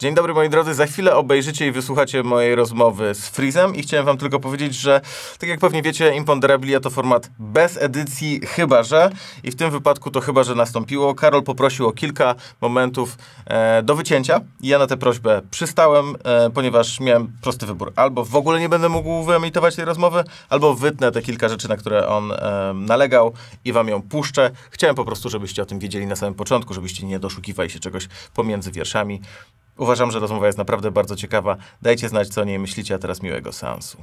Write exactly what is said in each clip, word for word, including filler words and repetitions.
Dzień dobry moi drodzy, za chwilę obejrzycie i wysłuchacie mojej rozmowy z Frizem i chciałem wam tylko powiedzieć, że tak jak pewnie wiecie, Imponderabilia to format bez edycji, chyba że, i w tym wypadku to chyba że nastąpiło. Karol poprosił o kilka momentów e, do wycięcia i ja na tę prośbę przystałem, e, ponieważ miałem prosty wybór. Albo w ogóle nie będę mógł wyemitować tej rozmowy, albo wytnę te kilka rzeczy, na które on e, nalegał i wam ją puszczę. Chciałem po prostu, żebyście o tym wiedzieli na samym początku, żebyście nie doszukiwali się czegoś pomiędzy wierszami. Uważam, że rozmowa jest naprawdę bardzo ciekawa. Dajcie znać, co o niej myślicie, a teraz miłego seansu.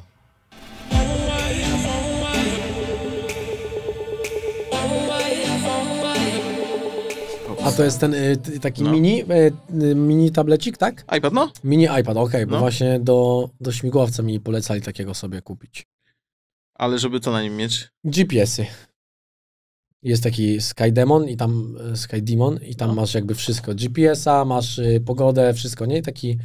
A to jest ten y, taki no. mini, y, mini tablecik, tak? iPad, no? Mini iPad, okej, okay, no. Bo właśnie do, do śmigłowca mi polecali takiego sobie kupić. Ale żeby to na nim mieć? G P S-y. Jest taki Sky Demon i tam Sky Demon i tam no. masz jakby wszystko. G P S-a, masz y, pogodę, wszystko, nie? Taki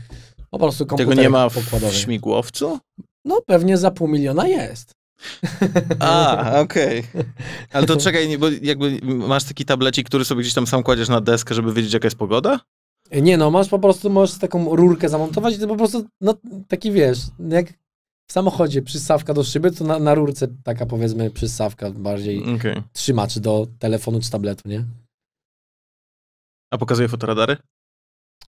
po prostu komputer pokładowy. Tego nie ma w śmigłowcu? No pewnie za pół miliona jest. A, okej. Okay. Ale to czekaj, nie, bo jakby masz taki tablecik, który sobie gdzieś tam sam kładziesz na deskę, żeby wiedzieć jaka jest pogoda? Nie no, masz po prostu, możesz taką rurkę zamontować i ty po prostu, no taki wiesz, jak w samochodzie przystawka do szyby, to na, na rurce taka powiedzmy przystawka bardziej okay. trzymacz do telefonu czy tabletu, nie? A pokazuje fotoradary?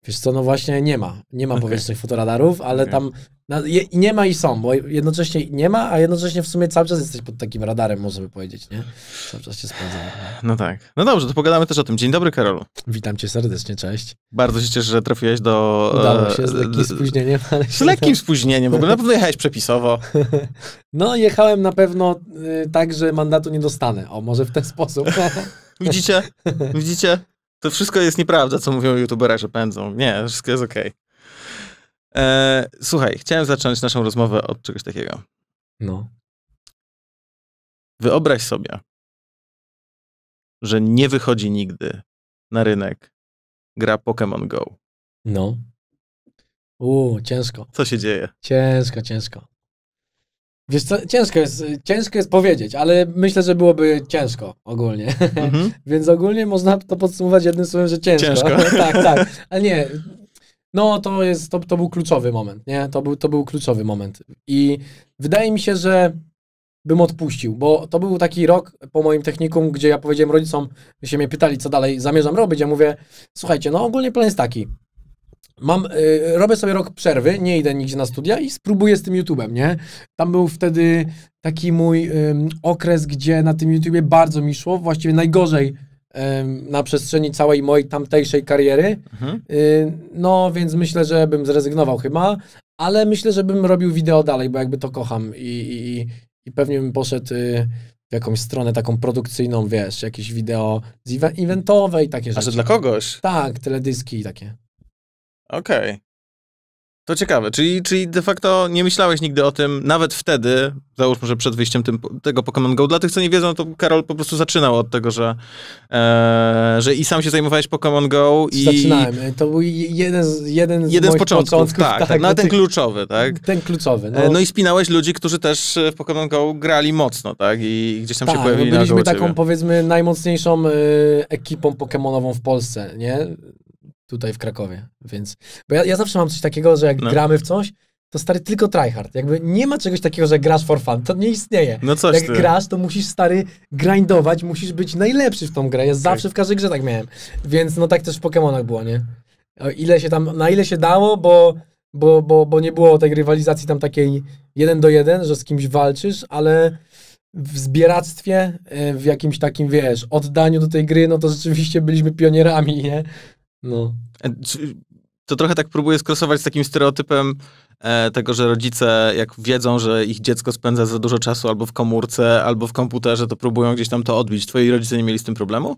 Wiesz co, no właśnie nie ma. Nie ma okay. powietrznych fotoradarów, ale okay. tam no, je, nie ma i są, bo jednocześnie nie ma, a jednocześnie w sumie cały czas jesteś pod takim radarem, możemy powiedzieć, nie? Cały czas się sprawdza. No tak. No dobrze, to pogadamy też o tym. Dzień dobry, Karolu. Witam cię serdecznie, cześć. Bardzo się cieszę, że trafiłeś do... Udało się, z lekkim spóźnieniem. Ale z lekkim spóźnieniem, bo na pewno jechałeś przepisowo. No jechałem na pewno y, tak, że mandatu nie dostanę. O, może w ten sposób. Widzicie? Widzicie? To wszystko jest nieprawda, co mówią youtuberzy, że pędzą. Nie, wszystko jest okej. Okay. Słuchaj, chciałem zacząć naszą rozmowę od czegoś takiego. No. Wyobraź sobie, że nie wychodzi nigdy na rynek gra Pokémon Go. No. Uuu, ciężko. Co się dzieje? Ciężko, ciężko. Wiesz co, ciężko jest, ciężko jest powiedzieć, ale myślę, że byłoby ciężko ogólnie. Mm-hmm. Więc ogólnie można to podsumować jednym słowem, że ciężko. Ciężko. Tak, tak. Ale nie, no to jest, to, to był kluczowy moment, nie? To był, to był kluczowy moment. I wydaje mi się, że bym odpuścił, bo to był taki rok po moim technikum, gdzie ja powiedziałem rodzicom, się mnie pytali, co dalej zamierzam robić. Ja mówię, słuchajcie, no ogólnie plan jest taki. Mam, y, robię sobie rok przerwy, nie idę nigdzie na studia i spróbuję z tym YouTube'em, nie? Tam był wtedy taki mój y, okres, gdzie na tym YouTubie bardzo mi szło, właściwie najgorzej y, na przestrzeni całej mojej tamtejszej kariery. Mhm. Y, no, więc myślę, że bym zrezygnował chyba, ale myślę, że bym robił wideo dalej, bo jakby to kocham i, i, i pewnie bym poszedł... Y, w jakąś stronę taką produkcyjną, wiesz, jakieś wideo eventowe i takie rzeczy. A że dla kogoś? Tak, teledyski i takie. Okej. Okay. To ciekawe, czyli, czyli de facto nie myślałeś nigdy o tym, nawet wtedy, załóżmy, że przed wyjściem tym, tego Pokémon Go. Dla tych, co nie wiedzą, to Karol po prostu zaczynał od tego, że, e, że i sam się zajmowałeś Pokémon Go. I zaczynałem. To był jeden z, jeden z, jeden z początków, początków. Tak, tak, tak no, ten kluczowy, tak? Ten kluczowy. No. no i spinałeś ludzi, którzy też w Pokémon Go grali mocno, tak? I gdzieś tam tak, się pojawili. Byliśmy na taką, ciebie. powiedzmy, najmocniejszą y, ekipą Pokémonową w Polsce, nie? Tutaj w Krakowie, więc... Bo ja, ja zawsze mam coś takiego, że jak no. gramy w coś, to stary tylko tryhard. Jakby nie ma czegoś takiego, że grasz for fun. To nie istnieje. No coś jak ty. grasz, to musisz stary grindować, musisz być najlepszy w tą grę. Ja zawsze w każdej grze tak miałem. Więc no tak też w Pokémonach było, nie? Ile się tam, na ile się dało, bo, bo, bo, bo nie było tej rywalizacji tam takiej jeden do jeden, że z kimś walczysz, ale... w zbieractwie, w jakimś takim, wiesz, oddaniu do tej gry, no to rzeczywiście byliśmy pionierami, nie? No. To trochę tak próbuję skrosować z takim stereotypem e, tego, że rodzice jak wiedzą, że ich dziecko spędza za dużo czasu albo w komórce, albo w komputerze, to próbują gdzieś tam to odbić. Twoi rodzice nie mieli z tym problemu?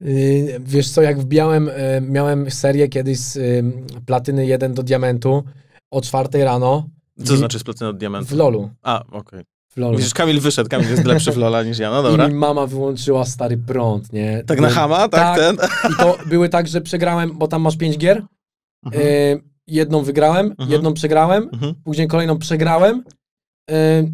Yy, wiesz co, jak wbijałem, y, miałem serię kiedyś z y, platyny jeden do diamentu o czwartej rano. Co I... znaczy z platyny od diamentu? W LOLu. A, okej. Okay. Widzisz, Kamil wyszedł, Kamil jest lepszy w LOLa niż ja, no dobra. I mi mama wyłączyła stary prąd, nie? Tak bo, na chama, tak, tak ten? I to były tak, że przegrałem, bo tam masz pięć gier, mhm. y, jedną wygrałem, mhm. jedną przegrałem, mhm. później kolejną przegrałem y,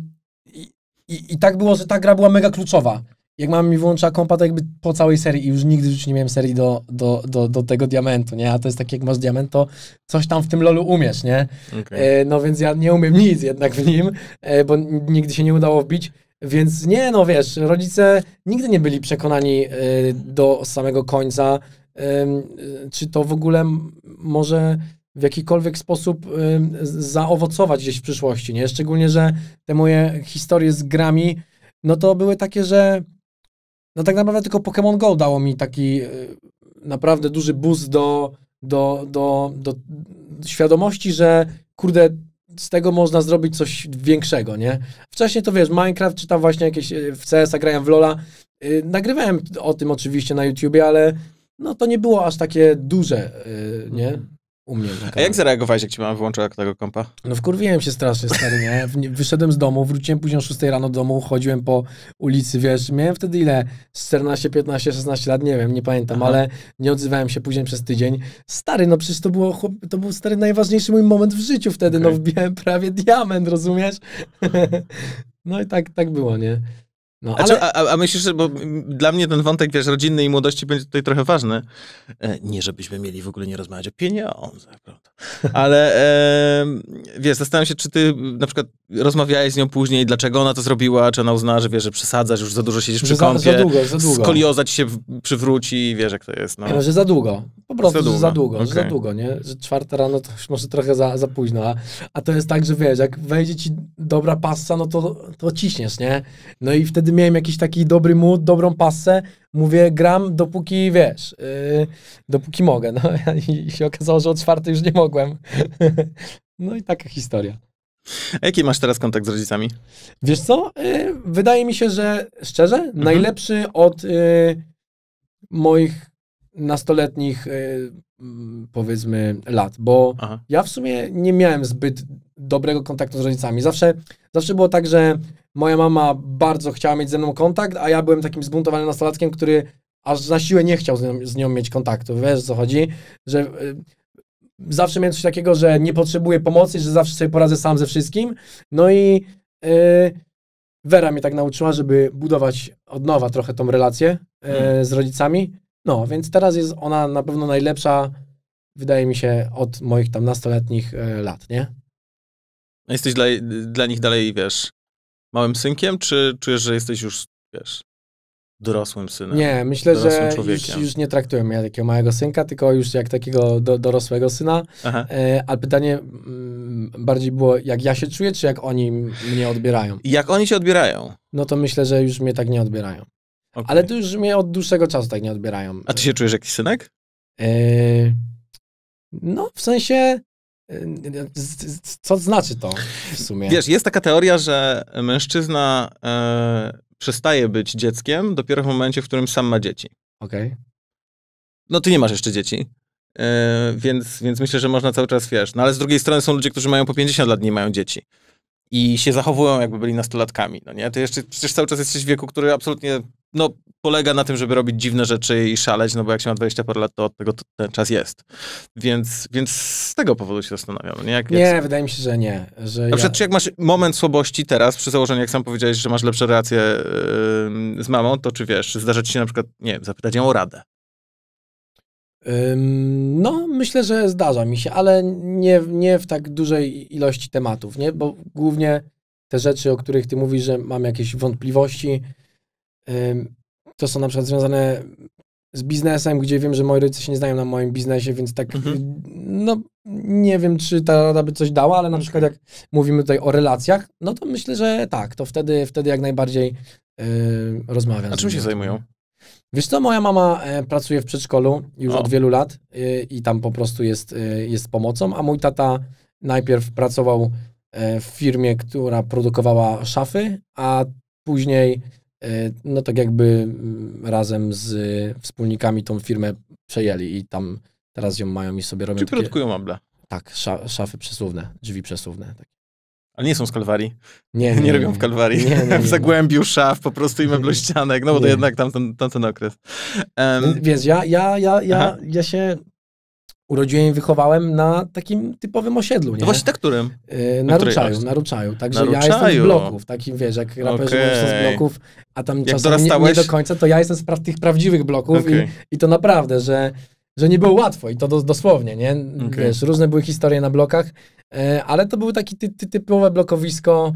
i, i tak było, że ta gra była mega kluczowa. jak mama mi wyłącza kompa, to jakby po całej serii i już nigdy w życiu nie miałem serii do, do, do, do tego diamentu, nie? A to jest tak, jak masz diament, to coś tam w tym lolu umiesz, nie? Okay. E, no więc ja nie umiem nic jednak w nim, e, bo nigdy się nie udało wbić, więc nie, no wiesz, rodzice nigdy nie byli przekonani e, do samego końca, e, czy to w ogóle może w jakikolwiek sposób e, zaowocować gdzieś w przyszłości, nie? Szczególnie, że te moje historie z grami, no to były takie, że no tak naprawdę tylko Pokémon Go dało mi taki y, naprawdę duży boost do, do, do, do świadomości, że kurde, z tego można zrobić coś większego, nie? Wcześniej to wiesz, Minecraft czy tam właśnie jakieś y, w C S a grałem, w LOLa, y, nagrywałem o tym oczywiście na YouTubie, ale no to nie było aż takie duże, y, nie? U mnie. A jak zareagowałeś, jak ci mama wyłączyła tego kompa? No wkurwiłem się strasznie, stary, nie? Wyszedłem z domu, wróciłem później o szóstej rano do domu, chodziłem po ulicy, wiesz, miałem wtedy ile? czternaście, piętnaście, szesnaście lat, nie wiem, nie pamiętam, aha, ale nie odzywałem się później przez tydzień. Stary, no przecież to było, to był, stary, najważniejszy mój moment w życiu wtedy, okay. No wbijałem prawie diament, rozumiesz? No i tak, tak było, nie? No, a, ale... a, a myślisz, że bo dla mnie ten wątek, wiesz, rodzinny i młodości będzie tutaj trochę ważny. Nie, żebyśmy mieli w ogóle nie rozmawiać o pieniądzach, prawda? Ale e, wiesz, zastanawiam się, czy ty na przykład rozmawiałeś z nią później, dlaczego ona to zrobiła, czy ona uznała, że wiesz, że przesadzasz, już za dużo siedzisz przy kąpie, za, za długo, za długo. Skolioza ci się przywróci, wiesz, jak to jest. No. Że za długo, po prostu, za długo. że za długo, okay. że za długo, nie? Że czwarta rano to już może trochę za, za późno, a, a to jest tak, że wiesz, jak wejdzie ci dobra passa, no to, to ciśniesz, nie? No i wtedy miałem jakiś taki dobry mood, dobrą passę, mówię, gram dopóki, wiesz, yy, dopóki mogę. No i się okazało, że o czwartej już nie mogłem. No i taka historia. A jaki masz teraz kontakt z rodzicami? Wiesz co, yy, wydaje mi się, że szczerze, mhm. najlepszy od yy, moich nastoletnich, yy, powiedzmy, lat, bo aha. ja w sumie nie miałem zbyt dobrego kontaktu z rodzicami. Zawsze, zawsze było tak, że moja mama bardzo chciała mieć ze mną kontakt, a ja byłem takim zbuntowanym nastolatkiem, który aż na siłę nie chciał z nią, z nią mieć kontaktu. Wiesz, o co chodzi? Że y, zawsze miałem coś takiego, że nie potrzebuję pomocy, że zawsze sobie poradzę sam ze wszystkim. No i y, Wera mnie tak nauczyła, żeby budować od nowa trochę tą relację y, hmm. z rodzicami. No, więc teraz jest ona na pewno najlepsza, wydaje mi się, od moich tam nastoletnich y, lat, nie? A jesteś dla, dla nich dalej, wiesz, małym synkiem, czy czujesz, że jesteś już, wiesz, dorosłym synem? Nie, myślę, że już, już nie traktuję mnie takiego małego synka, tylko już jak takiego do, dorosłego syna. E, ale pytanie m, bardziej było, jak ja się czuję, czy jak oni mnie odbierają? Jak oni się odbierają? No to myślę, że już mnie tak nie odbierają. Okay. Ale to już mnie od dłuższego czasu tak nie odbierają. A ty się czujesz jakiś synek? E, no, w sensie... Co znaczy to w sumie? Wiesz, jest taka teoria, że mężczyzna e, przestaje być dzieckiem dopiero w momencie, w którym sam ma dzieci. Okej. Okay. No ty nie masz jeszcze dzieci, e, więc, więc myślę, że można cały czas, wiesz. No ale z drugiej strony są ludzie, którzy mają po pięćdziesiąt lat, nie mają dzieci. I się zachowują, jakby byli nastolatkami, no nie? Ty jeszcze przecież cały czas jesteś w wieku, który absolutnie, no, polega na tym, żeby robić dziwne rzeczy i szaleć, no bo jak się ma dwadzieścia parę lat, to od tego to ten czas jest. Więc, więc z tego powodu się zastanawiam. Nie, jak, nie jak... wydaje mi się, że nie. Że na przykład, ja... czy jak masz moment słabości teraz, przy założeniu, jak sam powiedziałeś, że masz lepsze relacje yy, z mamą, to czy wiesz, czy zdarza ci się na przykład, nie wiem, zapytać ją o radę? No, myślę, że zdarza mi się, ale nie, nie w tak dużej ilości tematów, nie? Bo głównie te rzeczy, o których ty mówisz, że mam jakieś wątpliwości, to są na przykład związane z biznesem, gdzie wiem, że moi rodzice się nie znają na moim biznesie, więc tak, mhm. no, nie wiem, czy ta rada by coś dała, ale na przykład jak mówimy tutaj o relacjach, no to myślę, że tak, to wtedy, wtedy jak najbardziej yy, rozmawiam. A czym się zajmują? Wiesz co, moja mama e, pracuje w przedszkolu już o. od wielu lat y, i tam po prostu jest, y, jest pomocą, a mój tata najpierw pracował e, w firmie, która produkowała szafy, a później, e, no tak jakby razem z y, wspólnikami tą firmę przejęli i tam teraz ją mają i sobie robią. Czy takie... produkują mable? Tak, sza, szafy przesuwne, drzwi przesuwne. Tak. Ale nie są z Kalwarii. Nie, nie, nie robią w Kalwarii. Nie, nie, nie, w Zagłębiu szaf, po prostu i meblościanek, no bo nie. To jednak tam ten, ten okres. Um. Wiesz, ja, ja, ja, ja, ja się urodziłem i wychowałem na takim typowym osiedlu, nie? No właśnie, na którym? Na, na Ruczaju, na Ruczaju. Także na ja Ruczaju. Jestem z bloków, takim wiesz, jak raperzy okay. są z bloków, a tam jak czasami nie, nie do końca, to ja jestem z pra tych prawdziwych bloków okay. i, i to naprawdę, że, że nie było łatwo i to do, dosłownie, nie? Okay. Wiesz, różne były historie na blokach, ale to było takie ty ty typowe blokowisko,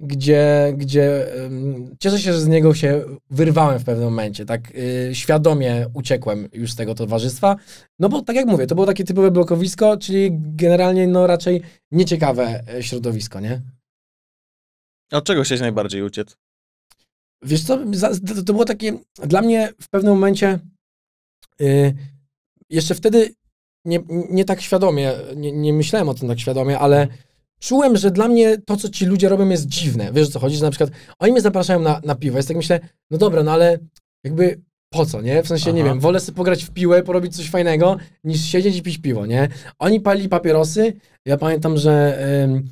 gdzie, gdzie um, cieszę się, że z niego się wyrwałem w pewnym momencie, tak y, świadomie uciekłem już z tego towarzystwa, no bo tak jak mówię, to było takie typowe blokowisko, czyli generalnie no raczej nieciekawe środowisko, nie? A od czego chciałeś najbardziej uciec? Wiesz co, to było takie, dla mnie w pewnym momencie, y, jeszcze wtedy nie, nie tak świadomie, nie, nie myślałem o tym tak świadomie, ale czułem, że dla mnie to, co ci ludzie robią, jest dziwne. Wiesz, o co chodzi? Że na przykład oni mnie zapraszają na, na piwo. Jest tak, myślę, no dobra, no ale jakby po co, nie? W sensie, Aha. nie wiem, wolę sobie pograć w piłę, porobić coś fajnego, niż siedzieć i pić piwo, nie? Oni palili papierosy. Ja pamiętam, że ym,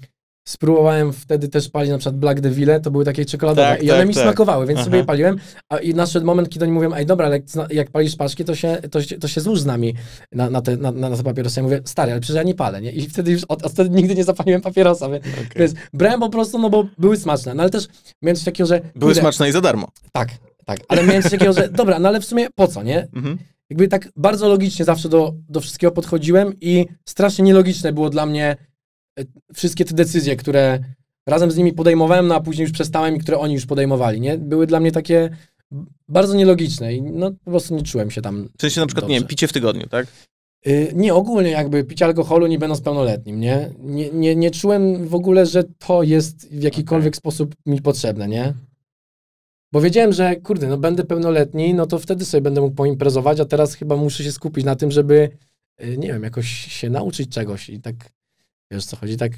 spróbowałem wtedy też palić na przykład Black Deville, to były takie czekoladowe tak, i one tak, mi tak. smakowały, więc Aha. sobie je paliłem. A i nadszedł moment, kiedy oni mówią, ej dobra, ale jak, jak palisz paczki, to się, to, to się złóż z nami na, na, te, na, na te papierosy. Ja mówię, stary, ale przecież ja nie palę, nie? I wtedy już, od, od wtedy nigdy nie zapaliłem papierosa, więc, okay. więc brałem po prostu, no bo były smaczne, no ale też miałem coś takiego, że... Były smaczne i za darmo. Tak, tak, ale miałem coś takiego, że dobra, no ale w sumie po co, nie? Mhm. Jakby tak bardzo logicznie zawsze do, do wszystkiego podchodziłem i strasznie nielogiczne było dla mnie wszystkie te decyzje, które razem z nimi podejmowałem, no a później już przestałem i które oni już podejmowali, nie? Były dla mnie takie bardzo nielogiczne i no po prostu nie czułem się tam. W sensie na przykład, dobrze. nie wiem, picie w tygodniu, tak? Yy, nie, ogólnie jakby picie alkoholu nie będąc pełnoletnim, nie? Nie, nie, nie czułem w ogóle, że to jest w jakikolwiek okay. sposób mi potrzebne, nie? Bo wiedziałem, że kurde, no będę pełnoletni, no to wtedy sobie będę mógł poimprezować, a teraz chyba muszę się skupić na tym, żeby, yy, nie wiem, jakoś się nauczyć czegoś i tak... Wiesz, co chodzi, tak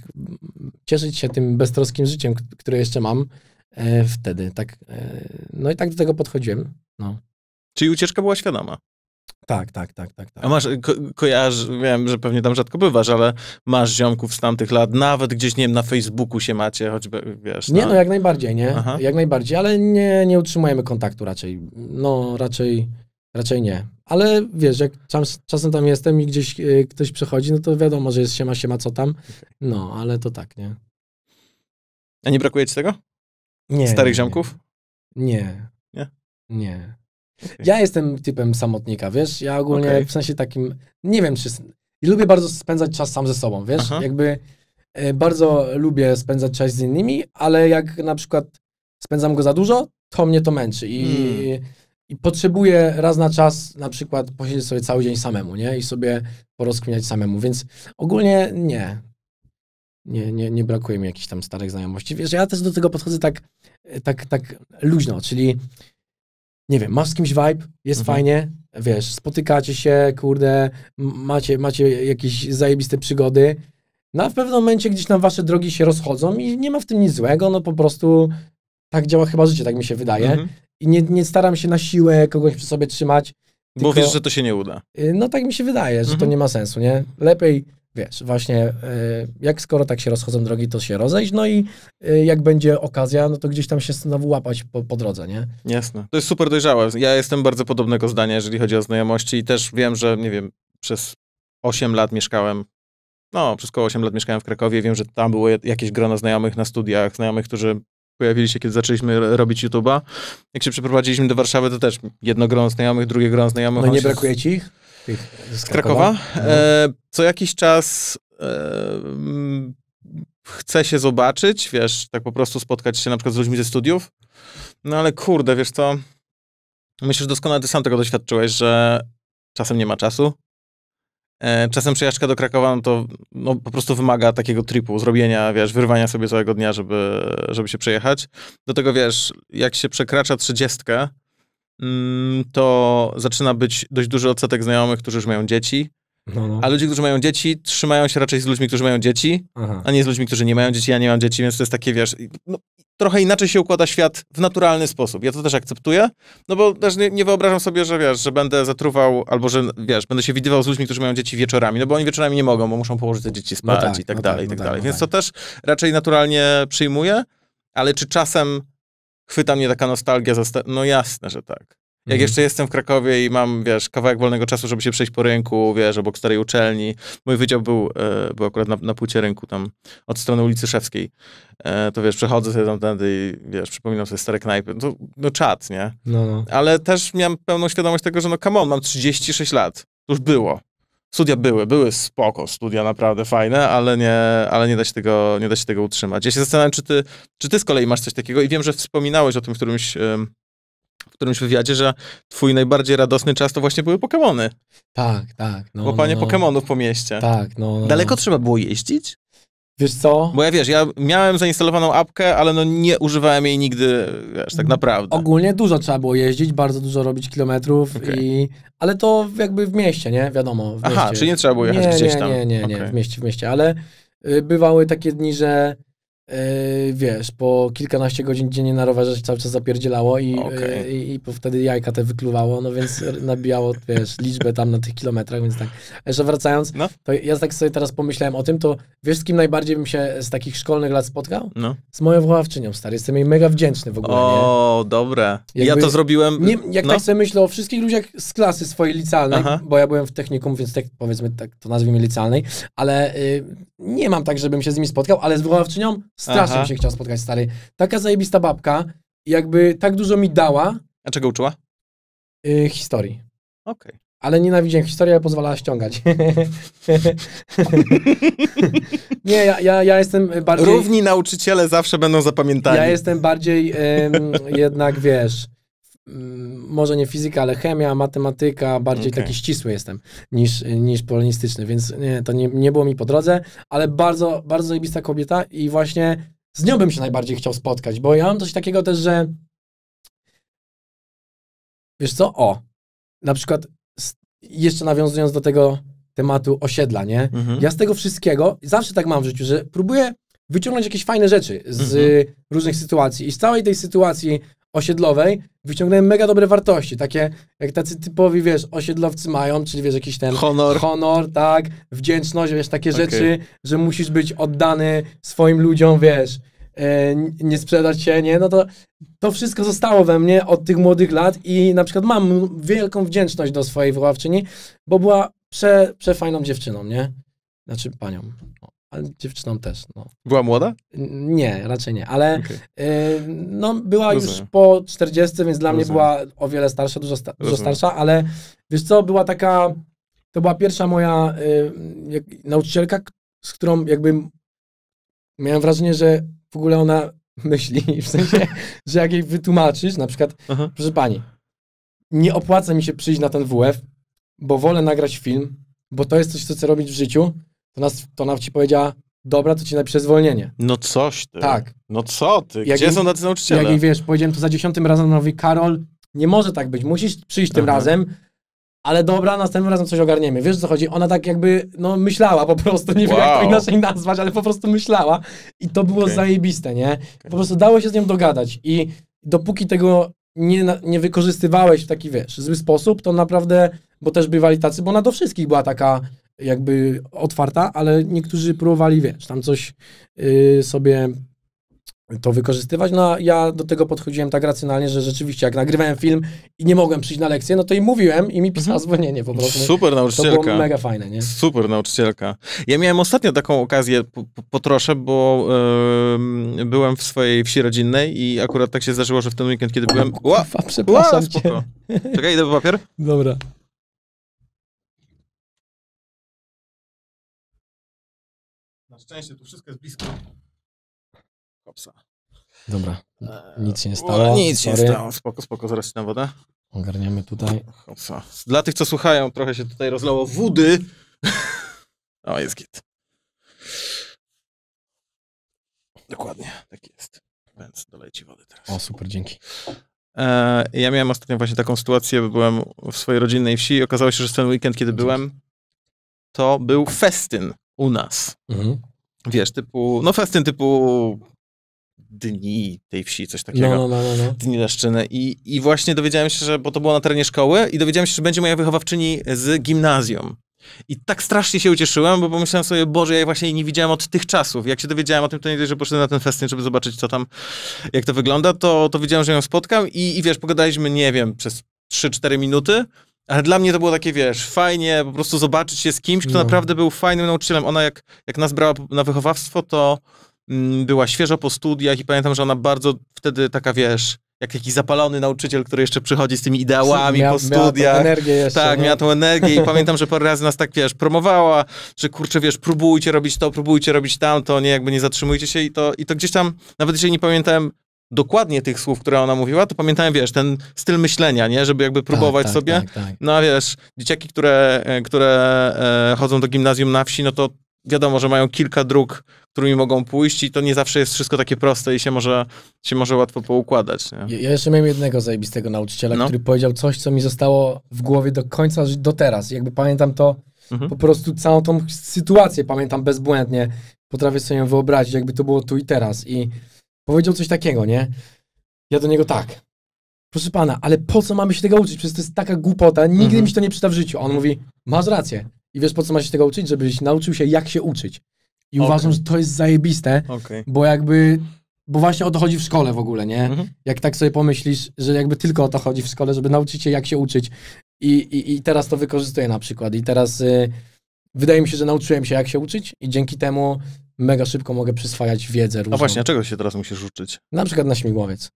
cieszyć się tym beztroskim życiem, które jeszcze mam e, wtedy, tak, e, no i tak do tego podchodziłem, no. Czyli ucieczka była świadoma? Tak, tak, tak, tak. tak. A masz, ko kojarz, wiem, że pewnie tam rzadko bywasz, ale masz ziomków z tamtych lat, nawet gdzieś, nie wiem, na Facebooku się macie, choćby, wiesz. No. Nie, no jak najbardziej, nie, Aha. jak najbardziej, ale nie, nie utrzymujemy kontaktu raczej, no raczej... Raczej nie, ale wiesz, jak czas, czasem tam jestem i gdzieś y, ktoś przechodzi, no to wiadomo, że jest siema, siema, co tam, no, ale to tak, nie. A nie brakuje ci tego? Nie. Starych ziomków? Nie. Nie? Nie. Okay. Ja jestem typem samotnika, wiesz, ja ogólnie okay. w sensie takim, nie wiem, czy... I lubię bardzo spędzać czas sam ze sobą, wiesz, Aha. jakby y, bardzo lubię spędzać czas z innymi, ale jak na przykład spędzam go za dużo, to mnie to męczy i... Hmm. I potrzebuję raz na czas na przykład posiedzieć sobie cały dzień samemu, nie? I sobie porozkminiać samemu, więc ogólnie nie. Nie, nie, nie brakuje mi jakichś tam starych znajomości. Wiesz, ja też do tego podchodzę tak, tak, tak luźno, czyli nie wiem, masz z kimś vibe, jest mhm. fajnie, wiesz, spotykacie się, kurde, macie, macie jakieś zajebiste przygody, no a w pewnym momencie gdzieś tam wasze drogi się rozchodzą i nie ma w tym nic złego, no po prostu tak działa chyba życie, tak mi się wydaje. Mhm. I nie, nie staram się na siłę kogoś przy sobie trzymać. Bo tylko, wiesz, że to się nie uda. No tak mi się wydaje, że mhm. to nie ma sensu, nie? Lepiej, wiesz, właśnie y, jak skoro tak się rozchodzą drogi, to się rozejść, no i y, jak będzie okazja, no to gdzieś tam się znowu łapać po, po drodze, nie? Jasne. To jest super dojrzałe. Ja jestem bardzo podobnego zdania, jeżeli chodzi o znajomości i też wiem, że, nie wiem, przez osiem lat mieszkałem, no, przez około osiem lat mieszkałem w Krakowie, wiem, że tam było jakieś grono znajomych na studiach, znajomych, którzy pojawili się, kiedy zaczęliśmy robić YouTube'a. Jak się przeprowadziliśmy do Warszawy, to też jedno grono znajomych, drugie grono znajomych. No nie brakuje ci ich? Z Krakowa? E, co jakiś czas e, chcę się zobaczyć, wiesz, tak po prostu spotkać się na przykład z ludźmi ze studiów. No ale kurde, wiesz co, myślę, że doskonale ty sam tego doświadczyłeś, że czasem nie ma czasu. Czasem przejażdżka do Krakowa, no to no, po prostu wymaga takiego tripu, zrobienia, wiesz, wyrwania sobie całego dnia, żeby, żeby się przejechać. Do tego, wiesz, jak się przekracza trzydziestkę, to zaczyna być dość duży odsetek znajomych, którzy już mają dzieci, no, no. a ludzie, którzy mają dzieci, trzymają się raczej z ludźmi, którzy mają dzieci, Aha. a nie z ludźmi, którzy nie mają dzieci, ja nie mam dzieci, więc to jest takie, wiesz, no, trochę inaczej się układa świat w naturalny sposób. Ja to też akceptuję, no bo też nie, nie wyobrażam sobie, że wiesz, że będę zatruwał, albo że wiesz, będę się widywał z ludźmi, którzy mają dzieci wieczorami, no bo oni wieczorami nie mogą, bo muszą położyć te dzieci spać no tak, i tak no dalej, tak, no i tak no dalej. No więc tak. to też raczej naturalnie przyjmuję, ale czy czasem chwyta mnie taka nostalgia za... No jasne, że tak. Jak mhm. jeszcze jestem w Krakowie i mam, wiesz, kawałek wolnego czasu, żeby się przejść po rynku, wiesz, obok starej uczelni. Mój wydział był, e, był akurat na, na płycie rynku, tam od strony ulicy Szewskiej. E, to wiesz, przechodzę sobie tam tędy i wiesz, przypominam sobie stare knajpy. To, no czad, nie? No, no. Ale też miałem pełną świadomość tego, że no come on, mam trzydzieści sześć lat. To już było. Studia były, były spoko, studia naprawdę fajne, ale nie, ale nie da się tego, nie da się tego utrzymać. Ja się zastanawiam, czy ty, czy ty z kolei masz coś takiego i wiem, że wspominałeś o tym w którymś... Ym, w którymś wywiadzie, że twój najbardziej radosny czas to właśnie były Pokémony. Tak, tak. No, Łapanie no, no. Pokémonów po mieście. Tak, no, no. Daleko trzeba było jeździć? Wiesz co? Bo ja wiesz, ja miałem zainstalowaną apkę, ale no nie używałem jej nigdy, wiesz, tak naprawdę. Ogólnie dużo trzeba było jeździć, bardzo dużo robić kilometrów, okay. i... ale to jakby w mieście, nie? Wiadomo, w mieście. Aha, czyli nie trzeba było jechać nie, gdzieś tam. Nie, nie, nie, okay. nie, w mieście, w mieście, ale y, bywały takie dni, że Yy, wiesz, po kilkanaście godzin dziennie na rowerze się cały czas zapierdzielało i, okay. yy, i, i po wtedy jajka te wykluwało, no więc nabijało, wiesz, liczbę tam na tych kilometrach, więc tak. Jeszcze wracając, no. to ja tak sobie teraz pomyślałem o tym, to wiesz, z kim najbardziej bym się z takich szkolnych lat spotkał? No. Z moją wychowawczynią, stary. Jestem jej mega wdzięczny w ogóle, O, nie? dobre. Jakby, ja to zrobiłem... Nie, jak no. tak sobie myślę o wszystkich ludziach z klasy swojej licealnej, Aha. bo ja byłem w technikum, więc tak, powiedzmy, tak to nazwijmy licealnej, ale yy, nie mam tak, żebym się z nimi spotkał, ale z wychowawczynią strasznie bym się chciał spotkać, stary. Taka zajebista babka, jakby tak dużo mi dała. A czego uczyła? Y, historii. Okej. Okay. Ale nienawidziłem historii, ale pozwalała ściągać. Nie, ja, ja, ja jestem bardziej... Równi nauczyciele zawsze będą zapamiętani. Ja jestem bardziej ym, jednak, wiesz... może nie fizyka, ale chemia, matematyka, bardziej okay. taki ścisły jestem niż, niż polonistyczny, więc nie, to nie, nie było mi po drodze, ale bardzo, bardzo zajebista kobieta i właśnie z nią bym się najbardziej chciał spotkać, bo ja mam coś takiego też, że wiesz co, o, na przykład jeszcze nawiązując do tego tematu osiedla, nie? Mhm. Ja z tego wszystkiego, zawsze tak mam w życiu, że próbuję wyciągnąć jakieś fajne rzeczy z mhm. różnych sytuacji i z całej tej sytuacji osiedlowej wyciągnąłem mega dobre wartości, takie jak tacy typowi, wiesz, osiedlowcy mają, czyli wiesz, jakiś ten honor, honor tak, wdzięczność, wiesz, takie okay. rzeczy, że musisz być oddany swoim ludziom, wiesz, e, nie sprzedać się, nie, no to to wszystko zostało we mnie od tych młodych lat i na przykład mam wielką wdzięczność do swojej wychowawczyni, bo była prze, przefajną dziewczyną, nie, znaczy panią. Ale dziewczyną też, no. Była młoda? Nie, raczej nie, ale okay. yy, no, była Rozumiem. już po czterdziestce, więc dla Rozumiem. mnie była o wiele starsza, dużo, sta dużo starsza, ale wiesz co, była taka, to była pierwsza moja yy, jak, nauczycielka, z którą jakby miałem wrażenie, że w ogóle ona myśli, w sensie, że jak jej wytłumaczysz, na przykład, Aha. proszę pani, nie opłaca mi się przyjść na ten W F, bo wolę nagrać film, bo to jest coś, co chcę robić w życiu, To, nas, to nam ci powiedziała, dobra, to ci napiszę zwolnienie. No coś ty. Tak. No co ty? Gdzie jak są tacy nauczyciele? Jak jej, wiesz, powiedziałem to za dziesiątym razem, ona mówi, Karol, nie może tak być, musisz przyjść Aha. tym razem, ale dobra, następnym razem coś ogarniemy. Wiesz, o co chodzi? Ona tak jakby, no myślała po prostu, nie wow. wiem jak to inaczej nazwać, ale po prostu myślała i to było okay. zajebiste, nie? Okay. Po prostu dało się z nią dogadać i dopóki tego nie, nie wykorzystywałeś w taki, wiesz, zły sposób, to naprawdę, bo też bywali tacy, bo ona do wszystkich była taka... jakby otwarta, ale niektórzy próbowali, wiesz, tam coś yy, sobie to wykorzystywać, no a ja do tego podchodziłem tak racjonalnie, że rzeczywiście jak nagrywałem film i nie mogłem przyjść na lekcję, no to i mówiłem i mi pisała zwolnienie po prostu. Super nauczycielka. To było mega fajne, nie? Super nauczycielka. Ja miałem ostatnio taką okazję po, po, po trosze, bo yy, byłem w swojej wsi rodzinnej i akurat tak się zdarzyło, że w ten weekend, kiedy byłem... Ła, przepraszam Ła, cię. Czekaj, idę po papier. Dobra. Na szczęście, tu wszystko jest blisko. Hopsa. Dobra, nic się nie stało. O, nic Sorry. się nie stało, spoko, spoko, zaraz się na wodę. Ogarniamy tutaj. Hopsa. Dla tych, co słuchają, trochę się tutaj rozlało wody. O, jest git. Dokładnie, tak jest. Więc doleję ci wody teraz. O, super, dzięki. E, ja miałem ostatnio właśnie taką sytuację, bo byłem w swojej rodzinnej wsi i okazało się, że w ten weekend, kiedy byłem, to był festyn. U nas. Mhm. Wiesz, typu, no festyn typu dni tej wsi, coś takiego. No, no, no, no. Dni Leszczyny. I, I właśnie dowiedziałem się, że, bo to było na terenie szkoły i dowiedziałem się, że będzie moja wychowawczyni z gimnazjum. I tak strasznie się ucieszyłem, bo pomyślałem sobie, Boże, ja właśnie jej nie widziałem od tych czasów. Jak się dowiedziałem o tym, to nie dość, że poszedłem na ten festyn, żeby zobaczyć, co tam, jak to wygląda, to, to wiedziałem, że ją spotkam i, i wiesz, pogadaliśmy, nie wiem, przez trzy cztery minuty, ale dla mnie to było takie, wiesz, fajnie po prostu zobaczyć się z kimś, kto no. naprawdę był fajnym nauczycielem. Ona jak, jak nas brała na wychowawstwo, to mm, była świeżo po studiach i pamiętam, że ona bardzo wtedy taka, wiesz, jak jakiś zapalony nauczyciel, który jeszcze przychodzi z tymi ideałami miał, po studiach. Miała tą energię jeszcze. Tak, no. miała tą energię i pamiętam, że parę razy nas tak, wiesz, promowała, że kurczę, wiesz, próbujcie robić to, próbujcie robić tamto, nie, jakby nie zatrzymujcie się i to, i to gdzieś tam, nawet jeżeli nie pamiętałem dokładnie tych słów, które ona mówiła, to pamiętałem, wiesz, ten styl myślenia, nie, żeby jakby próbować tak, tak, sobie. Tak, tak. No a wiesz, dzieciaki, które, które e, chodzą do gimnazjum na wsi, no to wiadomo, że mają kilka dróg, którymi mogą pójść i to nie zawsze jest wszystko takie proste i się może, się może łatwo poukładać. Nie? Ja jeszcze miałem jednego zajebistego nauczyciela, no. który powiedział coś, co mi zostało w głowie do końca, do teraz. Jakby pamiętam to, mhm. po prostu całą tą sytuację pamiętam bezbłędnie. Potrafię sobie ją wyobrazić, jakby to było tu i teraz. I powiedział coś takiego, nie? Ja do niego tak. Proszę pana, ale po co mamy się tego uczyć? Przecież to jest taka głupota, nigdy mhm. mi się to nie przyda w życiu. A on mówi, masz rację. I wiesz, po co masz się tego uczyć? Żebyś nauczył się, jak się uczyć. I okay. uważam, że to jest zajebiste, okay. bo jakby... Bo właśnie o to chodzi w szkole w ogóle, nie? Mhm. Jak tak sobie pomyślisz, że jakby tylko o to chodzi w szkole, żeby nauczyć się, jak się uczyć. I, i, i teraz to wykorzystuję na przykład. I teraz y, wydaje mi się, że nauczyłem się, jak się uczyć i dzięki temu mega szybko mogę przyswajać wiedzę różną. A właśnie, a czego się teraz musisz uczyć? Na przykład na śmigłowiec.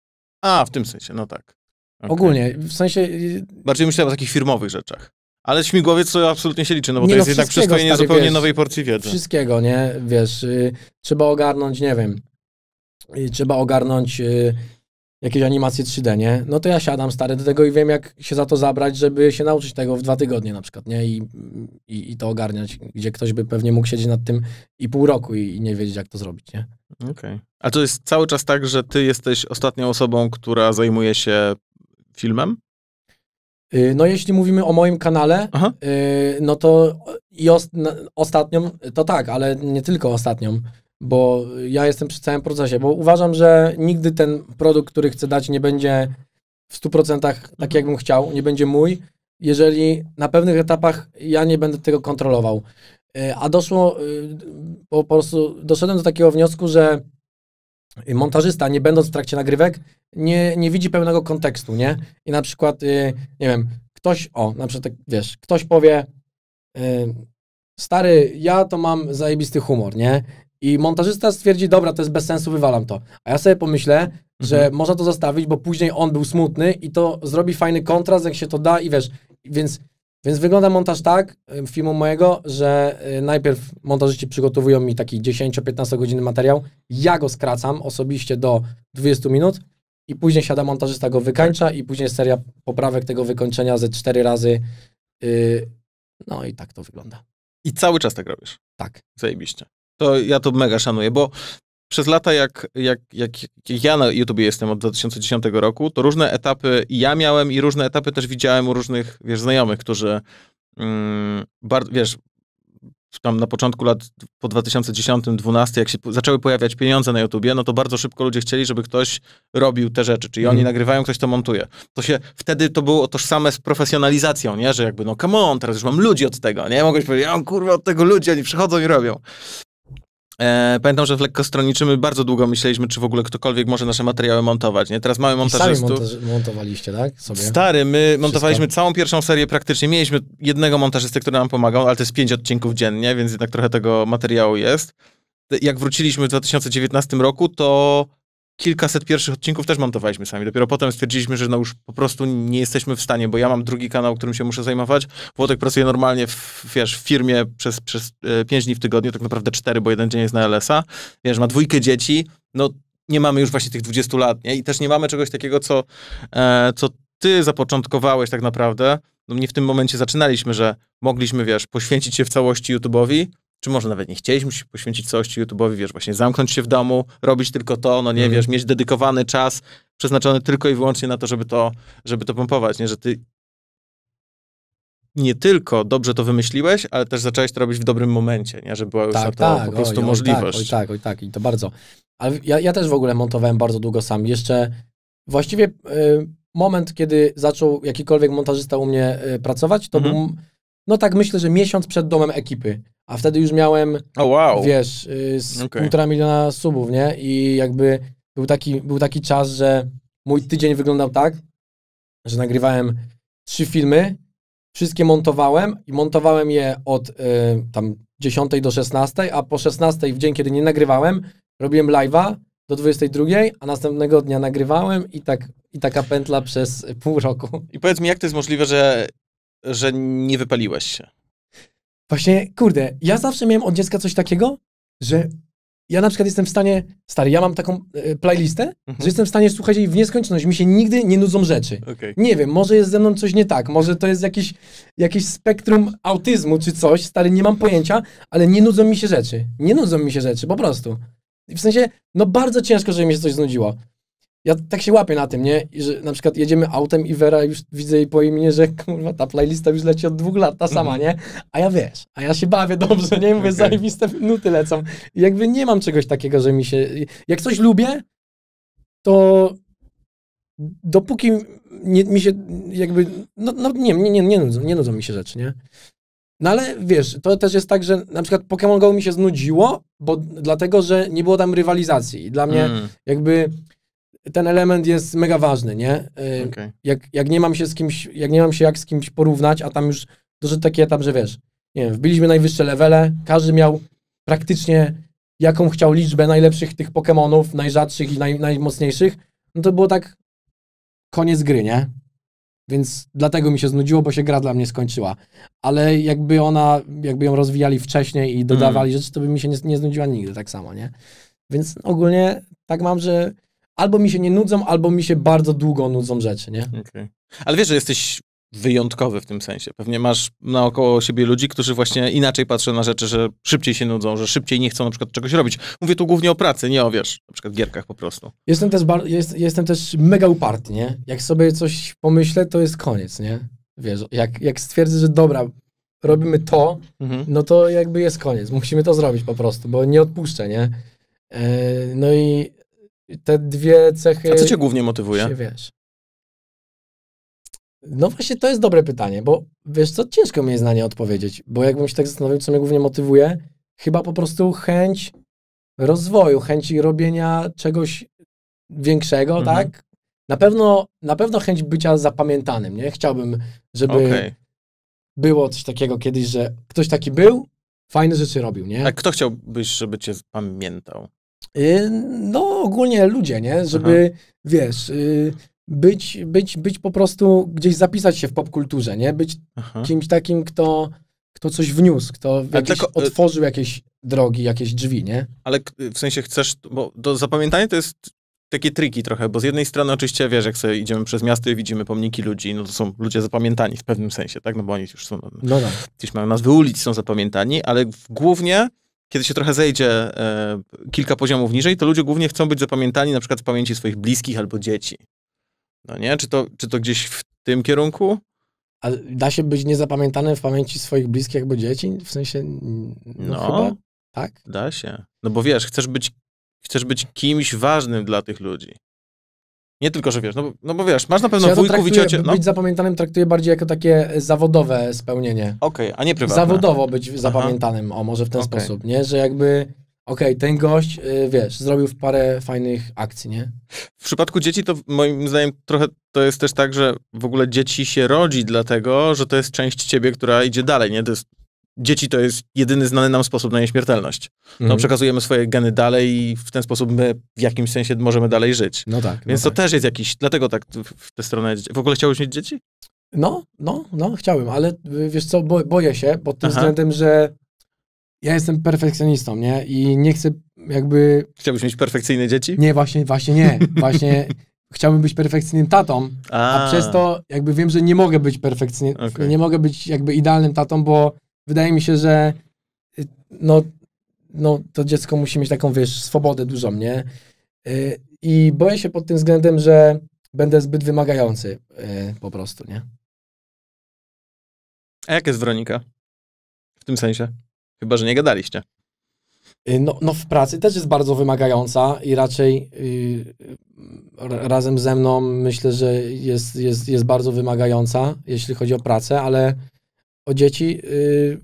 A, w tym sensie, no tak. Okay. Ogólnie, w sensie... Bardziej myślałem o takich firmowych rzeczach. Ale śmigłowiec to absolutnie się liczy, no bo nie to jest no, jednak przyswojenie zupełnie wiesz, nowej porcji wiedzy. Wszystkiego, nie? Wiesz, y, trzeba ogarnąć, nie wiem, y, trzeba ogarnąć y, jakieś animacje trzy D, nie? No to ja siadam stary do tego i wiem, jak się za to zabrać, żeby się nauczyć tego w dwa tygodnie na przykład, nie? I, i, i to ogarniać, gdzie ktoś by pewnie mógł siedzieć nad tym i pół roku i, i nie wiedzieć, jak to zrobić, nie? Okej. Okay. A to jest cały czas tak, że ty jesteś ostatnią osobą, która zajmuje się filmem? No jeśli mówimy o moim kanale, y, no to i os, no, ostatnią, to tak, ale nie tylko ostatnią, bo ja jestem przy całym procesie, bo uważam, że nigdy ten produkt, który chcę dać, nie będzie w stu procentach tak, jakbym chciał, nie będzie mój, jeżeli na pewnych etapach ja nie będę tego kontrolował. Y, a doszło, y, po, po prostu doszedłem do takiego wniosku, że montażysta, nie będąc w trakcie nagrywek, nie, nie widzi pełnego kontekstu, nie? I na przykład, y, nie wiem, ktoś, o, na przykład, wiesz, ktoś powie, y, stary, ja to mam zajebisty humor, nie? I montażysta stwierdzi, dobra, to jest bez sensu, wywalam to. A ja sobie pomyślę, mhm. że można to zostawić, bo później on był smutny i to zrobi fajny kontrast, jak się to da i wiesz, więc... Więc wygląda montaż tak, filmu mojego, że najpierw montażyści przygotowują mi taki dziesięcio-piętnasto godziny materiał, ja go skracam osobiście do dwudziestu minut i później siada montażysta, go wykańcza i później seria poprawek tego wykończenia ze cztery razy. Yy, no i tak to wygląda. I cały czas tak robisz? Tak. Zajebiście. To ja to mega szanuję, bo przez lata, jak, jak, jak, jak ja na YouTubie jestem od dwa tysiące dziesiątego roku, to różne etapy ja miałem i różne etapy też widziałem u różnych, wiesz, znajomych, którzy, mm, bardzo, wiesz, tam na początku lat po dwa tysiące dziesiątym, dwunastym, jak się zaczęły pojawiać pieniądze na YouTubie, no to bardzo szybko ludzie chcieli, żeby ktoś robił te rzeczy, czyli oni mm. nagrywają, ktoś to montuje. To się, wtedy to było tożsame z profesjonalizacją, nie, że jakby, no come on, teraz już mam ludzi od tego, nie, mogłeś powiedzieć, o kurwa, od tego ludzi, oni przychodzą i robią. E, pamiętam, że w Lekko Stronniczy my bardzo długo myśleliśmy, czy w ogóle ktokolwiek może nasze materiały montować, nie? Teraz mamy montażystów. I sami monta- montowaliście, tak? Sobie? Stary, my Wszystko. montowaliśmy całą pierwszą serię praktycznie. Mieliśmy jednego montażystę, który nam pomagał, ale to jest pięć odcinków dziennie, więc jednak trochę tego materiału jest. Jak wróciliśmy w dwa tysiące dziewiętnastym roku, to kilkaset pierwszych odcinków też montowaliśmy sami. Dopiero potem stwierdziliśmy, że no już po prostu nie jesteśmy w stanie, bo ja mam drugi kanał, którym się muszę zajmować. Włotek pracuje normalnie w, wiesz, w firmie przez, przez pięć dni w tygodniu, tak naprawdę cztery, bo jeden dzień jest na el es a. Wiesz, ma dwójkę dzieci. No nie mamy już właśnie tych dwudziestu lat, nie? I też nie mamy czegoś takiego, co, e, co ty zapoczątkowałeś tak naprawdę. No nie w tym momencie zaczynaliśmy, że mogliśmy, wiesz, poświęcić się w całości YouTube'owi, czy może nawet nie chcieliśmy się poświęcić całości YouTube'owi, wiesz, właśnie zamknąć się w domu, robić tylko to, no nie, mm. wiesz, mieć dedykowany czas, przeznaczony tylko i wyłącznie na to, żeby to, żeby to pompować, nie, że ty nie tylko dobrze to wymyśliłeś, ale też zacząłeś to robić w dobrym momencie, nie, że była już tak, na to tak, po prostu oj, oj, możliwość. Oj tak, oj tak, i to bardzo. Ale ja, ja też w ogóle montowałem bardzo długo sam, jeszcze właściwie y, moment, kiedy zaczął jakikolwiek montażysta u mnie y, pracować, to mm. był, no tak myślę, że miesiąc przed domem ekipy. A wtedy już miałem, oh, wow. wiesz, yy, z okay. półtora miliona subów, nie? I jakby był taki, był taki czas, że mój tydzień wyglądał tak, że nagrywałem trzy filmy, wszystkie montowałem i montowałem je od y, tam dziesiątej do szesnastej, a po szesnastej w dzień, kiedy nie nagrywałem, robiłem live'a do dwudziestej drugiej, a następnego dnia nagrywałem i tak i taka pętla przez pół roku. I powiedz mi, jak to jest możliwe, że, że nie wypaliłeś się? Właśnie, kurde, ja zawsze miałem od dziecka coś takiego, że ja na przykład jestem w stanie, stary, ja mam taką e, playlistę, mhm. że jestem w stanie słuchać jej w nieskończoność, mi się nigdy nie nudzą rzeczy. Okay. Nie wiem, może jest ze mną coś nie tak, może to jest jakiś, jakiś spektrum autyzmu czy coś, stary, nie mam pojęcia, ale nie nudzą mi się rzeczy. Nie nudzą mi się rzeczy, po prostu. I w sensie, no bardzo ciężko, żeby mi się coś znudziło. Ja tak się łapię na tym, nie? I że na przykład jedziemy autem i Wera już widzę jej po imieniu, że kurwa, ta playlista już leci od dwóch lat, ta sama, nie? A ja wiesz, a ja się bawię dobrze, nie? Mówię, okay. Zajebiste minuty lecą. I jakby nie mam czegoś takiego, że mi się... Jak coś lubię, to dopóki nie, mi się jakby... No, no nie, nie, nie, nie, nudzą, nie nudzą mi się rzeczy, nie? No ale wiesz, to też jest tak, że na przykład Pokémon Go mi się znudziło, bo dlatego, że nie było tam rywalizacji. I dla mnie mm. jakby... ten element jest mega ważny, nie? Yy, okay. jak, jak nie mam się z kimś, jak nie mam się jak z kimś porównać, a tam już doszedł taki etap, że wiesz, nie wiem, wbiliśmy najwyższe levele, każdy miał praktycznie jaką chciał liczbę najlepszych tych Pokemonów, najrzadszych i naj, najmocniejszych, no to było tak koniec gry, nie? Więc dlatego mi się znudziło, bo się gra dla mnie skończyła. Ale jakby ona, jakby ją rozwijali wcześniej i dodawali mm. rzeczy, to by mi się nie, nie znudziła nigdy tak samo, nie? Więc ogólnie tak mam, że albo mi się nie nudzą, albo mi się bardzo długo nudzą rzeczy, nie? Okay. Ale wiesz, że jesteś wyjątkowy w tym sensie. Pewnie masz naokoło siebie ludzi, którzy właśnie inaczej patrzą na rzeczy, że szybciej się nudzą, że szybciej nie chcą na przykład czegoś robić. Mówię tu głównie o pracy, nie o, wiesz, na przykład gierkach po prostu. Jestem też, jest, jestem też mega uparty, nie? Jak sobie coś pomyślę, to jest koniec, nie? Wiesz, jak, jak stwierdzę, że dobra, robimy to, mhm. no to jakby jest koniec. Musimy to zrobić po prostu, bo nie odpuszczę, nie? Yy, no i te dwie cechy... A co cię głównie motywuje? Się, wiesz. No właśnie to jest dobre pytanie, bo wiesz co, ciężko mi jest na nie odpowiedzieć, bo jakbym się tak zastanowił, co mnie głównie motywuje, chyba po prostu chęć rozwoju, chęć robienia czegoś większego, mhm. tak? Na pewno, na pewno chęć bycia zapamiętanym, nie? Chciałbym, żeby okay. było coś takiego kiedyś, że ktoś taki był, fajne rzeczy robił, nie? A kto chciałbyś, żeby cię pamiętał? No ogólnie ludzie, nie? Żeby, aha. wiesz, być, być, być po prostu, gdzieś zapisać się w popkulturze, nie? Być aha. kimś takim, kto, kto coś wniósł, kto jakieś, tylko, otworzył jakieś drogi, jakieś drzwi, nie? Ale w sensie chcesz, bo do zapamiętania to jest takie triki trochę, bo z jednej strony oczywiście, wiesz, jak sobie idziemy przez miasto i widzimy pomniki ludzi, no to są ludzie zapamiętani w pewnym sensie, tak? No bo oni już są, no tak. gdzieś mają nazwy ulic, są zapamiętani, ale głównie... Kiedy się trochę zejdzie e, kilka poziomów niżej, to ludzie głównie chcą być zapamiętani na przykład w pamięci swoich bliskich albo dzieci. No nie? Czy to, czy to gdzieś w tym kierunku? A da się być niezapamiętanym w pamięci swoich bliskich albo dzieci? W sensie, no, no chyba tak? Da się. No bo wiesz, chcesz być, chcesz być kimś ważnym dla tych ludzi. Nie tylko, że wiesz, no bo, no bo wiesz, masz na pewno ja wujków i ciocie... No. Być zapamiętanym traktuję bardziej jako takie zawodowe spełnienie. Okej, okay, a nie prywatne. Zawodowo być zapamiętanym, aha. o może w ten okay. sposób, nie? Że jakby, okej, okay, ten gość, y, wiesz, zrobił parę fajnych akcji, nie? W przypadku dzieci to moim zdaniem trochę to jest też tak, że w ogóle dzieci się rodzi dlatego, że to jest część ciebie, która idzie dalej, nie? To jest, dzieci to jest jedyny znany nam sposób na nieśmiertelność. No, mm. przekazujemy swoje geny dalej i w ten sposób my w jakimś sensie możemy dalej żyć. No tak. Więc no to tak. też jest jakiś, dlatego tak w tę stronę... W ogóle chciałeś mieć dzieci? No, no, no, chciałem, ale wiesz co, bo, boję się pod tym aha. względem, że ja jestem perfekcjonistą, nie? I nie chcę jakby... Chciałbyś mieć perfekcyjne dzieci? Nie, właśnie, właśnie nie. Właśnie... Chciałbym być perfekcyjnym tatą, a. a przez to jakby wiem, że nie mogę być perfekcyjnym... Okay. Nie mogę być jakby idealnym tatą, bo wydaje mi się, że no, no, to dziecko musi mieć taką, wiesz, swobodę dużą, nie? Yy, I boję się pod tym względem, że będę zbyt wymagający yy, po prostu, nie? A jak jest Weronika? W tym sensie? Chyba, że nie gadaliście. Yy, no, no w pracy też jest bardzo wymagająca i raczej yy, razem ze mną myślę, że jest, jest, jest bardzo wymagająca, jeśli chodzi o pracę, ale... o dzieci, yy,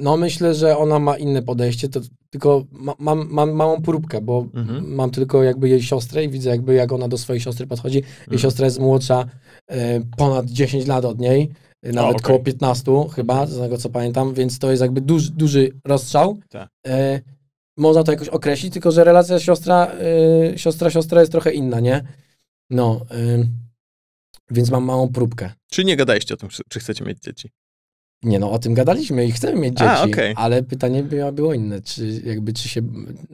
No myślę, że ona ma inne podejście, to tylko ma, mam, mam małą próbkę, bo mhm. mam tylko jakby jej siostrę i widzę jakby jak ona do swojej siostry podchodzi. Jej mhm. siostra jest młodsza y, ponad dziesięć lat od niej, y, nawet o, okay. koło piętnastu chyba, z tego co pamiętam, więc to jest jakby duży, duży rozstrzał. Tak. Y, można to jakoś określić, tylko że relacja siostra, y, siostra, siostra jest trochę inna, nie? No, y, więc mam małą próbkę. Czy nie gadaliście o tym, czy chcecie mieć dzieci? Nie, no o tym gadaliśmy i chcemy mieć dzieci, A, okay. ale pytanie było inne, czy jakby, czy się,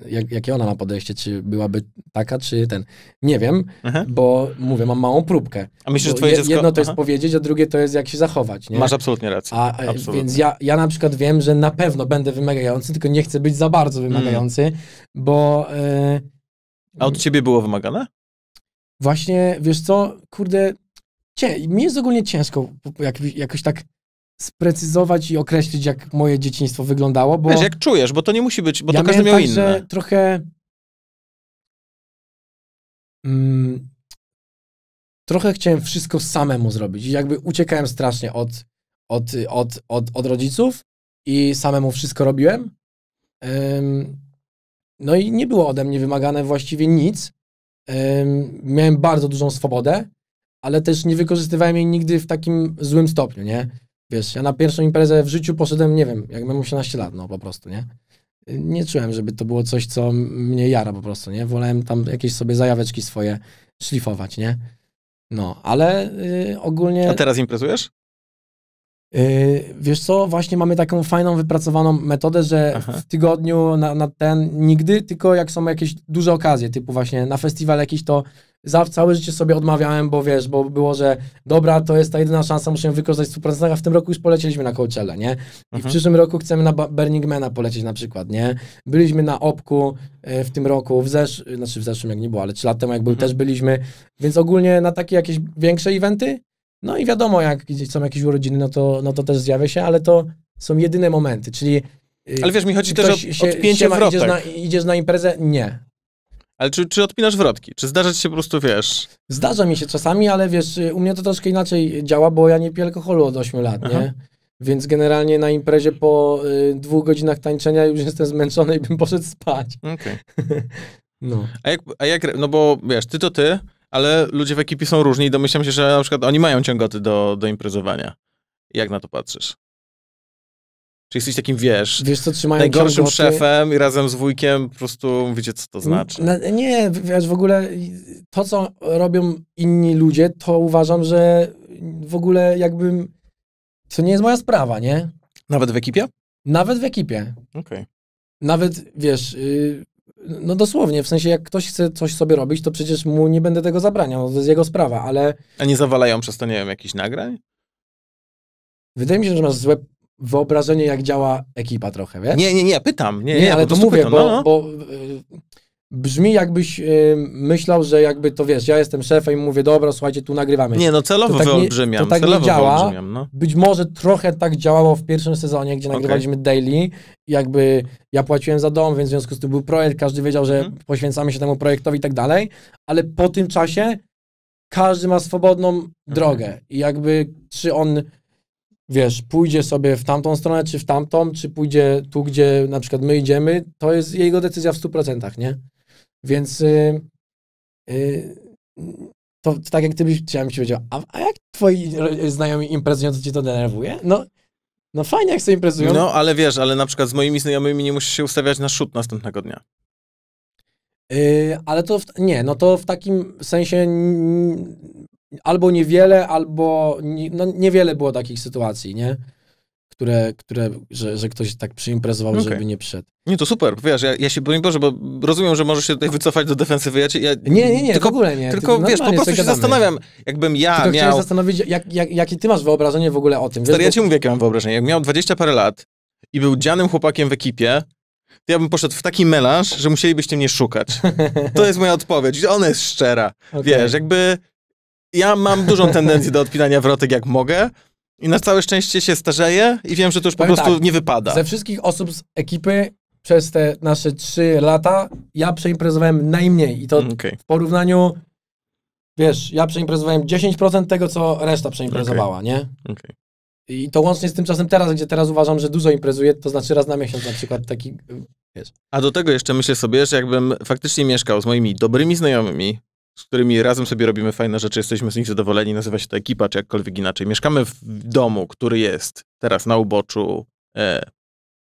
jak, jakie ona ma podejście, czy byłaby taka, czy ten, nie wiem, aha. bo mówię, mam małą próbkę. A myślisz, że twoje je, dziecko... Jedno to jest aha. powiedzieć, a drugie to jest jak się zachować, nie? Masz absolutnie rację. A, absolutnie. Więc ja, ja na przykład wiem, że na pewno będę wymagający, tylko nie chcę być za bardzo wymagający, mm. bo... Yy, a od ciebie było wymagane? Właśnie, wiesz co, kurde, cię, mi jest ogólnie ciężko jak, jakoś tak sprecyzować i określić, jak moje dzieciństwo wyglądało, bo... Wiesz, jak czujesz, bo to nie musi być, bo ja to każdy miał tak, inne. Że trochę... Mm, trochę chciałem wszystko samemu zrobić. Jakby uciekałem strasznie od, od, od, od, od rodziców i samemu wszystko robiłem. Um, no i nie było ode mnie wymagane właściwie nic. Um, miałem bardzo dużą swobodę, ale też nie wykorzystywałem jej nigdy w takim złym stopniu, nie? Wiesz, ja na pierwszą imprezę w życiu poszedłem, nie wiem, jak miałem osiemnaście lat, no po prostu, nie? Nie czułem, żeby to było coś, co mnie jara po prostu, nie? Wolałem tam jakieś sobie zajaweczki swoje szlifować, nie? No, ale y, ogólnie... A teraz imprezujesz? Y, wiesz co, właśnie mamy taką fajną, wypracowaną metodę, że aha. w tygodniu na, na ten nigdy, tylko jak są jakieś duże okazje, typu właśnie na festiwal jakiś, to... Za całe życie sobie odmawiałem, bo wiesz, bo było, że dobra, to jest ta jedyna szansa, muszę ją wykorzystać w stu procentach, a w tym roku już polecieliśmy na Coachella, nie? I mhm. w przyszłym roku chcemy na Burning Mana polecieć na przykład, nie? Byliśmy na O P K u w tym roku, w zesz... znaczy w zeszłym jak nie było, ale trzy lata temu jak był, mhm. też byliśmy, więc ogólnie na takie jakieś większe eventy, no i wiadomo, jak są jakieś urodziny, no to, no to też zjawię się, ale to są jedyne momenty, czyli... Ale wiesz, mi chodzi też o odpięcie wrotek. Idziesz na, idziesz na imprezę? Nie. Ale czy, czy odpinasz wrotki? Czy zdarza ci się po prostu, wiesz... Zdarza mi się czasami, ale wiesz, u mnie to troszkę inaczej działa, bo ja nie piję alkoholu od ośmiu lat, aha. nie? Więc generalnie na imprezie po y, dwóch godzinach tańczenia już jestem zmęczony i bym poszedł spać. Okej. Okay. No. A jak, a jak, no bo wiesz, ty to ty, ale ludzie w ekipie są różni i domyślam się, że na przykład oni mają ciągoty do, do imprezowania. Jak na to patrzysz? Czy jesteś takim, wiesz, wiesz co, najgorszym goty. Szefem i razem z wujkiem po prostu wiecie, co to znaczy. Nie, nie, wiesz, w ogóle to, co robią inni ludzie, to uważam, że w ogóle jakbym... To nie jest moja sprawa, nie? Nawet w ekipie? Nawet w ekipie. Okej. Okay. Nawet, wiesz, no dosłownie, w sensie jak ktoś chce coś sobie robić, to przecież mu nie będę tego zabraniał, to jest jego sprawa, ale... A nie zawalają przez to, nie wiem, jakichś nagrań? Wydaje mi się, że masz złe... wyobrażenie, jak działa ekipa trochę, wiesz? Nie, nie, nie, pytam. Nie, nie, nie ale to mówię, pytam, bo, no. bo yy, brzmi jakbyś yy, myślał, że jakby to, wiesz, ja jestem szefem i mówię, dobra, słuchajcie, tu nagrywamy. Nie, no celowo wyolbrzymiam. To tak nie, to tak nie działa. No. Być może trochę tak działało w pierwszym sezonie, gdzie nagrywaliśmy okay. daily. Jakby ja płaciłem za dom, więc w związku z tym był projekt, każdy wiedział, że hmm. poświęcamy się temu projektowi i tak dalej, ale po tym czasie każdy ma swobodną hmm. drogę. I jakby, czy on... wiesz, pójdzie sobie w tamtą stronę, czy w tamtą, czy pójdzie tu, gdzie na przykład my idziemy, to jest jego decyzja w stu procentach, nie? Więc yy, yy, to, to tak jak ty byś, chciałem ci powiedział, a, a jak twoi znajomi imprezują, to cię to denerwuje? No, no fajnie, jak sobie imprezują. No, ale wiesz, ale na przykład z moimi znajomymi nie musisz się ustawiać na shoot następnego dnia. Yy, ale to, w, nie, no to w takim sensie... Albo niewiele, albo... Nie, no niewiele było takich sytuacji, nie? Które, które że, że ktoś tak przyimprezował, okay. żeby nie przyszedł. Nie, to super, wiesz, ja, ja się broń Boże, bo rozumiem, że możesz się tutaj wycofać do defensywy. Ja cię, ja, nie, nie, nie, tylko, w ogóle nie. Tylko, tylko wiesz, po prostu się zastanawiam, jakbym ja tylko miał... Chciałem zastanowić, jak, jak, jakie ty masz wyobrażenie w ogóle o tym. Stary, wiesz, ja ci bo... mówię, jakie mam wyobrażenie. Jak miał dwadzieścia parę lat i był dzianym chłopakiem w ekipie, to ja bym poszedł w taki melanż, że musielibyście mnie szukać. To jest moja odpowiedź. Ona jest szczera. Okay. Wiesz, jakby... Ja mam dużą tendencję do odpinania wrotek jak mogę i na całe szczęście się starzeję i wiem, że to już Powiem po prostu tak, nie wypada. Ze wszystkich osób z ekipy przez te nasze trzy lata ja przeimprezowałem najmniej i to okay. w porównaniu, wiesz, ja przeimprezowałem dziesięć procent tego, co reszta przeimprezowała, okay. nie? Okay. I to łącznie z tym czasem teraz, gdzie teraz uważam, że dużo imprezuję, to znaczy raz na miesiąc na przykład taki, wiesz. A do tego jeszcze myślę sobie, że jakbym faktycznie mieszkał z moimi dobrymi znajomymi, z którymi razem sobie robimy fajne rzeczy, jesteśmy z nich zadowoleni, nazywa się to ekipa, czy jakkolwiek inaczej. Mieszkamy w domu, który jest teraz na uboczu, e,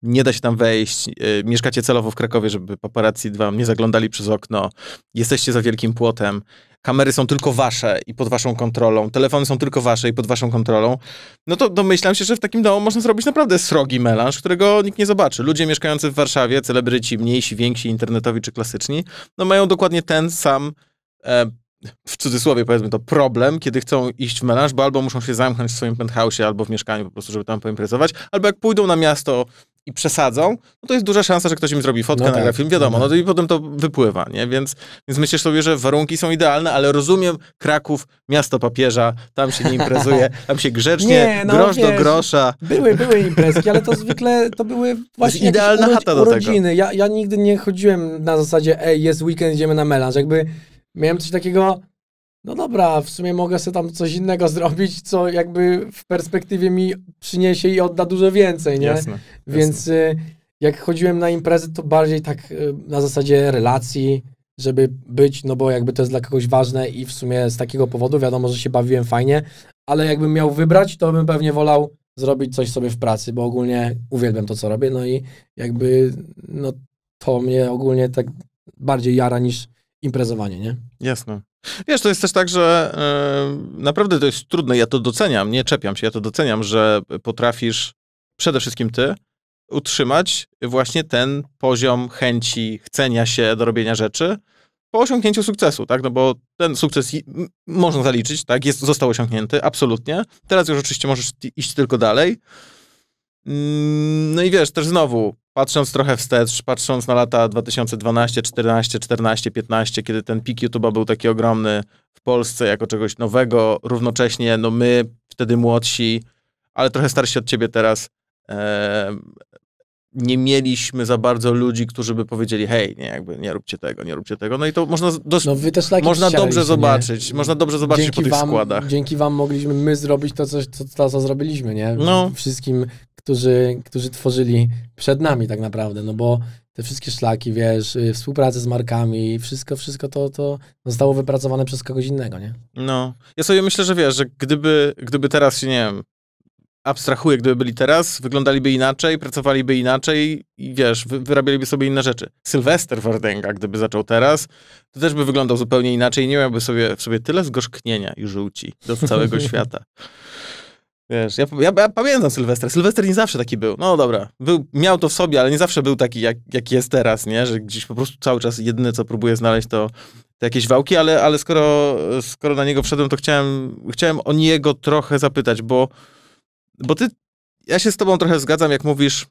nie da się tam wejść, e, mieszkacie celowo w Krakowie, żeby paparazzi wam nie zaglądali przez okno, jesteście za wielkim płotem, kamery są tylko wasze i pod waszą kontrolą, telefony są tylko wasze i pod waszą kontrolą, no to domyślam się, że w takim domu można zrobić naprawdę srogi melanż, którego nikt nie zobaczy. Ludzie mieszkający w Warszawie, celebryci, mniejsi, więksi, internetowi czy klasyczni, no mają dokładnie ten sam, w cudzysłowie powiedzmy to, problem, kiedy chcą iść w melanż, bo albo muszą się zamknąć w swoim penthouse'ie, albo w mieszkaniu po prostu, żeby tam poimprezować, albo jak pójdą na miasto i przesadzą, no to jest duża szansa, że ktoś im zrobi fotkę, no nagra tak, film, wiadomo, no, no i potem to wypływa, nie? Więc, więc myślę sobie, że warunki są idealne, ale rozumiem Kraków, miasto papieża, tam się nie imprezuje, tam się grzecznie, nie, no, grosz wiesz, do grosza. Były, były imprezki, ale to zwykle to były właśnie idealna chata do urodziny. Ja, ja nigdy nie chodziłem na zasadzie, ej, jest weekend, idziemy na melanż, jakby miałem coś takiego, no dobra, w sumie mogę sobie tam coś innego zrobić, co jakby w perspektywie mi przyniesie i odda dużo więcej, nie? Jasne, Więc jasne. Jak chodziłem na imprezy, to bardziej tak na zasadzie relacji, żeby być, no bo jakby to jest dla kogoś ważne i w sumie z takiego powodu wiadomo, że się bawiłem fajnie, ale jakbym miał wybrać, to bym pewnie wolał zrobić coś sobie w pracy, bo ogólnie uwielbiam to, co robię, no i jakby, no to mnie ogólnie tak bardziej jara niż imprezowanie, nie? Jasne. Wiesz, to jest też tak, że yy, naprawdę to jest trudne, ja to doceniam, nie czepiam się, ja to doceniam, że potrafisz, przede wszystkim ty, utrzymać właśnie ten poziom chęci, chcenia się do robienia rzeczy po osiągnięciu sukcesu, tak? No bo ten sukces można zaliczyć, tak? Jest, został osiągnięty, absolutnie. Teraz już oczywiście możesz iść tylko dalej. Yy, no i wiesz, też znowu, patrząc trochę wstecz, patrząc na lata dwa tysiące dwanaście, czternaście, czternaście, piętnaście, kiedy ten pik YouTube'a był taki ogromny w Polsce jako czegoś nowego, równocześnie no my, wtedy młodsi, ale trochę starsi od ciebie teraz, e, nie mieliśmy za bardzo ludzi, którzy by powiedzieli, hej, nie, jakby nie róbcie tego, nie róbcie tego. No i to można, dos, no wy też można dobrze zobaczyć, nie? Można dobrze zobaczyć dzięki po tych wam, składach. Dzięki wam mogliśmy my zrobić to, co, co, co zrobiliśmy, nie? No. Wszystkim, Którzy, którzy tworzyli przed nami tak naprawdę, no bo te wszystkie szlaki, wiesz, współpracę z markami, wszystko, wszystko to, to zostało wypracowane przez kogoś innego, nie? No, ja sobie myślę, że wiesz, że gdyby, gdyby teraz się, nie wiem, abstrahuję, gdyby byli teraz, wyglądaliby inaczej, pracowaliby inaczej i wiesz, wy, wyrabialiby sobie inne rzeczy. Sylwester Wardęga, gdyby zaczął teraz, to też by wyglądał zupełnie inaczej i nie miałby sobie, w sobie tyle zgorzknienia i żółci do całego świata. Wiesz, ja, ja, ja pamiętam Sylwester. Sylwester nie zawsze taki był. No dobra, był, miał to w sobie, ale nie zawsze był taki, jak, jak jest teraz, nie? Że gdzieś po prostu cały czas jedyne, co próbuję znaleźć, to, to jakieś wałki, ale, ale skoro, skoro na niego wszedłem, to chciałem, chciałem o niego trochę zapytać, bo, bo ty, ja się z tobą trochę zgadzam, jak mówisz,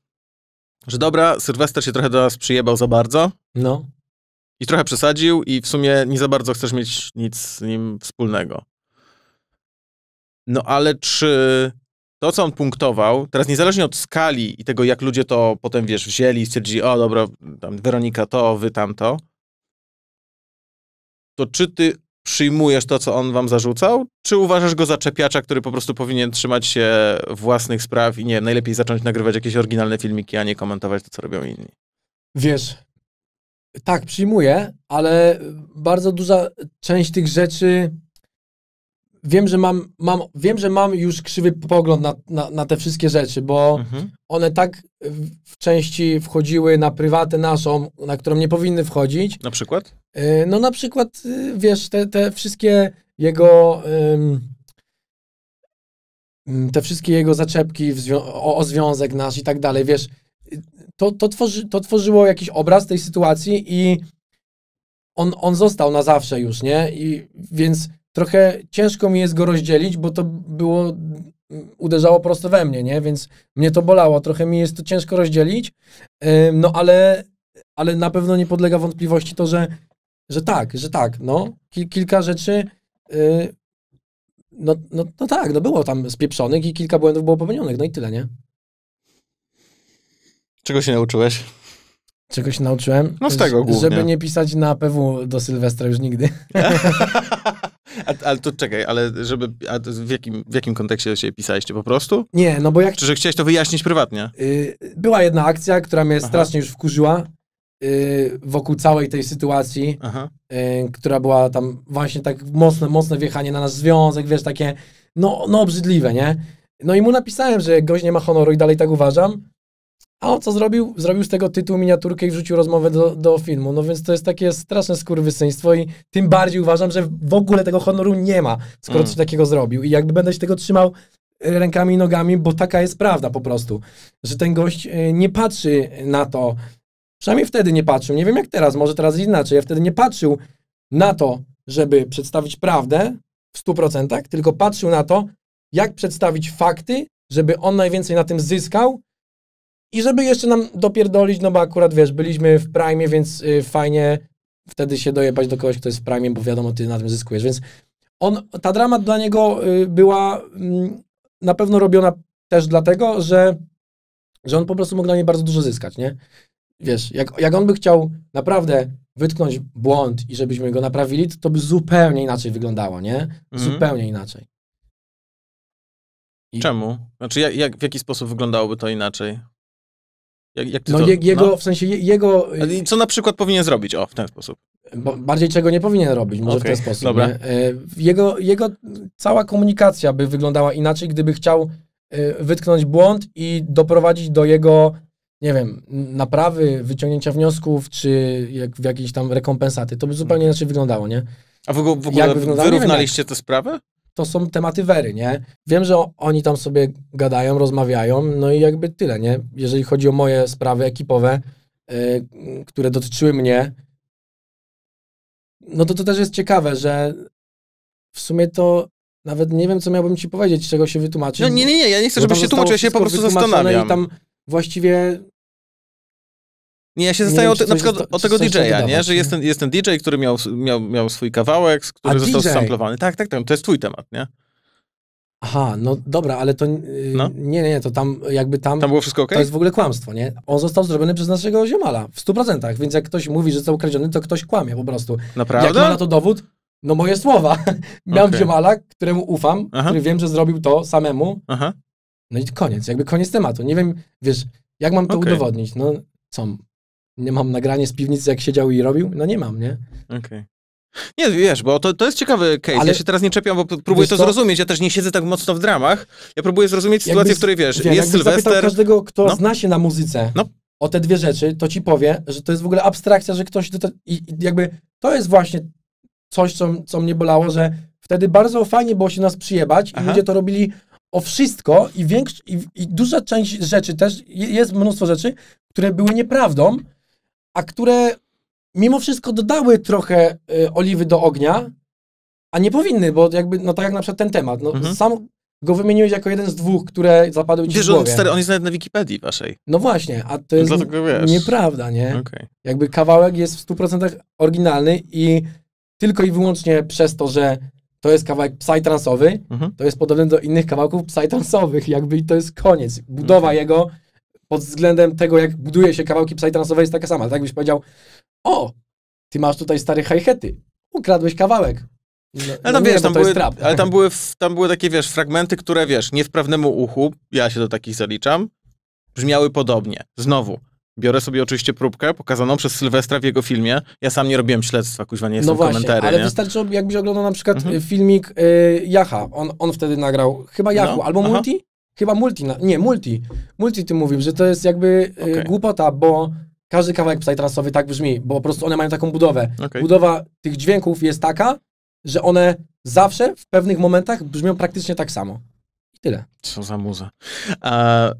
że dobra, Sylwester się trochę do nas przyjebał za bardzo. No. I trochę przesadził i w sumie nie za bardzo chcesz mieć nic z nim wspólnego. No ale czy to, co on punktował, teraz niezależnie od skali i tego, jak ludzie to potem, wiesz, wzięli i stwierdzili, o dobra, tam Weronika to, wy tamto, to czy ty przyjmujesz to, co on wam zarzucał, czy uważasz go za czepiacza, który po prostu powinien trzymać się własnych spraw i nie wiem, najlepiej zacząć nagrywać jakieś oryginalne filmiki, a nie komentować to, co robią inni? Wiesz, tak, przyjmuję, ale bardzo duża część tych rzeczy... Wiem, że mam, mam, wiem, że mam już krzywy pogląd na, na, na te wszystkie rzeczy, bo mhm. one tak w części wchodziły na prywatę naszą, na którą nie powinny wchodzić. Na przykład? Y, no na przykład, y, wiesz, te, te wszystkie jego... Y, te wszystkie jego zaczepki w zwią o, o związek nasz i tak dalej, wiesz, to, to, tworzy, to tworzyło jakiś obraz tej sytuacji i on, on został na zawsze już, nie? I więc... Trochę ciężko mi jest go rozdzielić, bo to było, uderzało prosto we mnie, nie? Więc mnie to bolało, trochę mi jest to ciężko rozdzielić, no ale, ale na pewno nie podlega wątpliwości to, że, że tak, że tak, no. Kil, kilka rzeczy, no, no, no tak, no było tam spieprzonych i kilka błędów było popełnionych, no i tyle, nie? Czego się nauczyłeś? Czego się nauczyłem? No z tego głównie. Żeby nie pisać na P W do Sylwestra już nigdy. A, ale to czekaj, ale żeby, a w, jakim, w jakim kontekście do siebie pisaliście po prostu? Nie, no bo jak... Czy że chciałeś to wyjaśnić prywatnie? Yy, była jedna akcja, która mnie Aha. strasznie już wkurzyła yy, wokół całej tej sytuacji, yy, która była tam właśnie tak mocne, mocne wjechanie na nasz związek, wiesz, takie no, no obrzydliwe, nie? No i mu napisałem, że gość nie ma honoru i dalej tak uważam. A on co zrobił? Zrobił z tego tytuł miniaturkę i wrzucił rozmowę do, do filmu. No więc to jest takie straszne skurwysyństwo i tym bardziej uważam, że w ogóle tego honoru nie ma, skoro mm. coś takiego zrobił. I jakby będę się tego trzymał rękami i nogami, bo taka jest prawda po prostu, że ten gość nie patrzy na to, przynajmniej wtedy nie patrzył, nie wiem jak teraz, może teraz inaczej, ja wtedy nie patrzył na to, żeby przedstawić prawdę w stu procentach, tylko patrzył na to, jak przedstawić fakty, żeby on najwięcej na tym zyskał, i żeby jeszcze nam dopierdolić, no bo akurat, wiesz, byliśmy w Prime, więc y, fajnie wtedy się dojebać do kogoś, kto jest w Prime, bo wiadomo, ty na tym zyskujesz. Więc on, ta drama dla niego y, była y, na pewno robiona też dlatego, że, że on po prostu mógł na niej bardzo dużo zyskać, nie? Wiesz, jak, jak on by chciał naprawdę wytknąć błąd i żebyśmy go naprawili, to, to by zupełnie inaczej wyglądało, nie? Mhm. Zupełnie inaczej. I... Czemu? Znaczy, jak, jak, w jaki sposób wyglądałoby to inaczej? Jak, jak no, to, jego, no w sensie jego... Co na przykład powinien zrobić? O, w ten sposób. Bo bardziej czego nie powinien robić, może okay, w ten sposób. Dobra. Jego, jego cała komunikacja by wyglądała inaczej, gdyby chciał wytknąć błąd i doprowadzić do jego, nie wiem, naprawy, wyciągnięcia wniosków, czy jak, w jakiejś tam rekompensaty. To by zupełnie inaczej wyglądało, nie? A w ogóle, w ogóle wyrównaliście tę sprawę? To są tematy Wery, nie? Wiem, że oni tam sobie gadają, rozmawiają, no i jakby tyle, nie? Jeżeli chodzi o moje sprawy ekipowe, yy, które dotyczyły mnie, no to to też jest ciekawe, że w sumie to nawet nie wiem, co miałbym ci powiedzieć, czego się wytłumaczyć. No nie, nie, nie, ja nie chcę, żebyś się tłumaczył, ja się po prostu zastanawiam. I tam właściwie... Nie, ja się zastanawiam na przykład o tego didżeja, nie? Że jest ten, jest ten didżej, który miał, miał, miał swój kawałek, który A został samplowany. Tak, tak, tak, to jest twój temat, nie? Aha, no dobra, ale to... Yy, no? Nie, nie, nie, to tam jakby tam... Tam było wszystko okej? Okay? To jest w ogóle kłamstwo, nie? On został zrobiony przez naszego ziomala w stu procentach, więc jak ktoś mówi, że został ukradziony, to ktoś kłamie po prostu. Naprawdę? Jak ma na to dowód? No moje słowa. Miałem okay. ziomala, któremu ufam, Aha. który wiem, że zrobił to samemu. Aha. No i koniec, jakby koniec tematu. Nie wiem, wiesz, jak mam to okay. udowodnić? No co... Nie mam nagranie z piwnicy, jak siedział i robił? No nie mam, nie? Okej. Okay. Nie, wiesz, bo to, to jest ciekawy case. Ale ja się teraz nie czepiam, bo próbuję to zrozumieć. Ja też nie siedzę tak mocno w dramach. Ja próbuję zrozumieć sytuację, jakbyś, w której, wiesz, wiem, jest Sylwester... Zapytał każdego, kto no. zna się na muzyce no. o te dwie rzeczy, to ci powie, że to jest w ogóle abstrakcja, że ktoś... To, to, i jakby to jest właśnie coś, co, co mnie bolało, że wtedy bardzo fajnie było się nas przyjebać Aha. i ludzie to robili o wszystko i, większo, i, i duża część rzeczy też, jest mnóstwo rzeczy, które były nieprawdą, a które mimo wszystko dodały trochę y, oliwy do ognia, a nie powinny, bo jakby, no tak jak na przykład ten temat, no mhm. sam go wymieniłeś jako jeden z dwóch, które zapadły ci w głowie. Wiesz, on, stary, on jest nawet na Wikipedii waszej. No właśnie, a to jest nieprawda, nie? Okay. Jakby kawałek jest w stu procentach oryginalny i tylko i wyłącznie przez to, że to jest kawałek psytransowy, mhm. to jest podobny do innych kawałków psytransowych, jakby i to jest koniec. Budowa mhm. jego pod względem tego, jak buduje się kawałki psytransowe, jest taka sama. Tak jakbyś powiedział, o, ty masz tutaj stare hi-haty, ukradłeś kawałek. No, ale tam, no wiesz, tam były, ale tam były, tam były takie, wiesz, fragmenty, które, wiesz, niewprawnemu uchu, ja się do takich zaliczam, brzmiały podobnie. Znowu, biorę sobie oczywiście próbkę pokazaną przez Sylwestra w jego filmie. Ja sam nie robiłem śledztwa, kuźwa, nie jestem no właśnie, komentary. Ale nie? Wystarczy, jakbyś oglądał na przykład mhm. filmik y, Jacha. On, on wtedy nagrał chyba Jachu, no, albo aha. Multi. Chyba multi, nie, multi. Multi ty mówił, że to jest jakby okay. głupota, bo każdy kawałek psytransowy tak brzmi, bo po prostu one mają taką budowę. Okay. Budowa tych dźwięków jest taka, że one zawsze w pewnych momentach brzmią praktycznie tak samo. I tyle. Co za muza. A, e,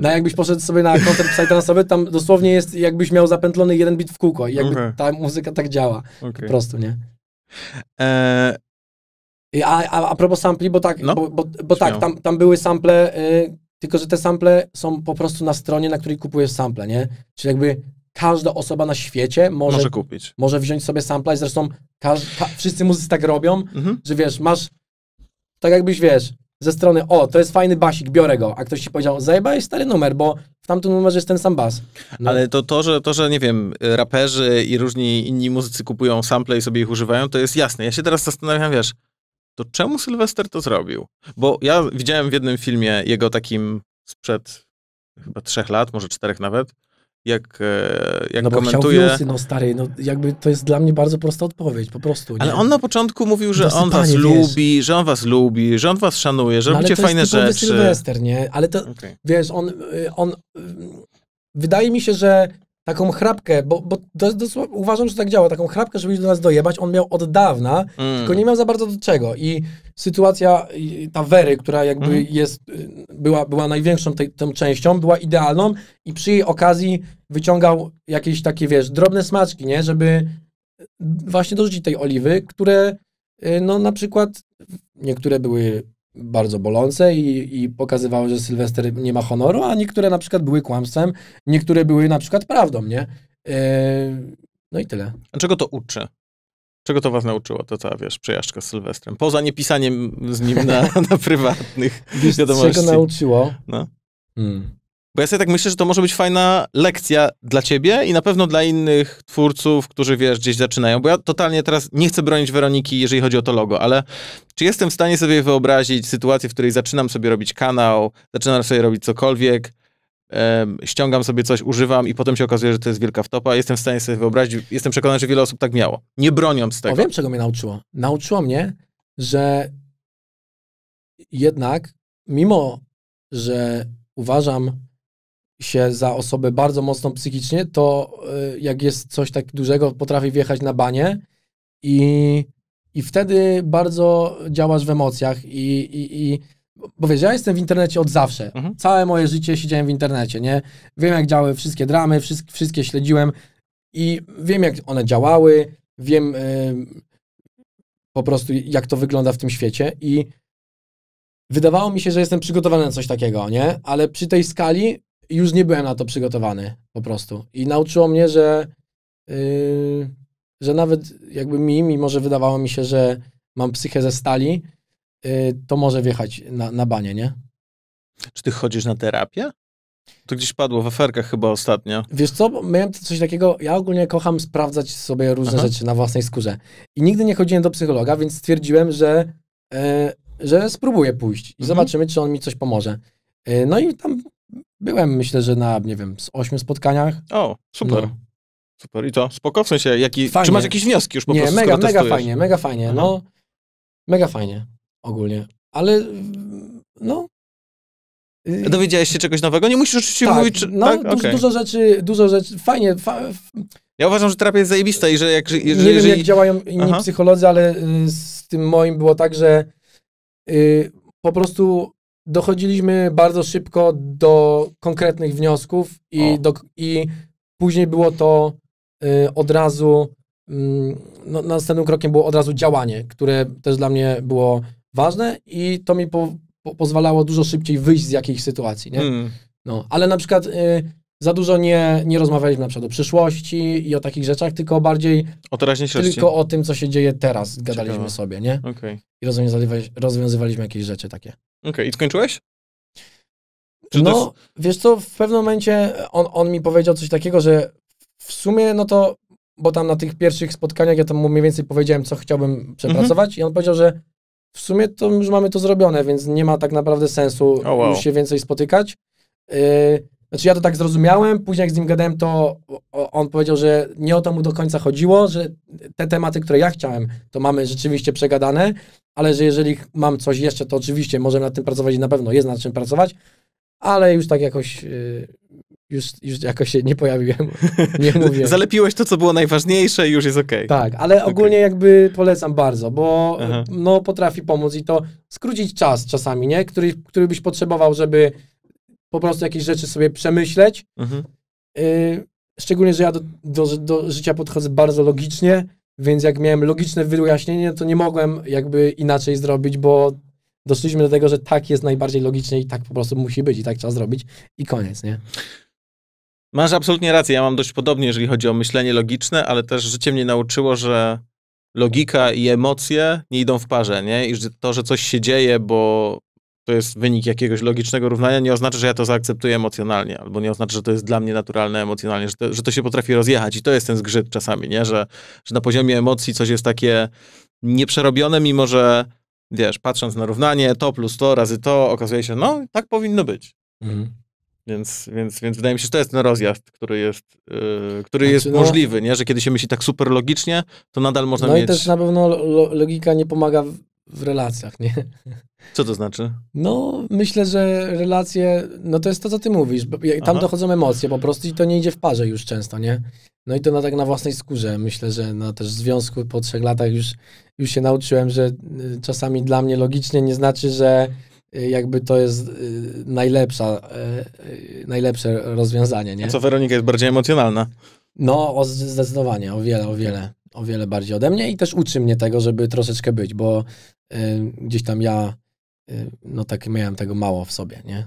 no jakbyś poszedł sobie na koncert psytransowy, tam dosłownie jest, jakbyś miał zapętlony jeden bit w kółko. I jakby okay. ta muzyka tak działa. Okay. Po prostu, nie? E... A, a, a propos sampli, bo tak, no, bo, bo, bo tak tam, tam były sample, y, tylko że te sample są po prostu na stronie, na której kupujesz sample, nie? Czyli jakby każda osoba na świecie może, może kupić. Może wziąć sobie sampla i zresztą każ, ka, wszyscy muzycy tak robią, mhm. że wiesz, masz, tak jakbyś wiesz, ze strony, o, to jest fajny basik, biorę go, a ktoś ci powiedział, zajebaj stary numer, bo tamtym numerze jest ten sam bas. No. Ale to, to, że, to, że nie wiem, raperzy i różni inni muzycy kupują sample i sobie ich używają, to jest jasne. Ja się teraz zastanawiam, wiesz, to czemu Sylwester to zrobił? Bo ja widziałem w jednym filmie jego takim sprzed chyba trzech lat, może czterech nawet, jak, jak no bo komentuje... Wiosy, no stary, no jakby to jest dla mnie bardzo prosta odpowiedź, po prostu. Nie? Ale on na początku mówił, że Dosypanie, on was wiesz. lubi, że on was lubi, że on was szanuje, że no, robicie fajne rzeczy. Ale to jest typowy Sylwester, nie? Ale to, okay. wiesz, on, on... Wydaje mi się, że taką chrapkę, bo, bo do, do, uważam, że tak działa, taką chrapkę, żeby do nas dojebać, on miał od dawna, mm. tylko nie miał za bardzo do czego. I sytuacja, i ta Wery, która jakby mm. jest, była, była największą tej, tą częścią, była idealną i przy jej okazji wyciągał jakieś takie, wiesz, drobne smaczki, nie? Żeby właśnie dorzucić tej oliwy, które, no na przykład, niektóre były bardzo bolące i, i pokazywały, że Sylwester nie ma honoru, a niektóre na przykład były kłamstwem, niektóre były na przykład prawdą, nie? Yy, no i tyle. A czego to uczy? Czego to was nauczyło, to ta, wiesz, przejażdżka z Sylwestrem? Poza niepisaniem z nim na, na prywatnych wiesz, wiadomości. Czego nauczyło? No. Hmm. Bo ja sobie tak myślę, że to może być fajna lekcja dla ciebie i na pewno dla innych twórców, którzy, wiesz, gdzieś zaczynają. Bo ja totalnie teraz nie chcę bronić Weroniki, jeżeli chodzi o to logo, ale czy jestem w stanie sobie wyobrazić sytuację, w której zaczynam sobie robić kanał, zaczynam sobie robić cokolwiek, um, ściągam sobie coś, używam i potem się okazuje, że to jest wielka wtopa. Jestem w stanie sobie wyobrazić, jestem przekonany, że wiele osób tak miało. Nie broniąc tego. O, wiem, czego mnie nauczyło. Nauczyło mnie, że jednak mimo, że uważam się za osobę bardzo mocną psychicznie, to y, jak jest coś tak dużego, potrafię wjechać na banie i, i wtedy bardzo działasz w emocjach i, i, i bo wiesz, ja jestem w internecie od zawsze. Mhm. Całe moje życie siedziałem w internecie, nie? Wiem, jak działały wszystkie dramy, wszystkie, wszystkie śledziłem i wiem, jak one działały, wiem y, po prostu, jak to wygląda w tym świecie i wydawało mi się, że jestem przygotowany na coś takiego, nie? Ale przy tej skali już nie byłem na to przygotowany po prostu. I nauczyło mnie, że, yy, że nawet jakby mi, mimo że wydawało mi się, że mam psychę ze stali, yy, to może wjechać na, na banie, nie? Czy ty chodzisz na terapię? To gdzieś padło w aferkach chyba ostatnio. Wiesz co, miałem coś takiego, ja ogólnie kocham sprawdzać sobie różne Aha. rzeczy na własnej skórze. I nigdy nie chodziłem do psychologa, więc stwierdziłem, że, yy, że spróbuję pójść i mhm. zobaczymy, czy on mi coś pomoże. Yy, no i tam byłem, myślę, że na, nie wiem, z ośmiu spotkaniach. O, super. No. Super. I to spoko, w sensie, jaki, czy masz jakieś wnioski już po nie, prostu, mega, mega testujesz? Fajnie, mega fajnie, Aha. no. Mega fajnie ogólnie, ale no. Dowiedziałeś się czegoś nowego? Nie musisz oczywiście tak, mówić, czy... No, tak? du okay. dużo rzeczy, dużo rzeczy, fajnie. Fa ja uważam, że terapia jest zajebista i że jak... Że, nie że, wiem, jeżeli... jak działają inni Aha. psycholodzy, ale z tym moim było tak, że y, po prostu... Dochodziliśmy bardzo szybko do konkretnych wniosków i, do, i później było to y, od razu, y, no, następnym krokiem było od razu działanie, które też dla mnie było ważne i to mi po, po, pozwalało dużo szybciej wyjść z jakiejś sytuacji, nie? Mm. No, ale na przykład y, za dużo nie, nie rozmawialiśmy na przykład o przyszłości i o takich rzeczach, tylko bardziej o teraźniejszości. Tylko o tym, co się dzieje teraz, gadaliśmy Ciekawe. sobie, nie? Okay. I rozwiązywali, rozwiązywaliśmy jakieś rzeczy takie. Okej, okay. I skończyłeś? Czy no, jest... wiesz co, w pewnym momencie on, on mi powiedział coś takiego, że w sumie, no to, bo tam na tych pierwszych spotkaniach ja tam mu mniej więcej powiedziałem, co chciałbym przepracować mm-hmm. i on powiedział, że w sumie to już mamy to zrobione, więc nie ma tak naprawdę sensu oh, wow. już się więcej spotykać. Yy, znaczy ja to tak zrozumiałem, później jak z nim gadałem, to on powiedział, że nie o to mu do końca chodziło, że te tematy, które ja chciałem, to mamy rzeczywiście przegadane, ale że jeżeli mam coś jeszcze, to oczywiście możemy nad tym pracować i na pewno jest nad czym pracować, ale już tak jakoś, już, już jakoś się nie pojawiłem, nie mówię. Zalepiłeś to, co było najważniejsze i już jest okej. Okay. Tak, ale ogólnie okay. jakby polecam bardzo, bo Aha. no potrafi pomóc i to skrócić czas czasami, nie? Który, który byś potrzebował, żeby po prostu jakieś rzeczy sobie przemyśleć. Mhm. Yy, szczególnie, że ja do, do, do życia podchodzę bardzo logicznie, więc jak miałem logiczne wyjaśnienie, to nie mogłem jakby inaczej zrobić, bo doszliśmy do tego, że tak jest najbardziej logicznie i tak po prostu musi być i tak trzeba zrobić i koniec, nie? Masz absolutnie rację. Ja mam dość podobnie, jeżeli chodzi o myślenie logiczne, ale też życie mnie nauczyło, że logika i emocje nie idą w parze, nie? I to, że coś się dzieje, bo to jest wynik jakiegoś logicznego równania, nie oznacza, że ja to zaakceptuję emocjonalnie, albo nie oznacza, że to jest dla mnie naturalne emocjonalnie, że to, że to się potrafi rozjechać i to jest ten zgrzyt czasami, nie? Że, że na poziomie emocji coś jest takie nieprzerobione, mimo że, wiesz, patrząc na równanie, to plus to razy to, okazuje się, no, tak powinno być. Mhm. Więc, więc, więc wydaje mi się, że to jest ten rozjazd, który jest, yy, który znaczy, jest no, możliwy, nie? Że kiedy się myśli tak super logicznie, to nadal można no mieć... No i też na pewno lo logika nie pomaga w, w relacjach, nie? Co to znaczy? No, myślę, że relacje... No to jest to, co ty mówisz. Tam Aha. dochodzą emocje po prostu i to nie idzie w parze już często, nie? No i to na, tak na własnej skórze. Myślę, że no, też w związku po trzech latach już, już się nauczyłem, że czasami dla mnie logicznie nie znaczy, że... jakby to jest najlepsza, najlepsze rozwiązanie, nie? A co, Weronika jest bardziej emocjonalna? No, o, zdecydowanie, o wiele, o wiele, o wiele bardziej ode mnie i też uczy mnie tego, żeby troszeczkę być, bo y, gdzieś tam ja, y, no tak miałem tego mało w sobie, nie?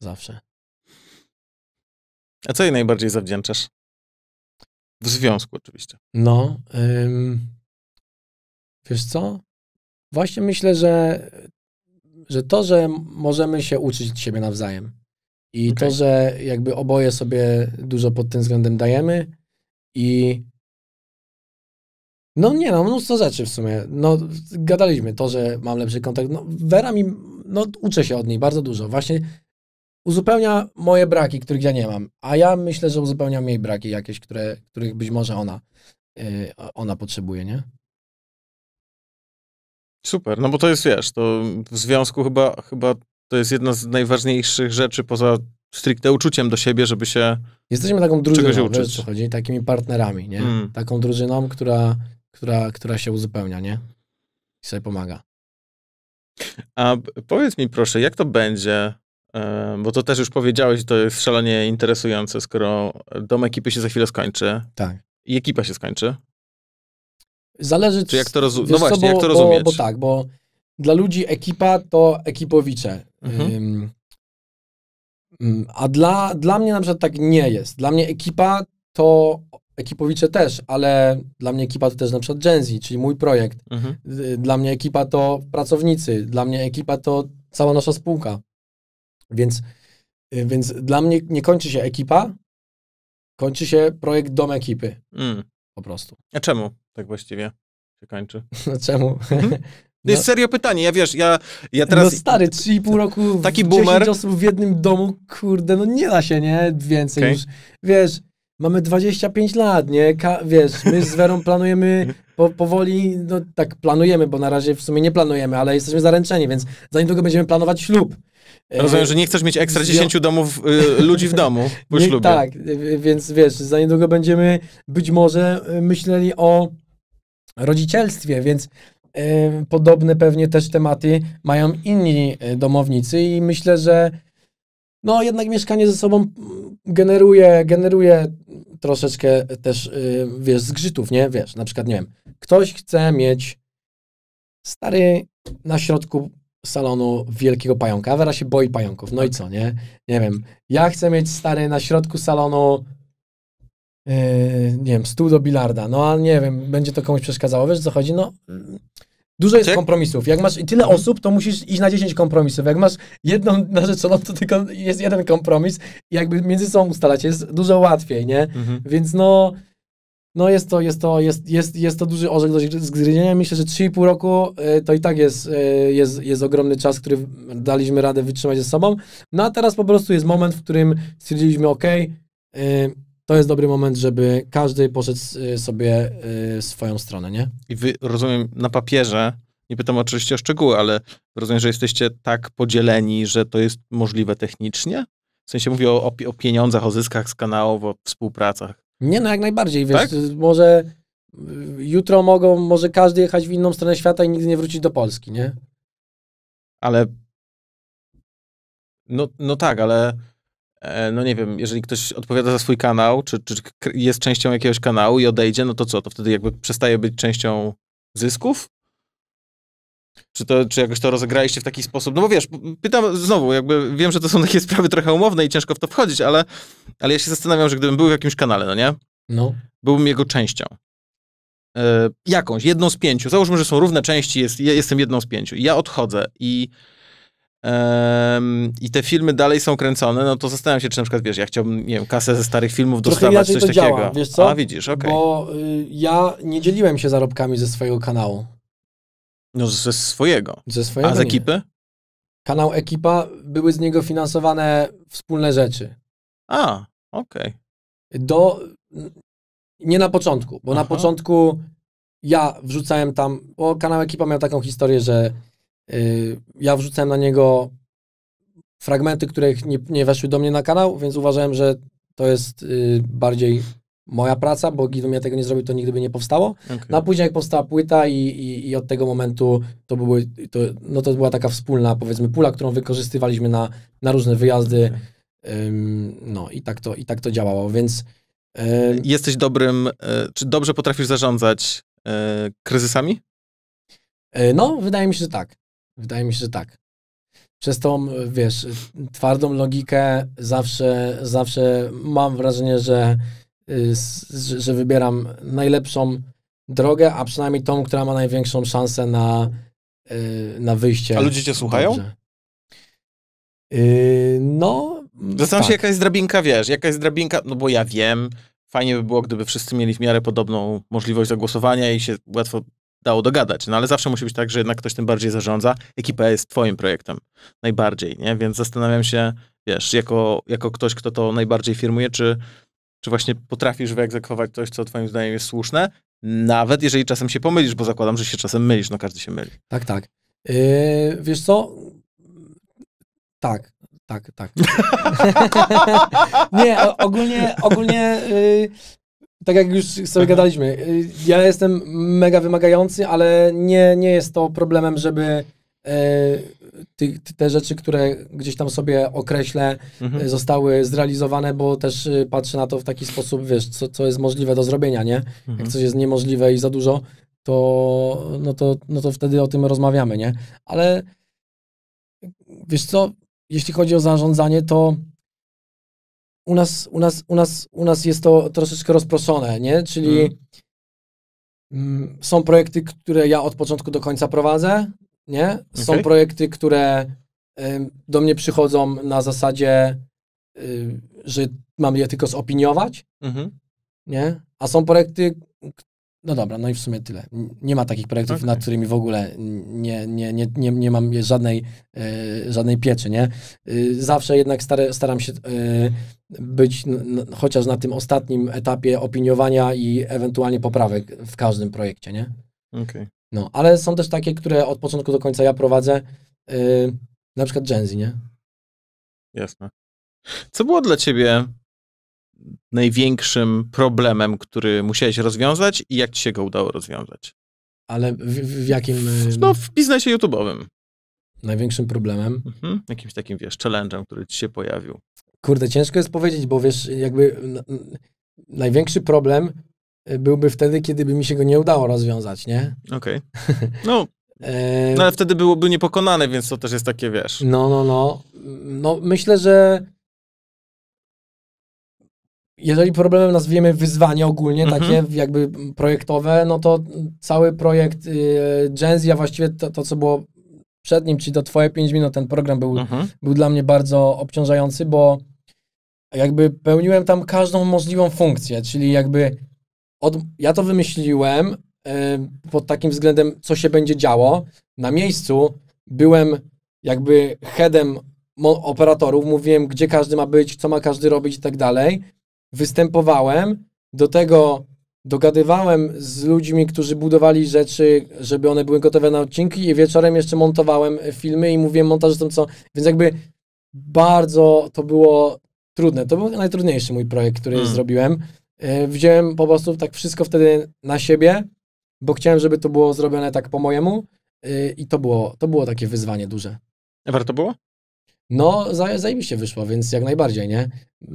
Zawsze. A co jej najbardziej zawdzięczasz? W związku oczywiście. No, y, wiesz co? Właśnie myślę, że że to, że możemy się uczyć siebie nawzajem i okay. to, że jakby oboje sobie dużo pod tym względem dajemy i no nie no, mnóstwo rzeczy w sumie, no gadaliśmy, to, że mam lepszy kontakt, no Wera mi, no uczę się od niej bardzo dużo, właśnie uzupełnia moje braki, których ja nie mam, a ja myślę, że uzupełniam jej braki jakieś, które, których być może ona, yy, ona potrzebuje, nie? Super, no bo to jest, wiesz, to w związku chyba, chyba to jest jedna z najważniejszych rzeczy poza stricte uczuciem do siebie, żeby się jesteśmy taką drużyną, wiesz, co chodzi, takimi partnerami, nie? Mm. Taką drużyną, która, która, która się uzupełnia, nie? I sobie pomaga. A powiedz mi proszę, jak to będzie, bo to też już powiedziałeś, to jest szalenie interesujące, skoro dom ekipy się za chwilę skończy. Tak. I ekipa się skończy. Zależy, czy jak to rozumieć? No właśnie, co, bo, jak to rozumieć? Bo, bo tak, bo dla ludzi ekipa to ekipowicze. Mhm. Um, um, a dla, dla mnie na przykład tak nie jest. Dla mnie ekipa to ekipowicze też, ale dla mnie ekipa to też na przykład GenZ, czyli mój projekt. Mhm. Dla mnie ekipa to pracownicy, dla mnie ekipa to cała nasza spółka. Więc, więc dla mnie nie kończy się ekipa, kończy się projekt Dom Ekipy. Mm. Po prostu. A czemu tak właściwie się kończy? No czemu? Hmm? To jest no. serio pytanie, ja wiesz, ja, ja teraz... No stary, trzy i pół roku, taki boomer. dziesięć osób w jednym domu, kurde, no nie da się, nie? Więcej okay. już. Wiesz, mamy dwadzieścia pięć lat, nie? Ka wiesz, my z Werą planujemy po powoli, no tak planujemy, bo na razie w sumie nie planujemy, ale jesteśmy zaręczeni, więc za niedługo będziemy planować ślub. Rozumiem, że nie chcesz mieć ekstra dziesięciu domów y, ludzi w domu po nie, ślubie. Tak, więc wiesz, za niedługo będziemy być może myśleli o rodzicielstwie, więc y, podobne pewnie też tematy mają inni domownicy i myślę, że no jednak mieszkanie ze sobą generuje, generuje troszeczkę też, y, wiesz, zgrzytów, nie? Wiesz, na przykład, nie wiem, ktoś chce mieć stary na środku salonu wielkiego pająka. Wera się boi pająków. No i co, nie? Nie wiem. Ja chcę mieć stary na środku salonu yy, nie wiem, stół do bilarda. No a nie wiem, będzie to komuś przeszkadzało. Wiesz, co chodzi? No dużo jest kompromisów. Jak masz tyle osób, to musisz iść na dziesięć kompromisów. Jak masz jedną narzeczoną, to tylko jest jeden kompromis i jakby między sobą ustalać jest dużo łatwiej, nie? Mhm. Więc no No jest to, jest to, jest, jest, jest to duży orzech do zgryzienia. Myślę, że trzy i pół roku y, to i tak jest, y, jest, jest ogromny czas, który daliśmy radę wytrzymać ze sobą. No a teraz po prostu jest moment, w którym stwierdziliśmy, ok, y, to jest dobry moment, żeby każdy poszedł sobie y, swoją stronę, nie? I wy, rozumiem, na papierze, nie pytam oczywiście o szczegóły, ale rozumiem, że jesteście tak podzieleni, że to jest możliwe technicznie? W sensie mówię o, o pieniądzach, o zyskach z kanałów, o współpracach. Nie, no jak najbardziej, wiesz, tak? Może jutro mogą, może każdy jechać w inną stronę świata i nigdy nie wrócić do Polski, nie? Ale, no, no tak, ale, no nie wiem, jeżeli ktoś odpowiada za swój kanał, czy, czy jest częścią jakiegoś kanału i odejdzie, no to co, to wtedy jakby przestaje być częścią zysków? Czy, to, czy jakoś to rozegraliście w taki sposób? No bo wiesz, pytam znowu, jakby wiem, że to są takie sprawy trochę umowne i ciężko w to wchodzić, ale, ale ja się zastanawiam, że gdybym był w jakimś kanale, no nie? No. Byłbym jego częścią. Yy, jakąś, jedną z pięciu. Załóżmy, że są równe części, jest, ja jestem jedną z pięciu. I ja odchodzę i Um, i te filmy dalej są kręcone, no to zastanawiam się, czy na przykład, wiesz, ja chciałbym, nie wiem, kasę ze starych filmów dostawać, coś to takiego. Działa, wiesz co? A, widzisz, okej. Bo y, ja nie dzieliłem się zarobkami ze swojego kanału. No, ze swojego. Ze swojego. A z ekipy? Nie. Kanał Ekipa, były z niego finansowane wspólne rzeczy. A, okej. Okay. Do... Nie na początku, bo Aha. na początku ja wrzucałem tam, bo kanał Ekipa miał taką historię, że ja wrzucałem na niego fragmenty, których nie, nie weszły do mnie na kanał, więc uważałem, że to jest y, bardziej moja praca, bo gdybym ja tego nie zrobił, to nigdy by nie powstało. Okay. No a później jak powstała płyta i, i, i od tego momentu to, były, to, no to była taka wspólna, powiedzmy, pula, którą wykorzystywaliśmy na, na różne wyjazdy. Okay. Ym, no i tak to, i tak to działało, więc... Y, Jesteś dobrym, y, czy dobrze potrafisz zarządzać y, kryzysami? Y, no, wydaje mi się, że tak. Wydaje mi się, że tak. Przez tą, wiesz, twardą logikę zawsze, zawsze mam wrażenie, że, że, że wybieram najlepszą drogę, a przynajmniej tą, która ma największą szansę na, na wyjście. A ludzie cię słuchają? Yy, no, Zastanawiam tak. się, jaka jest drabinka, wiesz, jaka jest drabinka, no bo ja wiem, fajnie by było, gdyby wszyscy mieli w miarę podobną możliwość zagłosowania i się łatwo dało dogadać, no ale zawsze musi być tak, że jednak ktoś tym bardziej zarządza. Ekipa jest twoim projektem. Najbardziej, nie? Więc zastanawiam się, wiesz, jako, jako ktoś, kto to najbardziej firmuje, czy, czy właśnie potrafisz wyegzekwować coś, co twoim zdaniem jest słuszne, nawet jeżeli czasem się pomylisz, bo zakładam, że się czasem mylisz, no każdy się myli. Tak, tak. Yy, wiesz co? Tak, tak, tak. Nie, ogólnie, ogólnie yy... tak jak już sobie gadaliśmy, ja jestem mega wymagający, ale nie, nie jest to problemem, żeby ty, te rzeczy, które gdzieś tam sobie określę, mhm. zostały zrealizowane, bo też patrzę na to w taki sposób, wiesz, co, co jest możliwe do zrobienia, nie? Mhm. Jak coś jest niemożliwe i za dużo, to, no to, no to wtedy o tym rozmawiamy, nie? Ale wiesz co, jeśli chodzi o zarządzanie, to U nas, u, nas, u, nas, u nas jest to troszeczkę rozproszone, nie? Czyli hmm. m, są projekty, które ja od początku do końca prowadzę, nie? Są okay. projekty, które y, do mnie przychodzą na zasadzie, y, że mam je tylko zopiniować, mm-hmm. nie? A są projekty, no dobra, no i w sumie tyle. Nie ma takich projektów, okay. nad którymi w ogóle nie, nie, nie, nie, nie mam żadnej, y, żadnej pieczy, nie? Y, zawsze jednak stare, staram się... Y, być chociaż na tym ostatnim etapie opiniowania i ewentualnie poprawek w każdym projekcie, nie? Okay. No, ale są też takie, które od początku do końca ja prowadzę, yy, na przykład GenZ, nie? Jasne. Co było dla ciebie największym problemem, który musiałeś rozwiązać i jak ci się go udało rozwiązać? Ale w, w jakim... Yy... No, w biznesie YouTube'owym. Największym problemem? Mhm. Jakimś takim, wiesz, challenge'em, który ci się pojawił. Kurde, ciężko jest powiedzieć, bo wiesz, jakby największy problem byłby wtedy, kiedy by mi się go nie udało rozwiązać, nie? Okej. Okay. No, no, ale wtedy byłoby niepokonane, więc to też jest takie, wiesz. No, no, no. No, myślę, że jeżeli problemem nazwiemy wyzwanie ogólnie, mhm. takie jakby projektowe, no to cały projekt y, GenZ, a właściwie to, to, co było przed nim, czyli to twoje pięć minut, ten program był, mhm. był dla mnie bardzo obciążający, bo jakby pełniłem tam każdą możliwą funkcję, czyli jakby od, ja to wymyśliłem y, pod takim względem, co się będzie działo. Na miejscu byłem jakby headem operatorów, mówiłem, gdzie każdy ma być, co ma każdy robić i tak dalej. Występowałem, do tego dogadywałem z ludźmi, którzy budowali rzeczy, żeby one były gotowe na odcinki i wieczorem jeszcze montowałem filmy i mówiłem montażystom, co... Więc jakby bardzo to było... Trudne. To był najtrudniejszy mój projekt, który hmm. zrobiłem. Wziąłem po prostu tak wszystko wtedy na siebie, bo chciałem, żeby to było zrobione tak po mojemu i to było, to było takie wyzwanie duże. A warto było? No, zajebiście wyszło, więc jak najbardziej, nie?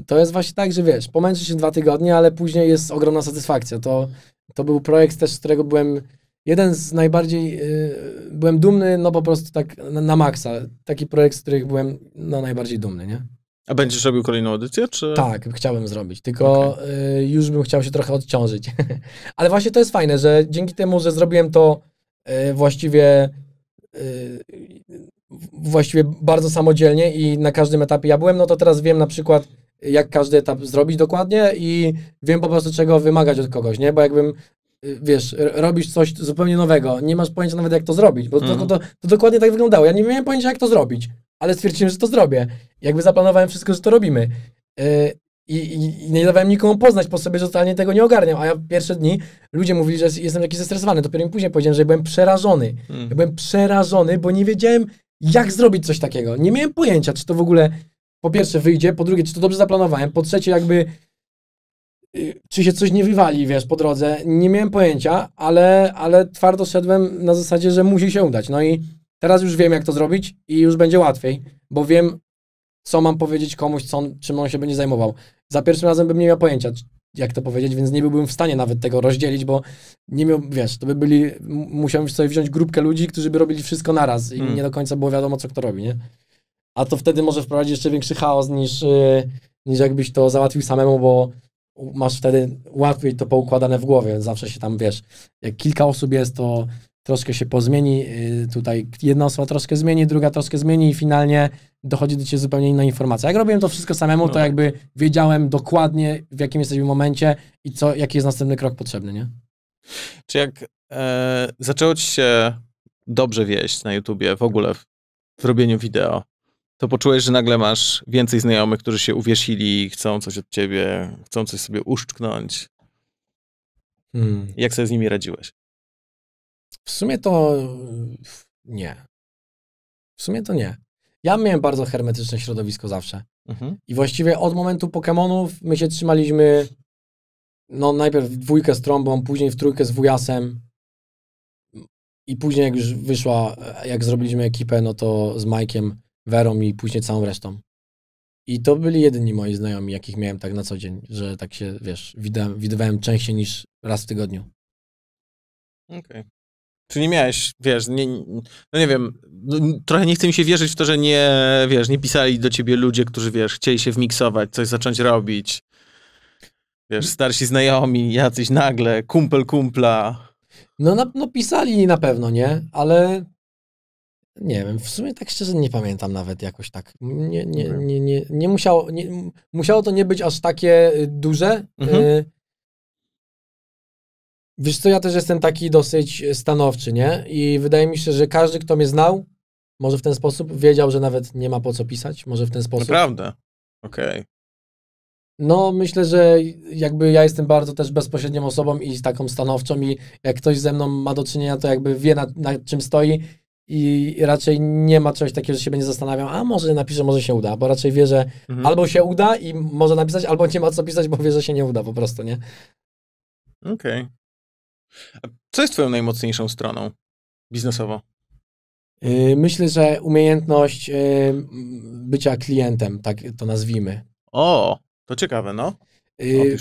To jest właśnie tak, że wiesz, pomęczy się dwa tygodnie, ale później jest ogromna satysfakcja. To, to był projekt też, z którego byłem jeden z najbardziej... Yy, byłem dumny, no po prostu tak na, na maksa. Taki projekt, z których byłem no, najbardziej dumny, nie? A będziesz robił kolejną edycję, czy...? Tak, chciałbym zrobić, tylko okay. y, już bym chciał się trochę odciążyć. Ale właśnie to jest fajne, że dzięki temu, że zrobiłem to y, właściwie y, właściwie bardzo samodzielnie i na każdym etapie ja byłem, no to teraz wiem na przykład, jak każdy etap zrobić dokładnie i wiem po prostu, czego wymagać od kogoś, nie? Bo jakbym, wiesz, robisz coś zupełnie nowego, nie masz pojęcia nawet, jak to zrobić, bo mm. to, to, to dokładnie tak wyglądało. Ja nie miałem pojęcia, jak to zrobić, ale stwierdziłem, że to zrobię. Jakby zaplanowałem wszystko, że to robimy. Yy, i, I nie dawałem nikomu poznać po sobie, że totalnie tego nie ogarniam. A ja pierwsze dni ludzie mówili, że jestem jakiś zestresowany. Dopiero mi później powiedziałem, że byłem przerażony. Mm. Ja byłem przerażony, bo nie wiedziałem, jak zrobić coś takiego. Nie miałem pojęcia, czy to w ogóle po pierwsze wyjdzie, po drugie, czy to dobrze zaplanowałem, po trzecie jakby czy się coś nie wywali, wiesz, po drodze. Nie miałem pojęcia, ale, ale twardo szedłem na zasadzie, że musi się udać. No i teraz już wiem, jak to zrobić i już będzie łatwiej, bo wiem, co mam powiedzieć komuś, co on, czym on się będzie zajmował. Za pierwszym razem bym nie miał pojęcia, jak to powiedzieć, więc nie byłbym w stanie nawet tego rozdzielić, bo nie miał, wiesz, to by byli, musiałem sobie wziąć grupkę ludzi, którzy by robili wszystko naraz i mm. nie do końca było wiadomo, co kto robi, nie? A to wtedy może wprowadzić jeszcze większy chaos niż, yy, niż jakbyś to załatwił samemu, bo masz wtedy łatwiej to poukładane w głowie. Zawsze się tam, wiesz, jak kilka osób jest, to troszkę się pozmieni. Yy, tutaj jedna osoba troszkę zmieni, druga troszkę zmieni i finalnie dochodzi do ciebie zupełnie inna informacja. Jak robiłem to wszystko samemu, no. to jakby wiedziałem dokładnie, w jakim jesteśmy momencie i co, jaki jest następny krok potrzebny, nie? Czy jak e, zaczęło ci się dobrze wieść na YouTubie, w ogóle w, w robieniu wideo, to poczułeś, że nagle masz więcej znajomych, którzy się uwiesili, chcą coś od ciebie, chcą coś sobie uszczknąć. Hmm. Jak sobie z nimi radziłeś? W sumie to nie. W sumie to nie. Ja miałem bardzo hermetyczne środowisko zawsze. Mhm. I właściwie od momentu Pokémonów my się trzymaliśmy no najpierw w dwójkę z Trąbą, później w trójkę z Wujasem. I później jak już wyszła, jak zrobiliśmy ekipę, no to z Mike'iem, Werą i później całą resztą. I to byli jedyni moi znajomi, jakich miałem tak na co dzień, że tak się, wiesz, widywałem, widywałem częściej niż raz w tygodniu. Okej. Okay. Czy nie miałeś, wiesz, nie, no nie wiem, no, trochę nie chce mi się wierzyć w to, że nie, wiesz, nie pisali do ciebie ludzie, którzy, wiesz, chcieli się wmiksować, coś zacząć robić. Wiesz, starsi znajomi, jacyś nagle, kumpel kumpla. No, na, no pisali na pewno, nie? Ale... Nie wiem, w sumie tak szczerze nie pamiętam nawet jakoś tak. Nie, nie, nie, nie, nie musiało, nie, musiało to nie być aż takie duże. Mhm. Y Wiesz co, ja też jestem taki dosyć stanowczy, nie? I wydaje mi się, że każdy, kto mnie znał, może w ten sposób wiedział, że nawet nie ma po co pisać, może w ten sposób. Naprawdę? Okej. Okay. No, myślę, że jakby ja jestem bardzo też bezpośrednią osobą i taką stanowczą i jak ktoś ze mną ma do czynienia, to jakby wie, na, na czym stoi. I raczej nie ma czegoś takiego, że się będzie zastanawiał, a może napiszę, może się uda, bo raczej wie, że mhm. albo się uda i może napisać, albo nie ma co pisać, bo wie, że się nie uda po prostu, nie? Okej. Okay. A co jest twoją najmocniejszą stroną biznesowo? Yy, myślę, że umiejętność yy, bycia klientem, tak to nazwijmy. O, to ciekawe, no. Yy,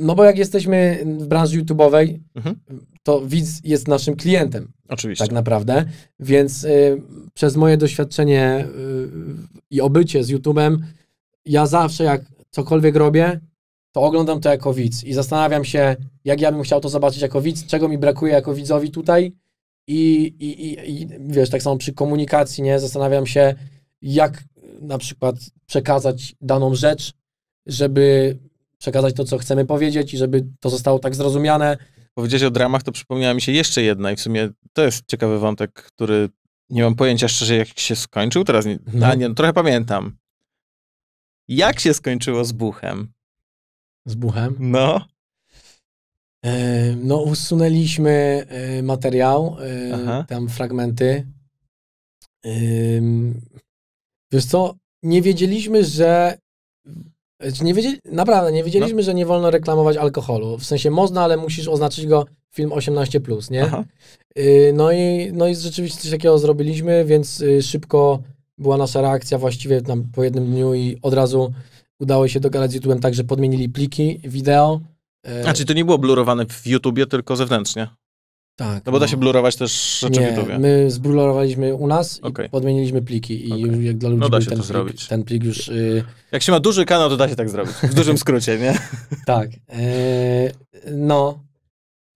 no bo jak jesteśmy w branży YouTube'owej, mhm. to widz jest naszym klientem. Oczywiście. Tak naprawdę, więc y, przez moje doświadczenie y, i obycie z YouTube'em, ja zawsze jak cokolwiek robię, to oglądam to jako widz i zastanawiam się, jak ja bym chciał to zobaczyć jako widz, czego mi brakuje jako widzowi tutaj i, i, i, i wiesz, tak samo przy komunikacji, nie? Zastanawiam się, jak na przykład przekazać daną rzecz, żeby przekazać to, co chcemy powiedzieć i żeby to zostało tak zrozumiane. Powiedziałeś o dramach, to przypomniała mi się jeszcze jedna i w sumie to jest ciekawy wątek, który nie mam pojęcia szczerze, jak się skończył teraz, nie, no. A nie, no, trochę pamiętam. Jak się skończyło z Buchem? Z Buchem? No. Yy, no usunęliśmy yy, materiał, yy, tam fragmenty. Yy, wiesz co, nie wiedzieliśmy, że Nie wiedzieli, naprawdę, nie wiedzieliśmy, no. że nie wolno reklamować alkoholu. W sensie można, ale musisz oznaczyć go film osiemnaście plus, nie? Yy, no, i, no i rzeczywiście coś takiego zrobiliśmy, więc yy, szybko była nasza reakcja właściwie tam po jednym dniu i od razu udało się dogadać z YouTube'em tak, że podmienili pliki, wideo. Yy. A czyli to nie było blurowane w YouTubie, tylko zewnętrznie? Tak. No bo da się blurować też rzeczy nie, w YouTubie. My zblurowaliśmy u nas okay. i podmieniliśmy pliki i okay. już jak dla ludzi no da się ten, to plik, zrobić. ten plik już... Yy... Jak się ma duży kanał, to da się tak zrobić. W dużym skrócie, nie? tak. Yy, no.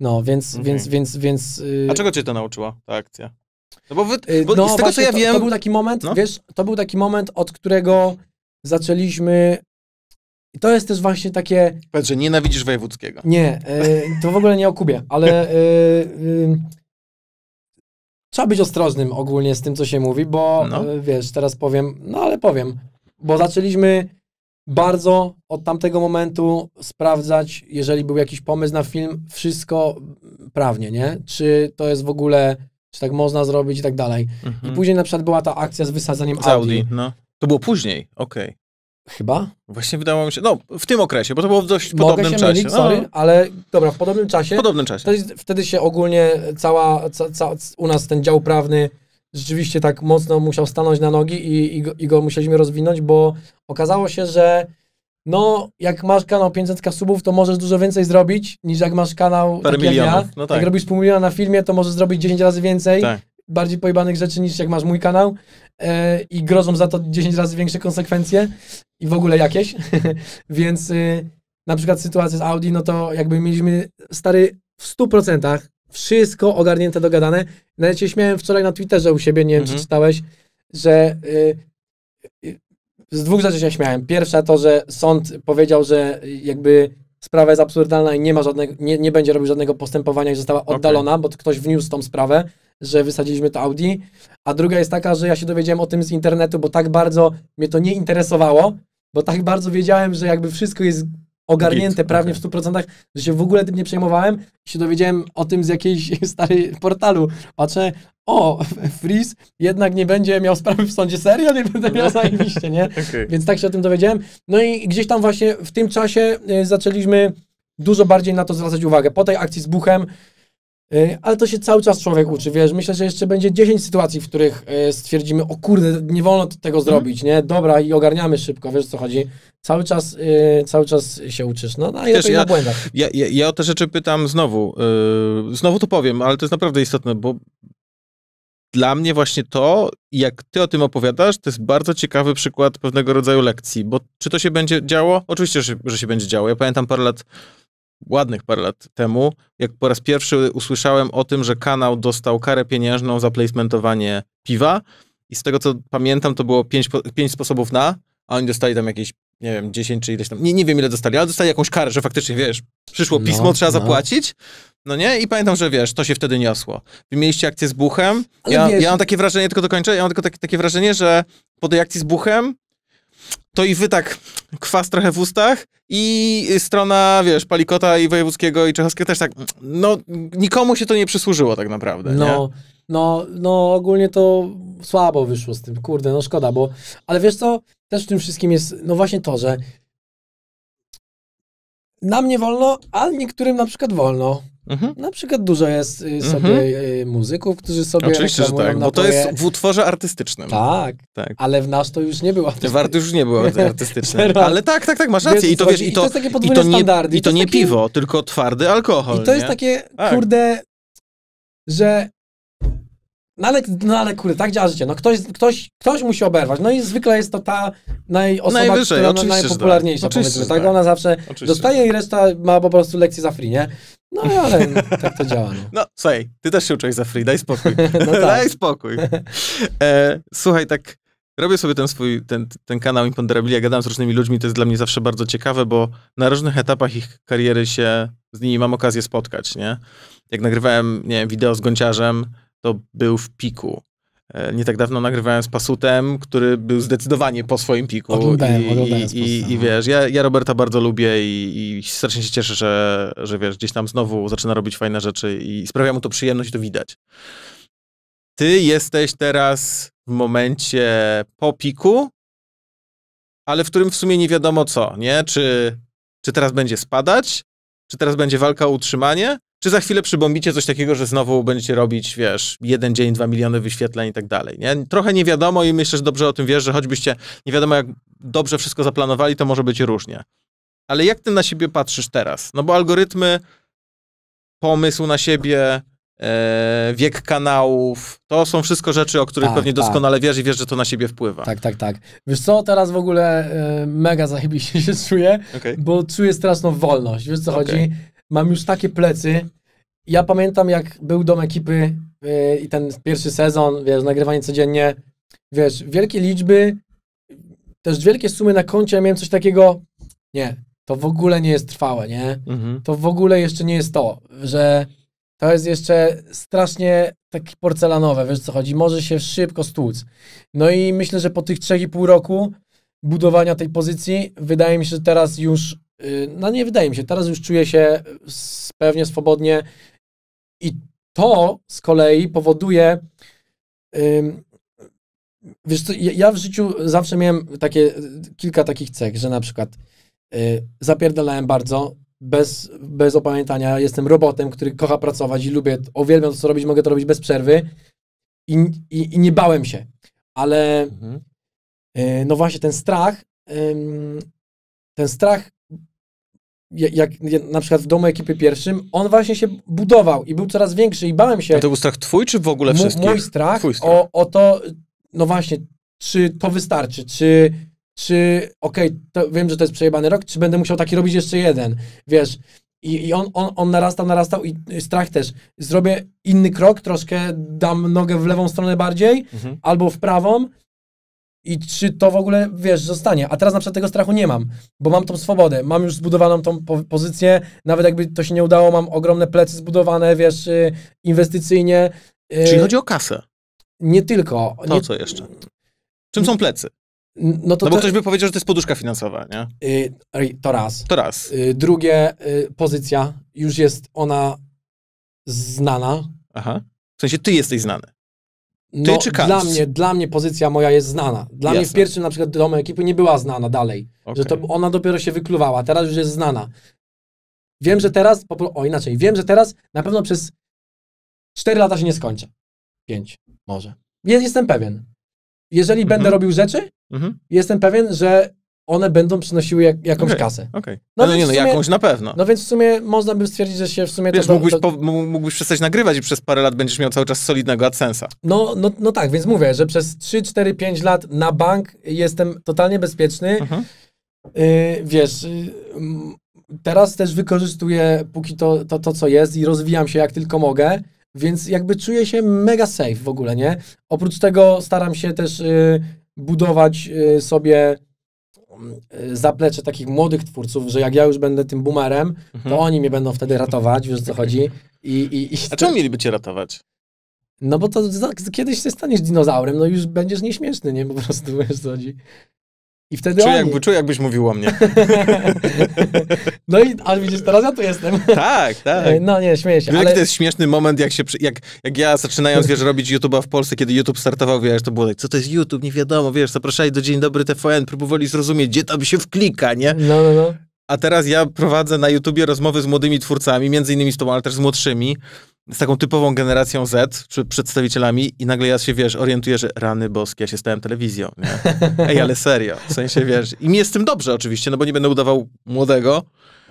No, więc... Okay. więc, więc, więc yy... A czego cię to nauczyła ta akcja? No bo, wy, bo no z tego, co ja to, wiem... To był taki moment, no? wiesz, to był taki moment, od którego zaczęliśmy... I to jest też właśnie takie... Patrz, że nienawidzisz Wojewódzkiego. Nie, y, to w ogóle nie o Kubie, ale... Y, y, trzeba być ostrożnym ogólnie z tym, co się mówi, bo no. y, wiesz, teraz powiem, no ale powiem, bo zaczęliśmy bardzo od tamtego momentu sprawdzać, jeżeli był jakiś pomysł na film, wszystko prawnie, nie? Czy to jest w ogóle... Czy tak można zrobić i tak dalej. Mhm. I później na przykład była ta akcja z wysadzeniem z Audi. Audi no. To było później, okej. Okay. Chyba? Właśnie wydało mi się, no w tym okresie, bo to było w dość Mogę podobnym się czasie. Mylić, sorry, no. ale dobra, w podobnym czasie. W podobnym czasie. Wtedy, wtedy się ogólnie cała, ca, ca, u nas ten dział prawny rzeczywiście tak mocno musiał stanąć na nogi i, i, go, i go musieliśmy rozwinąć, bo okazało się, że no, jak masz kanał pięćset tysięcy subów, to możesz dużo więcej zrobić, niż jak masz kanał parę milionów. Jak, ja. no tak. jak robisz pół miliona na filmie, to możesz zrobić dziesięć razy więcej, tak. bardziej pojebanych rzeczy, niż jak masz mój kanał yy, i grożą za to dziesięć razy większe konsekwencje i w ogóle jakieś. Więc yy, na przykład sytuacja z Audi, no to jakby mieliśmy, stary, w stu procentach wszystko ogarnięte, dogadane. Nawet się śmiałem wczoraj na Twitterze u siebie, nie wiem, mhm. czy czytałeś, że... Yy, Z dwóch rzeczy się śmiałem. Pierwsza to, że sąd powiedział, że jakby sprawa jest absurdalna i nie ma żadnego, nie, nie będzie robił żadnego postępowania i została oddalona, okay. bo ktoś wniósł tą sprawę, że wysadziliśmy to Audi. A druga jest taka, że ja się dowiedziałem o tym z internetu, bo tak bardzo mnie to nie interesowało, bo tak bardzo wiedziałem, że jakby wszystko jest ogarnięte Git. prawnie okay. w stu procentach, że się w ogóle tym nie przejmowałem. I się dowiedziałem o tym z jakiejś starej portalu. Patrzę, o, Friz jednak nie będzie miał sprawy w sądzie, serio? Nie będę miał, zajebiście, nie? Okay. Więc tak się o tym dowiedziałem. No i gdzieś tam właśnie w tym czasie y, zaczęliśmy dużo bardziej na to zwracać uwagę. Po tej akcji z Buchem, y, ale to się cały czas człowiek uczy, wiesz? Myślę, że jeszcze będzie dziesięć sytuacji, w których y, stwierdzimy, o kurde, nie wolno tego zrobić, nie? Dobra, i ogarniamy szybko, wiesz, o co chodzi? Cały czas, y, cały czas się uczysz, no, no i Wiesz, to i na ja, błędach. Ja, ja, ja o te rzeczy pytam znowu. Yy, znowu to powiem, ale to jest naprawdę istotne, bo dla mnie właśnie to, jak ty o tym opowiadasz, to jest bardzo ciekawy przykład pewnego rodzaju lekcji, bo czy to się będzie działo? Oczywiście, że, że się będzie działo. Ja pamiętam parę lat, ładnych parę lat temu, jak po raz pierwszy usłyszałem o tym, że kanał dostał karę pieniężną za placementowanie piwa i z tego, co pamiętam, to było pięć, pięć sposobów na, a oni dostali tam jakieś, nie wiem, dziesięć czy ileś tam, nie, nie wiem ile dostali, ale dostali jakąś karę, że faktycznie, wiesz, przyszło pismo, no, trzeba no. zapłacić. No nie? I pamiętam, że wiesz, to się wtedy niosło. Wy mieliście akcję z Buchem. Ja, ja mam takie wrażenie, tylko dokończę, ja mam tylko takie, takie wrażenie, że po tej akcji z Buchem to i wy tak kwas trochę w ustach i strona, wiesz, Palikota i Wojewódzkiego i Czechowskiego też tak, no nikomu się to nie przysłużyło tak naprawdę, no, nie? No, no ogólnie to słabo wyszło z tym, kurde, no szkoda, bo, ale wiesz co, też w tym wszystkim jest, no właśnie to, że nam nie wolno, ale niektórym na przykład wolno. Mhm. Na przykład dużo jest y, sobie mhm. y, muzyków, którzy sobie... Oczywiście, że tak, bo to jest w utworze artystycznym. Tak, tak, ale w nas to już nie było artystyczne. Wart już nie było artystyczne. Ale tak, tak, tak, masz rację. Wiesz, I to wiesz, i to, i to, i to, i to nie, i to nie taki... piwo, tylko twardy alkohol. I to jest nie? takie, tak. kurde, że... No ale, no ale kurde, tak działa życie. No ktoś, ktoś, ktoś musi oberwać. No i zwykle jest to ta naj, osoba, Najwyżej, która no, najpopularniejsza, tak. powiedzmy. Tak? Ona zawsze oczywiście. dostaje i reszta ma po prostu lekcje za free, nie? No ale tak to działa. No, no słuchaj, ty też się uczyłeś za free, daj spokój. No tak. Daj spokój. E, słuchaj, tak robię sobie ten swój, ten, ten kanał Imponderabilia, gadam z różnymi ludźmi, to jest dla mnie zawsze bardzo ciekawe, bo na różnych etapach ich kariery się z nimi mam okazję spotkać, nie? Jak nagrywałem, nie wiem, wideo z Gąciarzem, to był w piku. Nie tak dawno nagrywałem z Pasutem, który był zdecydowanie po swoim piku. Oglądałem, I, oglądałem i, i, i wiesz, ja, ja Roberta bardzo lubię i, i strasznie się cieszę, że, że wiesz, gdzieś tam znowu zaczyna robić fajne rzeczy i sprawia mu to przyjemność i to widać. Ty jesteś teraz w momencie po piku, ale w którym w sumie nie wiadomo co, nie? Czy, czy teraz będzie spadać? Czy teraz będzie walka o utrzymanie? Czy za chwilę przybombicie coś takiego, że znowu będziecie robić, wiesz, jeden dzień, dwa miliony wyświetleń i tak dalej, nie? Trochę nie wiadomo i myślę, że dobrze o tym wiesz, że choćbyście nie wiadomo jak dobrze wszystko zaplanowali, to może być różnie. Ale jak ty na siebie patrzysz teraz? No bo algorytmy, pomysł na siebie, e, wiek kanałów, to są wszystko rzeczy, o których tak, pewnie tak. doskonale wiesz i wiesz, że to na siebie wpływa. Tak, tak, tak. Wiesz co, teraz w ogóle y, mega zajebiście się czuję, okay. bo czuję straszną wolność, wiesz co okay. chodzi? Mam już takie plecy. Ja pamiętam, jak był dom ekipy yy, i ten pierwszy sezon, wiesz, nagrywanie codziennie, wiesz, wielkie liczby, też wielkie sumy na koncie, ja miałem coś takiego, nie, to w ogóle nie jest trwałe, nie? Mhm. To w ogóle jeszcze nie jest to, że to jest jeszcze strasznie takie porcelanowe, wiesz co chodzi, może się szybko stłuc. No i myślę, że po tych trzech i pół roku budowania tej pozycji, wydaje mi się, że teraz już, no nie wydaje mi się, teraz już czuję się pewnie swobodnie i to z kolei powoduje, wiesz co, ja w życiu zawsze miałem takie, kilka takich cech, że na przykład zapierdalałem bardzo, Bez, bez opamiętania, jestem robotem, który kocha pracować i lubię, uwielbiam to, co robić, mogę to robić bez przerwy i, i, i nie bałem się, ale mhm. y, no właśnie ten strach, y, ten strach, jak, jak na przykład w domu ekipy pierwszym, on właśnie się budował i był coraz większy i bałem się. A to był strach twój, czy w ogóle wszystkich? Mój strach, twój strach. O, o to, no właśnie, czy to wystarczy, czy... czy okej, okay, wiem, że to jest przejebany rok, czy będę musiał taki robić jeszcze jeden, wiesz, i, i on, on, on narastał, narastał i strach też, zrobię inny krok, troszkę dam nogę w lewą stronę bardziej, mhm. albo w prawą i czy to w ogóle, wiesz, zostanie, a teraz na przykład tego strachu nie mam, bo mam tą swobodę, mam już zbudowaną tą po pozycję, nawet jakby to się nie udało, mam ogromne plecy zbudowane, wiesz, inwestycyjnie. Czyli chodzi o kasę. Nie tylko. To nie... co jeszcze? Czym są plecy? No, to no bo te... ktoś by powiedział, że to jest poduszka finansowa, nie? Yy, to raz. To raz. Yy, drugie, yy, pozycja. Już jest ona znana. Aha. W sensie ty jesteś znany. Ty no, czy Karol? Dla mnie, dla mnie pozycja moja jest znana. Dla Jasne. Mnie w pierwszym na przykład domu ekipy nie była znana dalej. Okay. Że to ona dopiero się wykluwała. Teraz już jest znana. Wiem, że teraz... O, inaczej. Wiem, że teraz na pewno przez cztery lata się nie skończę. pięć może. Jest, jestem pewien. Jeżeli mhm. będę robił rzeczy, mhm. jestem pewien, że one będą przynosiły jak, jakąś okay, kasę. Okay. No, no, nie, no sumie, jakąś na pewno. No więc w sumie można by stwierdzić, że się w sumie... Wiesz, to, mógłbyś, to... Po, mógłbyś przestać nagrywać i przez parę lat będziesz miał cały czas solidnego AdSense'a. No, no, no tak, więc mówię, że przez trzy, cztery, pięć lat na bank jestem totalnie bezpieczny. Mhm. Yy, wiesz, yy, teraz też wykorzystuję póki to, to, to, co jest i rozwijam się jak tylko mogę, więc jakby czuję się mega safe w ogóle, nie? Oprócz tego staram się też... Yy, budować sobie zaplecze takich młodych twórców, że jak ja już będę tym boomerem, mhm. to oni mnie będą wtedy ratować, wiesz o co chodzi. I, i, i... A czemu mieliby cię ratować? No bo to kiedyś się staniesz dinozaurem, no już będziesz nieśmieszny, nie? Po prostu, wiesz co chodzi. I wtedy czuję, oni... jakby, czuję, jakbyś mówił o mnie. No i aż widzisz, teraz ja tu jestem. Tak, tak. No nie, śmieję się. Wiesz, ale... to jest śmieszny moment, jak, się, jak, jak ja zaczynając, wiesz, robić YouTube'a w Polsce, kiedy YouTube startował, wiesz, to było tak, co to jest YouTube, nie wiadomo, wiesz, zapraszali do Dzień Dobry T V N, próbowali zrozumieć, gdzie tam się wklika, nie? No, no, no. A teraz ja prowadzę na YouTubie rozmowy z młodymi twórcami, między innymi z tobą, ale też z młodszymi, z taką typową generacją Z, czy przedstawicielami i nagle ja się, wiesz, orientuję, że rany boskie, ja się stałem telewizją, nie? Ej, ale serio, w sensie, wiesz, i mi jest z tym dobrze oczywiście, no bo nie będę udawał młodego,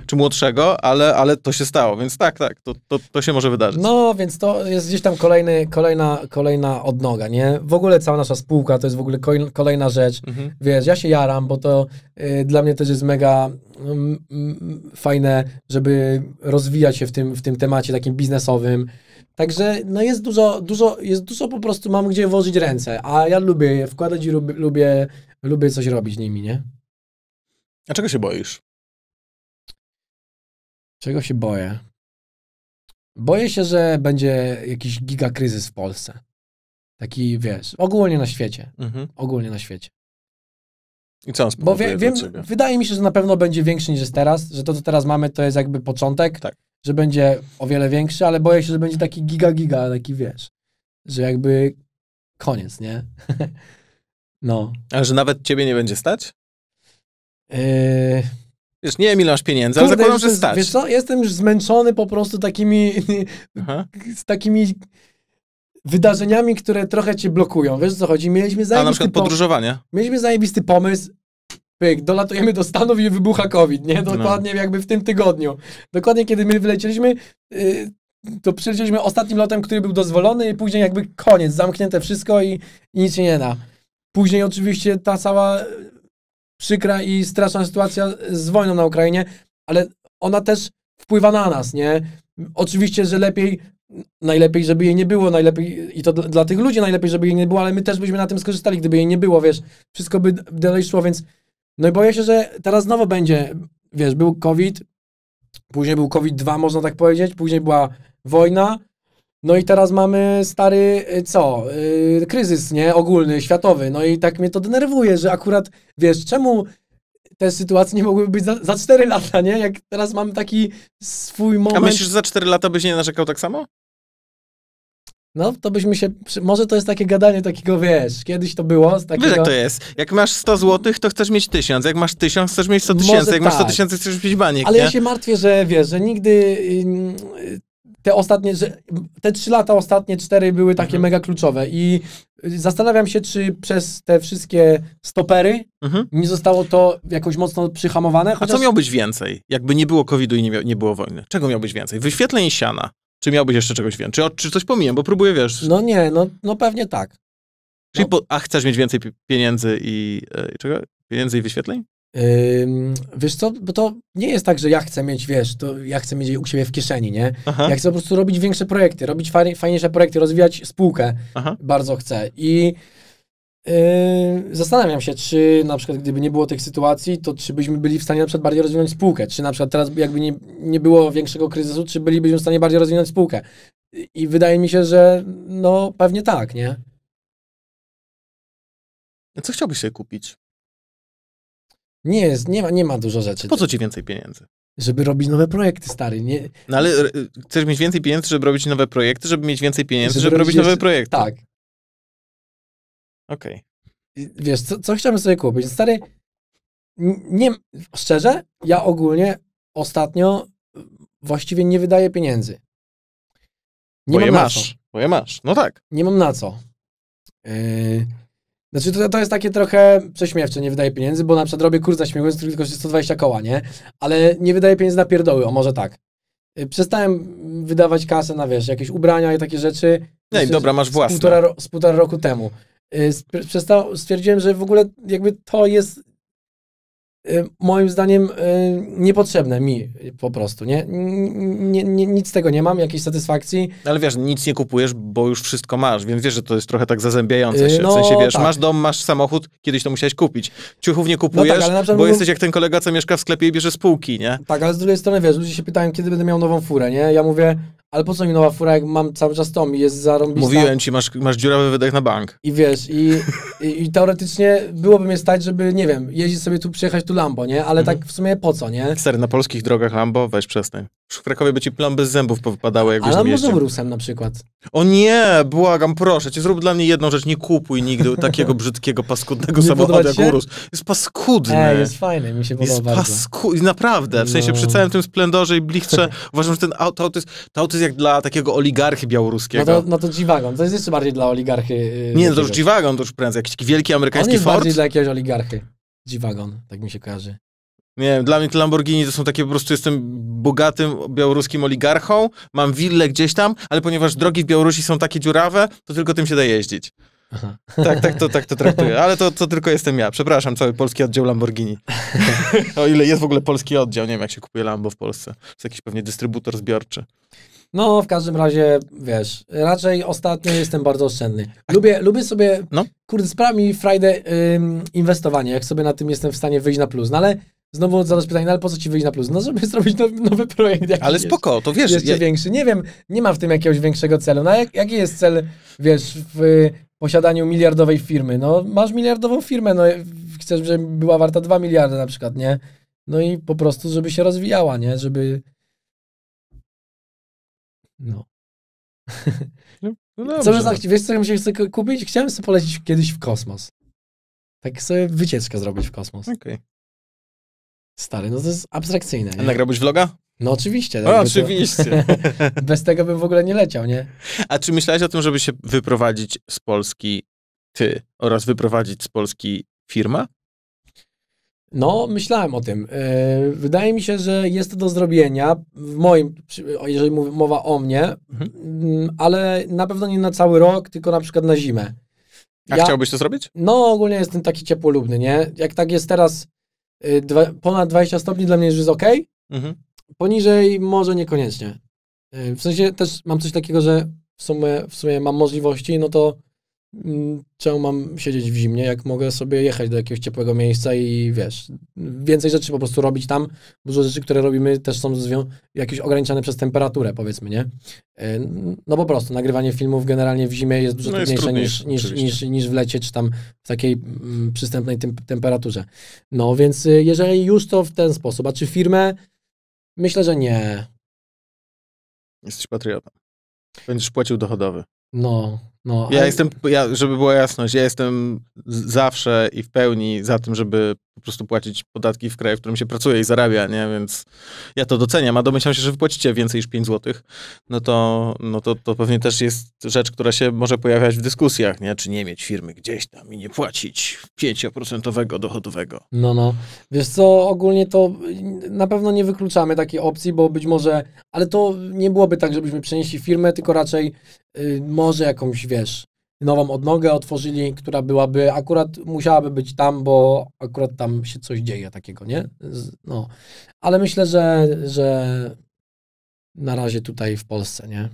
czy młodszego, ale, ale to się stało, więc tak, tak, to, to, to się może wydarzyć. No, więc to jest gdzieś tam kolejny, kolejna, kolejna odnoga, nie? W ogóle cała nasza spółka to jest w ogóle kolejna rzecz, mhm. wiesz, ja się jaram, bo to y, dla mnie też jest mega mm, mm, fajne, żeby rozwijać się w tym, w tym temacie takim biznesowym, także no jest dużo, dużo, jest dużo po prostu, mam gdzie włożyć ręce, a ja lubię je wkładać i lubię, lubię, lubię coś robić nimi, nie? A czego się boisz? Czego się boję? Boję się, że będzie jakiś gigakryzys w Polsce. Taki, wiesz, ogólnie na świecie. Mhm. Ogólnie na świecie. I co on spowoduje? Bo wie, wiem, wydaje mi się, że na pewno będzie większy niż jest teraz, że to, co teraz mamy, to jest jakby początek, tak. że będzie o wiele większy, ale boję się, że będzie taki giga, giga, taki, wiesz, że jakby koniec, nie? No. Ale że nawet ciebie nie będzie stać? Yy... Wiesz, nie wiem, ile masz pieniędzy, ale zakładam, że stać. Wiesz co, jestem już zmęczony po prostu takimi, z takimi wydarzeniami, które trochę cię blokują. Wiesz, o co chodzi? Mieliśmy zajebisty A na przykład podróżowanie. Mieliśmy zajebisty pomysł, pyk, dolatujemy do Stanów i wybucha COVID, nie? Dokładnie no. jakby w tym tygodniu. Dokładnie kiedy my wylecieliśmy, yy, to przylecieliśmy ostatnim lotem, który był dozwolony i później jakby koniec, zamknięte wszystko i, i nic się nie da. Później oczywiście ta cała... przykra i straszna sytuacja z wojną na Ukrainie, ale ona też wpływa na nas, nie? Oczywiście, że lepiej, najlepiej, żeby jej nie było, najlepiej i to dla tych ludzi najlepiej, żeby jej nie było, ale my też byśmy na tym skorzystali, gdyby jej nie było, wiesz, wszystko by dalej szło, więc no i boję się, że teraz znowu będzie, wiesz, był COVID, później był COVID dwa, można tak powiedzieć, później była wojna, no i teraz mamy stary, co, yy, kryzys, nie, ogólny, światowy, no i tak mnie to denerwuje, że akurat, wiesz, czemu te sytuacje nie mogłyby być za, za cztery lata, nie? Jak teraz mam taki swój moment... A myślisz, że za cztery lata byś nie narzekał tak samo? No, to byśmy się... Może to jest takie gadanie takiego, wiesz, kiedyś to było... Z takiego... Wiesz, jak to jest. Jak masz sto złotych, to chcesz mieć tysiąc. Jak masz tysiąc, chcesz mieć sto tysięcy. Jak tak. masz sto tysięcy, chcesz mieć baniek, Ale nie? Ja się martwię, że wiesz, że nigdy... Te ostatnie... Że te trzy lata, ostatnie cztery były takie mhm. mega kluczowe i... Zastanawiam się, czy przez te wszystkie stopery mhm. nie zostało to jakoś mocno przyhamowane. Chociaż... A co miał być więcej, jakby nie było kowida i nie, miał, nie było wojny? Czego miał być więcej? Wyświetleń i siana. Czy miał być jeszcze czegoś więcej? Czy, czy coś pomijam, bo próbuję, wiesz... No nie, no, no pewnie tak. Czyli no. po, a chcesz mieć więcej pieniędzy i... Yy, czego? Pieniędzy i wyświetleń? Yy, wiesz co, bo to nie jest tak, że ja chcę mieć, wiesz, to ja chcę mieć je u siebie w kieszeni, nie? Aha. Ja chcę po prostu robić większe projekty, robić fajnie, fajniejsze projekty, rozwijać spółkę. Aha. Bardzo chcę. I yy, zastanawiam się, czy na przykład gdyby nie było tych sytuacji, to czy byśmy byli w stanie na przykład bardziej rozwinąć spółkę, czy na przykład teraz jakby nie, nie było większego kryzysu, czy bylibyśmy w stanie bardziej rozwinąć spółkę. I wydaje mi się, że no pewnie tak, nie? A co chciałbyś sobie kupić? Nie, jest, nie, ma, nie ma dużo rzeczy. Po co ci więcej pieniędzy? Żeby robić nowe projekty, stary. Nie... No ale chcesz mieć więcej pieniędzy, żeby robić nowe projekty, żeby mieć więcej pieniędzy, żeby, żeby robić jeszcze... nowe projekty. Tak. Okej. Okay. Wiesz, co, co chciałbym sobie kupić? Stary, nie, szczerze, ja ogólnie ostatnio właściwie nie wydaję pieniędzy. Nie bo mam je na masz. Co. Bo je masz, no tak. Nie mam na co. Yy... Znaczy to, to jest takie trochę prześmiewcze, nie wydaje pieniędzy, bo na przykład robię kurs na śmigłowiec, który kosztuje sto dwadzieścia koła, nie? Ale nie wydaje pieniędzy na pierdoły, o może tak. Przestałem wydawać kasę na, wiesz, jakieś ubrania i takie rzeczy. No i dobra, masz własne. Z półtora, z półtora roku temu. Przestał, stwierdziłem, że w ogóle jakby to jest moim zdaniem niepotrzebne mi po prostu, nie? Nie, nie? Nic z tego nie mam, jakiejś satysfakcji. Ale wiesz, nic nie kupujesz, bo już wszystko masz, więc wiesz, że to jest trochę tak zazębiające się. No, w sensie, wiesz, tak. masz dom, masz samochód, kiedyś to musiałeś kupić. Ciuchów nie kupujesz, no tak, bo mógł... jesteś jak ten kolega, co mieszka w sklepie i bierze spółki, nie? Tak, ale z drugiej strony, wiesz, ludzie się pytają, kiedy będę miał nową furę, nie? Ja mówię, ale po co mi nowa fura, jak mam cały czas tą i jest zarąbista. Mówiłem ci, masz, masz dziurawy wydech na bank. I wiesz, i, i, i teoretycznie byłoby mnie stać, żeby, nie wiem, jeździć sobie tu, przyjechać tu Lambo, nie? Ale mhm. tak w sumie po co, nie? Stary, na polskich drogach Lambo? Weź przestań. W Krakowie by ci plomby z zębów powypadały, jakbyś tam jeździł. A Lambo z Urusem na przykład. O nie, błagam, proszę cię, zrób dla mnie jedną rzecz, nie kupuj nigdy takiego brzydkiego, paskudnego samochodu jak Urus. Jest paskudny. E, jest fajny, mi się podoba jest bardzo. Jest paskudny, naprawdę, w sensie no. przy całym tym splendorze i blichtrze uważam, że ten auto, auto jest, to auto jest jak dla takiego oligarchy białoruskiego. No to, no to G-Wagon, to jest jeszcze bardziej dla oligarchy. Yy, nie, no to już G-Wagon to już prędzej, jakiś wielki amerykański On jest Ford. Bardziej dla jakiegoś oligarchy. G-Wagon, tak mi się kojarzy. Nie wiem, dla mnie te Lamborghini to są takie, po prostu jestem bogatym białoruskim oligarchą, mam willę gdzieś tam, ale ponieważ drogi w Białorusi są takie dziurawe, to tylko tym się da jeździć. Aha. Tak, tak to, tak to traktuję, ale to, to tylko jestem ja. Przepraszam, cały polski oddział Lamborghini. O ile jest w ogóle polski oddział, nie wiem jak się kupuje Lambo w Polsce. Jest jakiś pewnie dystrybutor zbiorczy. No, w każdym razie, wiesz, raczej ostatnio jestem bardzo oszczędny. Lubię, lubię sobie, no? kurde, spraw mi frajdę ym, inwestowanie, jak sobie na tym jestem w stanie wyjść na plus, no ale znowu zadać pytanie, no ale po co ci wyjść na plus? No, żeby zrobić nowy, nowy projekt. Jaki ale spoko, jest, to wiesz. Jeszcze ja... większy. Nie wiem, nie mam w tym jakiegoś większego celu. No, jak, jaki jest cel, wiesz, w y, posiadaniu miliardowej firmy? No, masz miliardową firmę, no, chcesz, żeby była warta dwa miliardy na przykład, nie? No i po prostu, żeby się rozwijała, nie? Żeby... No. no, no co za, wiesz, co ja musiałem sobie kupić? Chciałem sobie polecić kiedyś w kosmos. Tak sobie wycieczkę zrobić w kosmos. Okej. Okay. Stary, no to jest abstrakcyjne. Nie? A nagrałbyś vloga? No oczywiście. O, oczywiście. To, bez tego bym w ogóle nie leciał, nie? A czy myślałeś o tym, żeby się wyprowadzić z Polski ty oraz wyprowadzić z Polski firma? No, myślałem o tym. Yy, wydaje mi się, że jest to do zrobienia, w moim, jeżeli mów, mowa o mnie, mhm. yy, ale na pewno nie na cały rok, tylko na przykład na zimę. A ja, chciałbyś to zrobić? No, ogólnie jestem taki ciepłolubny, nie? Jak tak jest teraz yy, dwa, ponad dwadzieścia stopni, dla mnie już jest okej. Okay. Mhm. Poniżej może niekoniecznie. W sensie też mam coś takiego, że w sumie, w sumie mam możliwości, no to m, czemu mam siedzieć w zimnie, jak mogę sobie jechać do jakiegoś ciepłego miejsca i wiesz, więcej rzeczy po prostu robić tam. Dużo rzeczy, które robimy, też są jakieś ograniczane przez temperaturę, powiedzmy, nie? No po prostu, nagrywanie filmów generalnie w zimie jest dużo no jest trudniejsze niż, niż, niż, niż w lecie, czy tam w takiej m, przystępnej temp temperaturze. No więc jeżeli już, to w ten sposób. A czy firmę? Myślę, że nie. Jesteś patriotą. Będziesz płacił dochodowy. No, no. Ja ale... jestem, ja, żeby była jasność, ja jestem zawsze i w pełni za tym, żeby po prostu płacić podatki w kraju, w którym się pracuje i zarabia, nie? Więc ja to doceniam, a domyślam się, że wypłacicie więcej niż pięć złotych, no, to, no to, to pewnie też jest rzecz, która się może pojawiać w dyskusjach, nie? Czy nie mieć firmy gdzieś tam i nie płacić pięć procent dochodowego. No, no. Wiesz co, ogólnie to na pewno nie wykluczamy takiej opcji, bo być może, ale to nie byłoby tak, żebyśmy przenieśli firmę, tylko raczej yy, może jakąś, wiesz, nową odnogę otworzyli, która byłaby, akurat musiałaby być tam, bo akurat tam się coś dzieje takiego, nie? No. Ale myślę, że, że na razie tutaj w Polsce, nie?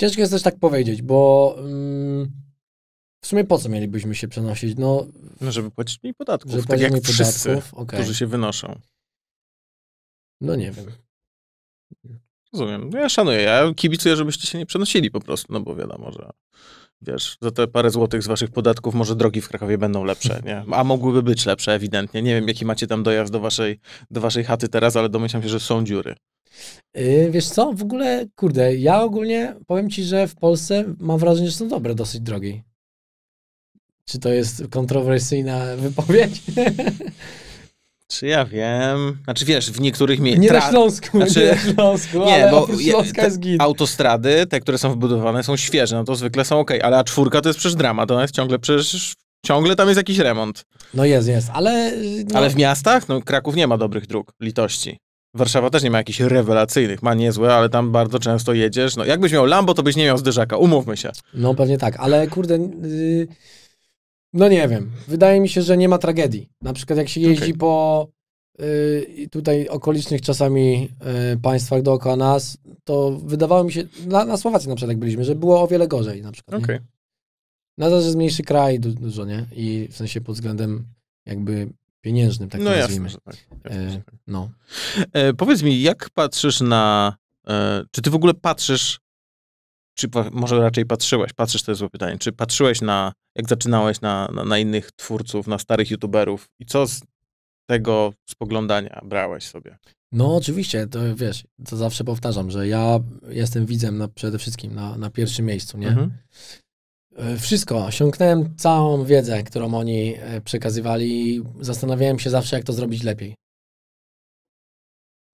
Ciężko jest też tak powiedzieć, bo mm, w sumie po co mielibyśmy się przenosić? No, no żeby płacić mniej podatków, żeby tak jak podatków, wszyscy, okay. którzy się wynoszą. No nie wiem. Rozumiem. Ja szanuję. Ja kibicuję, żebyście się nie przenosili po prostu, no bo wiadomo, że wiesz, za te parę złotych z waszych podatków może drogi w Krakowie będą lepsze, nie? A mogłyby być lepsze ewidentnie. Nie wiem, jaki macie tam dojazd do waszej, do waszej chaty teraz, ale domyślam się, że są dziury. Yy, wiesz co? W ogóle, kurde, ja ogólnie powiem ci, że w Polsce mam wrażenie, że są dobre dosyć drogi. Czy to jest kontrowersyjna wypowiedź? Czy ja wiem? Znaczy wiesz, w niektórych miejscach... Nie na Śląsku, znaczy, nie na Śląsku, nie, ale bo Śląska jest git. Autostrady, te, które są wbudowane, są świeże, no to zwykle są okej, okay, ale A czwórka to jest przecież drama, to jest ciągle przecież... Ciągle tam jest jakiś remont. No jest, jest, ale... No. Ale w miastach? No Kraków nie ma dobrych dróg, litości. Warszawa też nie ma jakichś rewelacyjnych, ma niezłe, ale tam bardzo często jedziesz. No jakbyś miał Lambo, to byś nie miał zderzaka, umówmy się. No pewnie tak, ale kurde... Yy... No nie wiem. Wydaje mi się, że nie ma tragedii. Na przykład jak się jeździ okay. po y, tutaj okolicznych czasami y, państwach dookoła nas, to wydawało mi się, na, na Słowacji na przykład jak byliśmy, że było o wiele gorzej na przykład. Okay. Na to, że jest mniejszy kraj du, dużo, nie? I w sensie pod względem jakby pieniężnym, tak no to nazwijmy. Jasne, że tak. Jasne, że tak. Y, no. E, powiedz mi, jak patrzysz na... E, czy ty w ogóle patrzysz Czy może raczej patrzyłeś, patrzysz, to jest złe pytanie, czy patrzyłeś na, jak zaczynałeś na, na, na innych twórców, na starych youtuberów i co z tego spoglądania brałeś sobie? No oczywiście, to wiesz, to zawsze powtarzam, że ja jestem widzem na, przede wszystkim na, na pierwszym miejscu, nie? Mhm. Wszystko, osiągnąłem całą wiedzę, którą oni przekazywali, zastanawiałem się zawsze, jak to zrobić lepiej.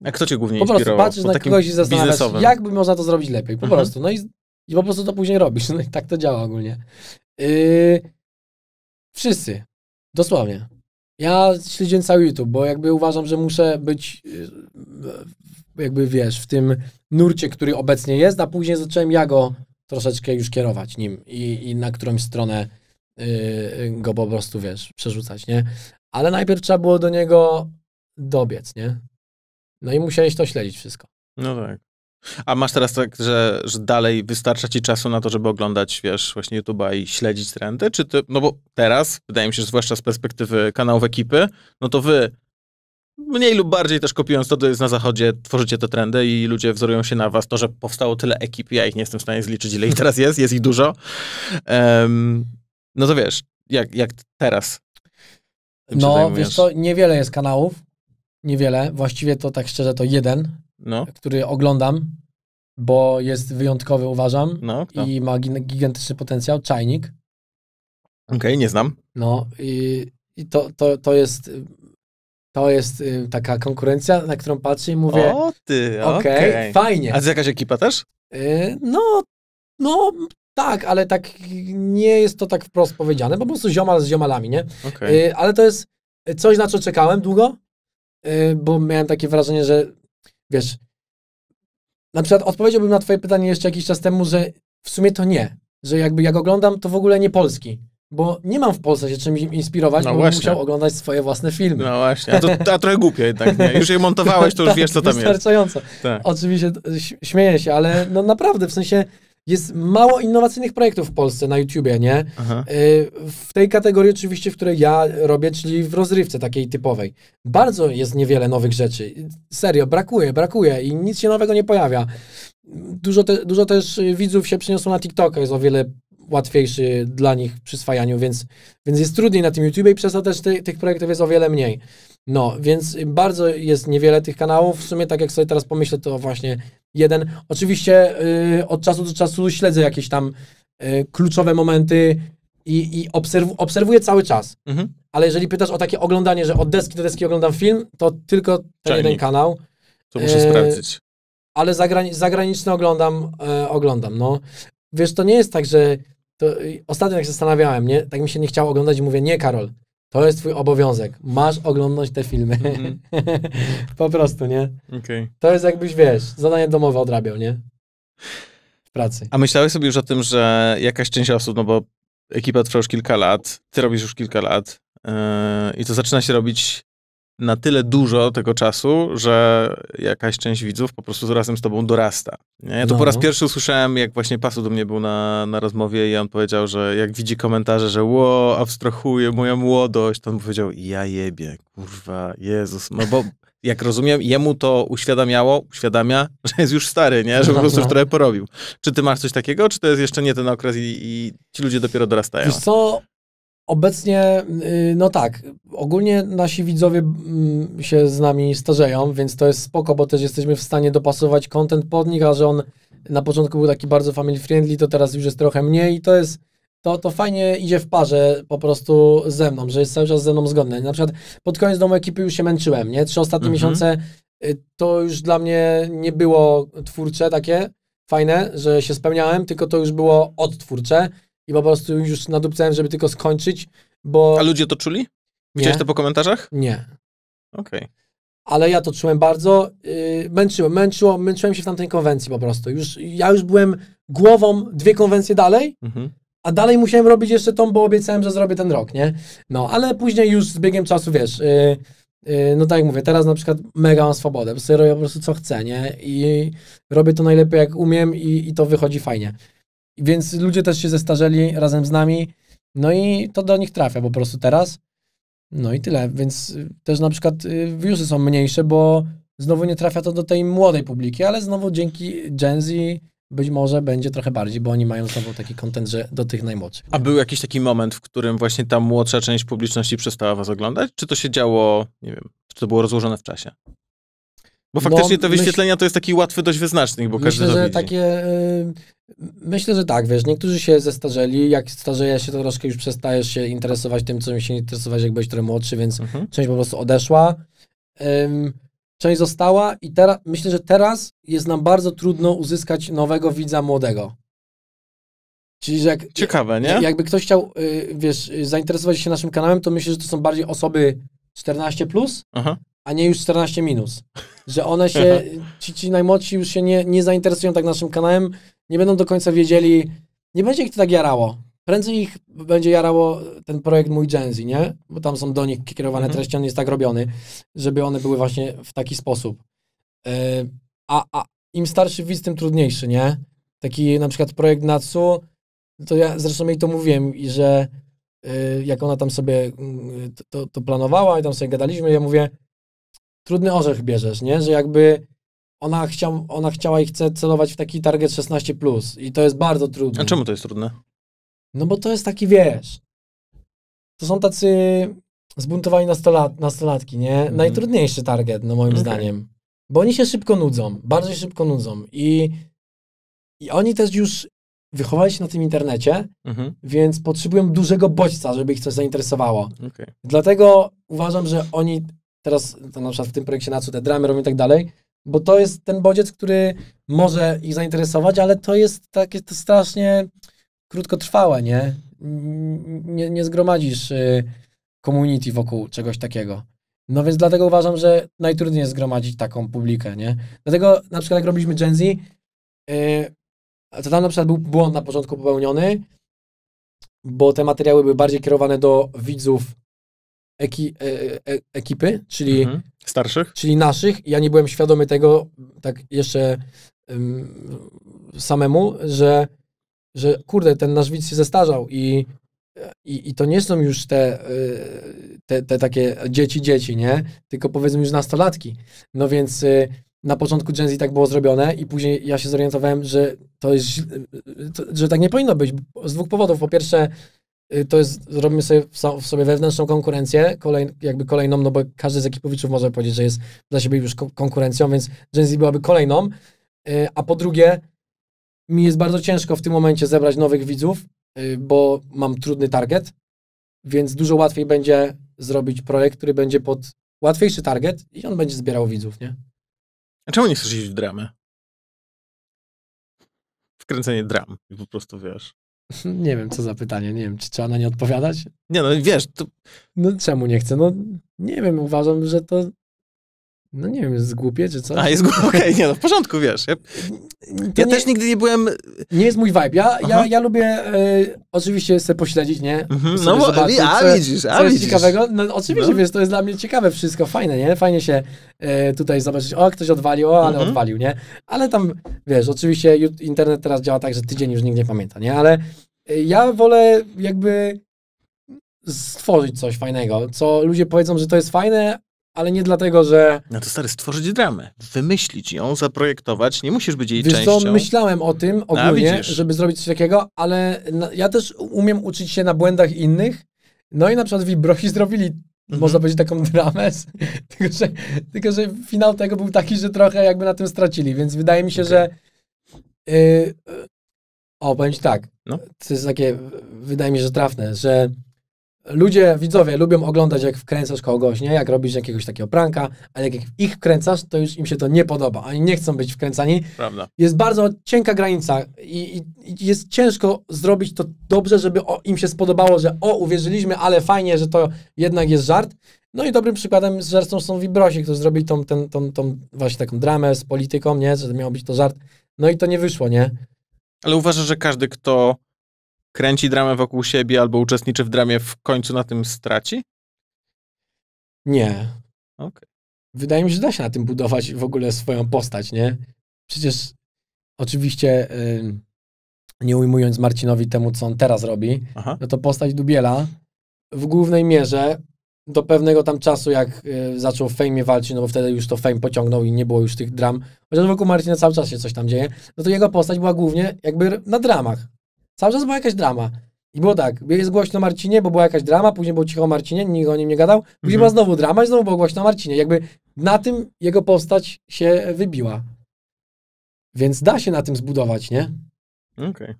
A kto cię głównie inspirował? Po prostu patrzysz na kogoś i zastanawiasz, jakby można to zrobić lepiej, po mhm. prostu, no i I po prostu to później robisz. No i tak to działa ogólnie. Yy, wszyscy. Dosłownie. Ja śledziłem cały YouTube, bo jakby uważam, że muszę być yy, jakby wiesz, w tym nurcie, który obecnie jest, a później zacząłem ja go troszeczkę już kierować nim i, i na którąś stronę yy, go po prostu, wiesz, przerzucać, nie? Ale najpierw trzeba było do niego dobiec, nie? No i musiałeś to śledzić wszystko. No tak. A masz teraz tak, że, że dalej wystarcza ci czasu na to, żeby oglądać, wiesz, właśnie YouTube'a i śledzić trendy? Czy ty, no bo teraz, wydaje mi się, że zwłaszcza z perspektywy kanałów ekipy, no to wy, mniej lub bardziej też kopiując to, co jest na zachodzie, tworzycie te trendy i ludzie wzorują się na was. To, że powstało tyle ekip, ja ich nie jestem w stanie zliczyć, ile ich teraz jest, jest ich dużo. Um, no to wiesz, jak, jak teraz? No, wiesz co, niewiele jest kanałów, niewiele, właściwie to tak szczerze to jeden. No. Który oglądam, bo jest wyjątkowy, uważam, no, i ma gigantyczny potencjał, Czajnik. Okej, okay, nie znam. No i, i to, to, to jest to jest taka konkurencja, na którą patrzę i mówię, o ty, okej, okay, okay. fajnie. A to jakaś ekipa też? Yy, no, no tak, ale tak nie jest to tak wprost powiedziane, bo po prostu ziomal z ziomalami, nie? Okay. Yy, ale to jest coś, na co czekałem długo, yy, bo miałem takie wrażenie, że wiesz, na przykład odpowiedziałbym na twoje pytanie jeszcze jakiś czas temu, że w sumie to nie, że jakby jak oglądam, to w ogóle nie polski, bo nie mam w Polsce się czymś inspirować, no bo właśnie. Musiał oglądać swoje własne filmy. No właśnie, a, to, a trochę głupio jednak, nie? Już je montowałeś, to już wiesz, co tam jest. Wystarczająco. Tak. Oczywiście śmieję się, ale no naprawdę, w sensie jest mało innowacyjnych projektów w Polsce na YouTubie, nie? Aha. W tej kategorii oczywiście, w której ja robię, czyli w rozrywce takiej typowej. Bardzo jest niewiele nowych rzeczy. Serio, brakuje, brakuje i nic się nowego nie pojawia. Dużo, te, dużo też widzów się przeniosło na TikToka, jest o wiele łatwiejszy dla nich w przyswajaniu, więc, więc jest trudniej na tym YouTubie i przez to też ty, tych projektów jest o wiele mniej. No, więc bardzo jest niewiele tych kanałów. W sumie, tak jak sobie teraz pomyślę, to właśnie jeden. Oczywiście yy, od czasu do czasu śledzę jakieś tam yy, kluczowe momenty i, i obserw obserwuję cały czas. Mhm. Ale jeżeli pytasz o takie oglądanie, że od deski do deski oglądam film, to tylko ten Czajnik. jeden kanał. To muszę yy, sprawdzić. Ale zagrani zagraniczne oglądam, yy, oglądam, no. Wiesz, to nie jest tak, że... To, ostatnio tak się zastanawiałem, nie? Tak mi się nie chciało oglądać i mówię, nie Karol, to jest twój obowiązek. Masz oglądać te filmy. Mm-hmm. Po prostu, nie? Okay. To jest jakbyś, wiesz, zadanie domowe odrabiał, nie? W pracy. A myślałeś sobie już o tym, że jakaś część osób, no bo ekipa trwa już kilka lat, ty robisz już kilka lat yy, i to zaczyna się robić na tyle dużo tego czasu, że jakaś część widzów po prostu razem z tobą dorasta. Nie? Ja to no. po raz pierwszy usłyszałem, jak właśnie Pasu do mnie był na, na rozmowie i on powiedział, że jak widzi komentarze, że ło, abstrahuje moja młodość, to on powiedział, ja jebie, kurwa, Jezus. No bo jak rozumiem, jemu to uświadamiało, uświadamia, że jest już stary, nie? Że no, po prostu no. już trochę porobił. Czy ty masz coś takiego, czy to jest jeszcze nie ten okres i, i ci ludzie dopiero dorastają? Wiesz co? Obecnie, no tak, ogólnie nasi widzowie się z nami starzeją, więc to jest spoko, bo też jesteśmy w stanie dopasować content pod nich, a że on na początku był taki bardzo family friendly, to teraz już jest trochę mniej i to jest, to, to fajnie idzie w parze po prostu ze mną, że jest cały czas ze mną zgodne. Na przykład pod koniec Domu Ekipy już się męczyłem, nie? Trzy ostatnie mhm. miesiące to już dla mnie nie było twórcze takie, fajne, że się spełniałem, tylko to już było odtwórcze. I po prostu już nadupcałem, żeby tylko skończyć, bo... A ludzie to czuli? Widziałeś to po komentarzach? Nie. Okej. Okay. Ale ja to czułem bardzo. Yy, męczyłem, męczyło, męczyłem się w tamtej konwencji po prostu. Już, ja już byłem głową dwie konwencje dalej, mhm. a dalej musiałem robić jeszcze tą, bo obiecałem, że zrobię ten rok, nie? No, ale później już z biegiem czasu, wiesz... Yy, No tak jak mówię, teraz na przykład mega mam swobodę, bo sobie robię po prostu co chcę, nie? I robię to najlepiej jak umiem i, i to wychodzi fajnie. Więc ludzie też się zestarzeli razem z nami, no i to do nich trafia po prostu teraz. No i tyle, więc też na przykład viewsy są mniejsze, bo znowu nie trafia to do tej młodej publiki, ale znowu dzięki GenZ być może będzie trochę bardziej, bo oni mają znowu taki content, że do tych najmłodszych. A był jakiś taki moment, w którym właśnie ta młodsza część publiczności przestała was oglądać? Czy to się działo, nie wiem, czy to było rozłożone w czasie? Bo faktycznie no, te wyświetlenia myśl... to jest taki łatwy dość wyznacznik, bo każdy myślę, że takie y... Myślę, że tak, wiesz, niektórzy się zestarzeli, jak starzejesz się, to troszkę już przestajesz się interesować tym, co mi się interesować, jak byłeś trochę młodszy, więc mhm. część po prostu odeszła, um, część została i teraz myślę, że teraz jest nam bardzo trudno uzyskać nowego widza młodego. Czyli, że jak, ciekawe, nie? Jakby ktoś chciał, y, wiesz, zainteresować się naszym kanałem, to myślę, że to są bardziej osoby czternaście plus, aha. a nie już czternaście minus. Że one się, ci, ci najmłodsi już się nie, nie zainteresują tak naszym kanałem, nie będą do końca wiedzieli, nie będzie ich to tak jarało. Prędzej ich będzie jarało ten projekt mój GenZ, nie? Bo tam są do nich kierowane mhm. treści, on jest tak robiony, żeby one były właśnie w taki sposób. Yy, a, a im starszy widz, tym trudniejszy, nie? Taki na przykład projekt Natsu, to ja zresztą jej to mówiłem, i że yy, jak ona tam sobie yy, to, to planowała i tam sobie gadaliśmy, ja mówię, trudny orzech bierzesz, nie? Że jakby Ona, chciał, ona chciała i chce celować w taki target szesnaście plus i to jest bardzo trudne. A czemu to jest trudne? No bo to jest taki, wiesz, to są tacy zbuntowani nastolat, nastolatki, nie? Mm. Najtrudniejszy target, no moim okay. zdaniem. Bo oni się szybko nudzą, bardzo się szybko nudzą i, i oni też już wychowali się na tym internecie, mm-hmm. więc potrzebują dużego bodźca, żeby ich coś zainteresowało. Okay. Dlatego uważam, że oni teraz, to na przykład w tym projekcie Natsu, te dramy robią i tak dalej, bo to jest ten bodziec, który może ich zainteresować, ale to jest takie to strasznie krótkotrwałe, nie? Nie, nie zgromadzisz y, community wokół czegoś takiego. No więc dlatego uważam, że najtrudniej jest zgromadzić taką publikę, nie? Dlatego na przykład jak robiliśmy GenZ, y, to tam na przykład był błąd na początku popełniony, bo te materiały były bardziej kierowane do widzów eki, e, e, ekipy, czyli mhm. starszych, czyli naszych. Ja nie byłem świadomy tego, tak jeszcze um, samemu, że, że kurde, ten nasz widz się zestarzał i, i, i to nie są już te, te, te takie dzieci, dzieci, nie? Tylko powiedzmy już nastolatki. No więc na początku GenZ tak było zrobione i później ja się zorientowałem, że to jest, że tak nie powinno być. Z dwóch powodów. Po pierwsze, to jest, robimy sobie w sobie wewnętrzną konkurencję, kolej, jakby kolejną, no bo każdy z ekipowiczów może powiedzieć, że jest dla siebie już konkurencją, więc GenZ byłaby kolejną. A po drugie, mi jest bardzo ciężko w tym momencie zebrać nowych widzów, bo mam trudny target, więc dużo łatwiej będzie zrobić projekt, który będzie pod łatwiejszy target i on będzie zbierał widzów, nie? A czemu nie chcesz iść w dramę? Wkręcenie dram i po prostu wiesz. Nie wiem, co za pytanie. Nie wiem, czy trzeba na nie odpowiadać? Nie, no wiesz, to... No czemu nie chcę? No nie wiem, uważam, że to... No nie wiem, jest głupie, czy co? A, jest głupie, okej, okay, nie no, w porządku, wiesz. Ja, ja nie, też nigdy nie byłem... Nie jest mój vibe. Ja, ja, ja lubię y, oczywiście sobie pośledzić, nie? Mm-hmm, sobie no bo, zobaczyć, a co, widzisz, a co widzisz. Jest ciekawego. No oczywiście, no. Wiesz, to jest dla mnie ciekawe wszystko, fajne, nie? Fajnie się y, tutaj zobaczyć, o, ktoś odwalił, o, ale mm-hmm. odwalił, nie? Ale tam, wiesz, oczywiście internet teraz działa tak, że tydzień już nikt nie pamięta, nie? Ale y, ja wolę jakby stworzyć coś fajnego, co ludzie powiedzą, że to jest fajne, ale nie dlatego, że... No to stary, stworzyć dramę, wymyślić ją, zaprojektować, nie musisz być jej Wiesz częścią. Wiesz co, myślałem o tym ogólnie, no, żeby zrobić coś takiego, ale na, ja też umiem uczyć się na błędach innych, no i na przykład Wibrochi zrobili, mm-hmm. można powiedzieć, taką dramę, tylko, że, tylko że finał tego był taki, że trochę jakby na tym stracili, więc wydaje mi się, okay. że... Yy, o, powiem ci tak, no. to jest takie, wydaje mi się, że trafne, że... Ludzie, widzowie lubią oglądać, jak wkręcasz kogoś, nie? Jak robisz jakiegoś takiego pranka, ale jak ich wkręcasz, to już im się to nie podoba. Oni nie chcą być wkręcani. Prawda. Jest bardzo cienka granica i, i jest ciężko zrobić to dobrze, żeby o, im się spodobało, że o, uwierzyliśmy, ale fajnie, że to jednak jest żart. No i dobrym przykładem z żartą są Wibrosi, którzy zrobili tą, tą, tą, tą właśnie taką dramę z polityką, nie? Że miało być to żart. No i to nie wyszło, nie? Ale uważasz, że każdy, kto... kręci dramę wokół siebie albo uczestniczy w dramie, w końcu na tym straci? Nie. Okay. Wydaje mi się, że da się na tym budować w ogóle swoją postać, nie? Przecież oczywiście yy, nie ujmując Marcinowi temu, co on teraz robi, Aha. no to postać Dubiela w głównej mierze do pewnego tam czasu, jak yy, zaczął w Fejmie walczyć, no bo wtedy już to Fejm pociągnął i nie było już tych dram, chociaż wokół Marcina cały czas się coś tam dzieje, no to jego postać była głównie jakby na dramach. Cały czas była jakaś drama. I było tak, jest głośno Marcinie, bo była jakaś drama, później było cicho o Marcinie, nikt o nim nie gadał, później mhm. była znowu drama i znowu było głośno o Marcinie. Jakby na tym jego postać się wybiła. Więc da się na tym zbudować, nie? Okej. Okay.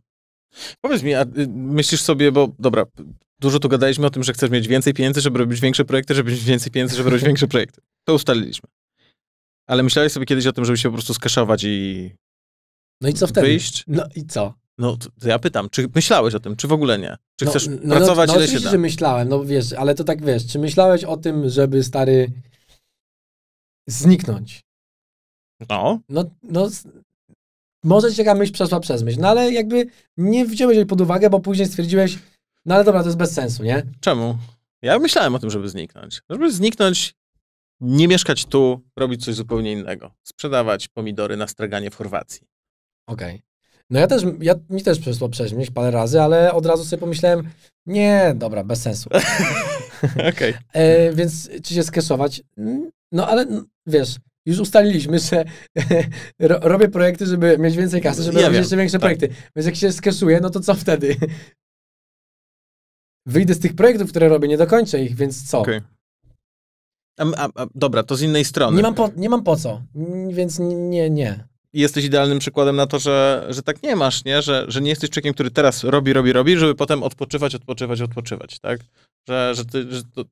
Powiedz mi, a myślisz sobie, bo dobra, dużo tu gadaliśmy o tym, że chcesz mieć więcej pieniędzy, żeby robić większe projekty, żeby mieć więcej pieniędzy, żeby robić większe projekty. To ustaliliśmy. Ale myślałeś sobie kiedyś o tym, żeby się po prostu skaszować i... No i co wtedy? Wyjść? No i co? No, to ja pytam, czy myślałeś o tym, czy w ogóle nie? Czy no, chcesz no, pracować no, no, ile się da? No że myślałem, no wiesz, ale to tak wiesz, czy myślałeś o tym, żeby stary zniknąć? No. No, no może ciekawa myśl przeszła przez myśl, no ale jakby nie wziąłeś jej pod uwagę, bo później stwierdziłeś, no ale dobra, to jest bez sensu, nie? Czemu? Ja myślałem o tym, żeby zniknąć. Żeby zniknąć, nie mieszkać tu, robić coś zupełnie innego. Sprzedawać pomidory na straganie w Chorwacji. Okej. Okay. No ja też, ja, mi też przeszło przez myśl parę razy, ale od razu sobie pomyślałem, nie, dobra, bez sensu. okay. e, więc czy się skeszować? No ale wiesz, już ustaliliśmy, że ro, robię projekty, żeby mieć więcej kasy, żeby ja robić wiem, jeszcze większe tak. projekty. Więc jak się skeszuję, no to co wtedy? Wyjdę z tych projektów, które robię, nie dokończę ich, więc co? Okay. A, a, a, dobra, to z innej strony. Nie mam po, nie mam po co, więc nie, nie. Jesteś idealnym przykładem na to, że, że tak nie masz, nie? Że, że nie jesteś człowiekiem, który teraz robi, robi, robi, żeby potem odpoczywać, odpoczywać, odpoczywać, tak? Że, że, ty, że to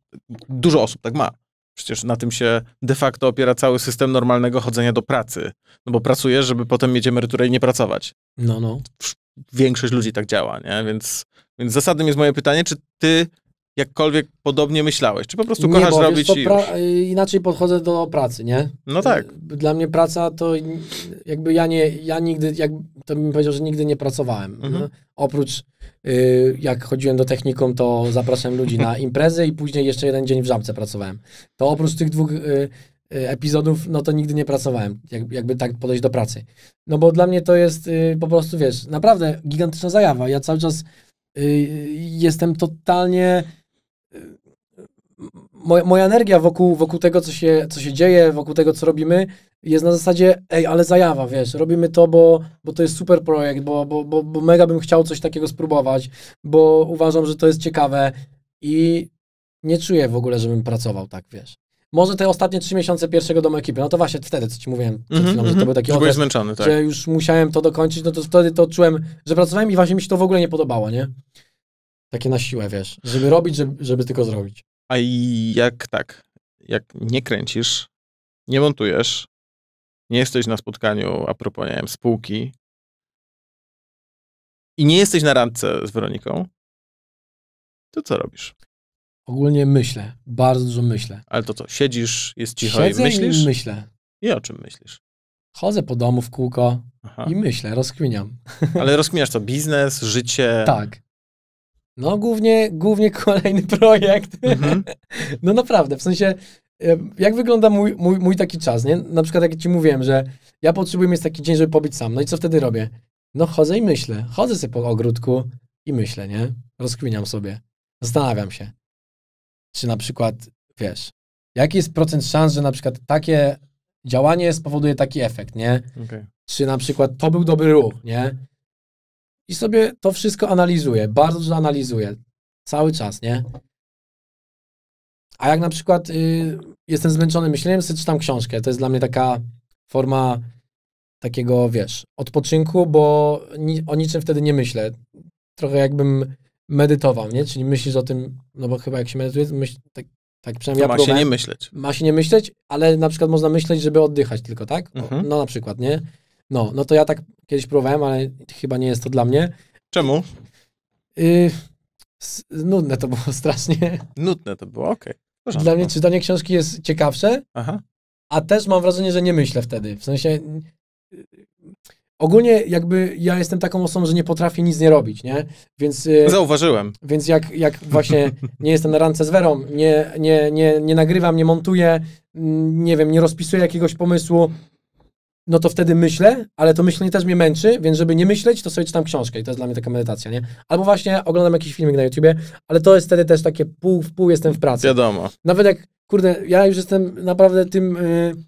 dużo osób tak ma. Przecież na tym się de facto opiera cały system normalnego chodzenia do pracy. No bo pracujesz, żeby potem mieć emeryturę i nie pracować. No, no. Większość ludzi tak działa, nie? Więc, więc zasadnym jest moje pytanie, czy ty jakkolwiek podobnie myślałeś? Czy po prostu nie, kochasz bo, robić wiesz, to i inaczej podchodzę do pracy, nie? No tak. Dla mnie praca to jakby ja nie, ja nigdy, jak, to bym powiedział, że nigdy nie pracowałem. Mhm. No, oprócz y, jak chodziłem do technikum, to zapraszałem ludzi na imprezy i później jeszcze jeden dzień w Żabce pracowałem. To oprócz tych dwóch y, epizodów, no to nigdy nie pracowałem, jak, jakby tak podejść do pracy. No bo dla mnie to jest y, po prostu, wiesz, naprawdę gigantyczna zajawa. Ja cały czas y, jestem totalnie... Moja, moja energia wokół, wokół tego, co się, co się dzieje, wokół tego, co robimy, jest na zasadzie, ej, ale zajawa, wiesz, robimy to, bo, bo to jest super projekt, bo, bo, bo, bo mega bym chciał coś takiego spróbować, bo uważam, że to jest ciekawe i nie czuję w ogóle, żebym pracował tak, wiesz. Może te ostatnie trzy miesiące pierwszego domu ekipy, no to właśnie wtedy, co ci mówiłem przed chwilą, mm-hmm, że to był taki okres, zmęczony, tak, że już musiałem to dokończyć, no to wtedy to czułem, że pracowałem i właśnie mi się to w ogóle nie podobało, nie? Takie na siłę, wiesz, żeby robić, żeby, żeby tylko zrobić. A jak tak, jak nie kręcisz, nie montujesz, nie jesteś na spotkaniu, a propos, nie wiem, spółki i nie jesteś na randce z Weroniką, to co robisz? Ogólnie myślę, bardzo dużo myślę. Ale to co, siedzisz, jest cicho i myślisz? I myślę. I o czym myślisz? Chodzę po domu w kółko. Aha. I myślę, rozkminiam. Ale rozkminiasz co, biznes, życie? Tak. No głównie, głównie kolejny projekt. Mhm. No naprawdę, w sensie, jak wygląda mój, mój, mój taki czas, nie? Na przykład jak ci mówiłem, że ja potrzebuję mieć taki dzień, żeby pobyć sam. No i co wtedy robię? No chodzę i myślę. Chodzę sobie po ogródku i myślę, nie? Rozkminiam sobie. Zastanawiam się. Czy na przykład, wiesz, jaki jest procent szans, że na przykład takie działanie spowoduje taki efekt, nie? Okay. Czy na przykład to był dobry ruch, nie? I sobie to wszystko analizuję, bardzo dużo analizuję, cały czas, nie? A jak na przykład y, jestem zmęczony myśleniem, sobie czytam książkę, to jest dla mnie taka forma takiego, wiesz, odpoczynku, bo ni o niczym wtedy nie myślę. Trochę jakbym medytował, nie? Czyli myślisz o tym, no bo chyba jak się medytuje, myśl, tak, tak przynajmniej ja próbowałem. Ma się nie myśleć. Ma się nie myśleć, ale na przykład można myśleć, żeby oddychać tylko, tak? Mhm. No na przykład, nie? No, no to ja tak kiedyś próbowałem, ale chyba nie jest to dla mnie. Czemu? Yy, nudne to było strasznie. Nudne to było, okej. Okay. Dla mnie czytanie książki jest ciekawsze. Aha. A też mam wrażenie, że nie myślę wtedy. W sensie... Yy, ogólnie jakby ja jestem taką osobą, że nie potrafię nic nie robić, nie? Więc... Yy, Zauważyłem. Więc jak, jak właśnie nie jestem na randce z Werą, nie, nie, nie, nie nagrywam, nie montuję, nie wiem, nie rozpisuję jakiegoś pomysłu, no to wtedy myślę, ale to myślenie też mnie męczy, więc żeby nie myśleć, to sobie czytam książkę i to jest dla mnie taka medytacja, nie? Albo właśnie oglądam jakiś filmik na YouTubie, ale to jest wtedy też takie pół w pół jestem w pracy. Wiadomo. Nawet jak, kurde, ja już jestem naprawdę tym yy,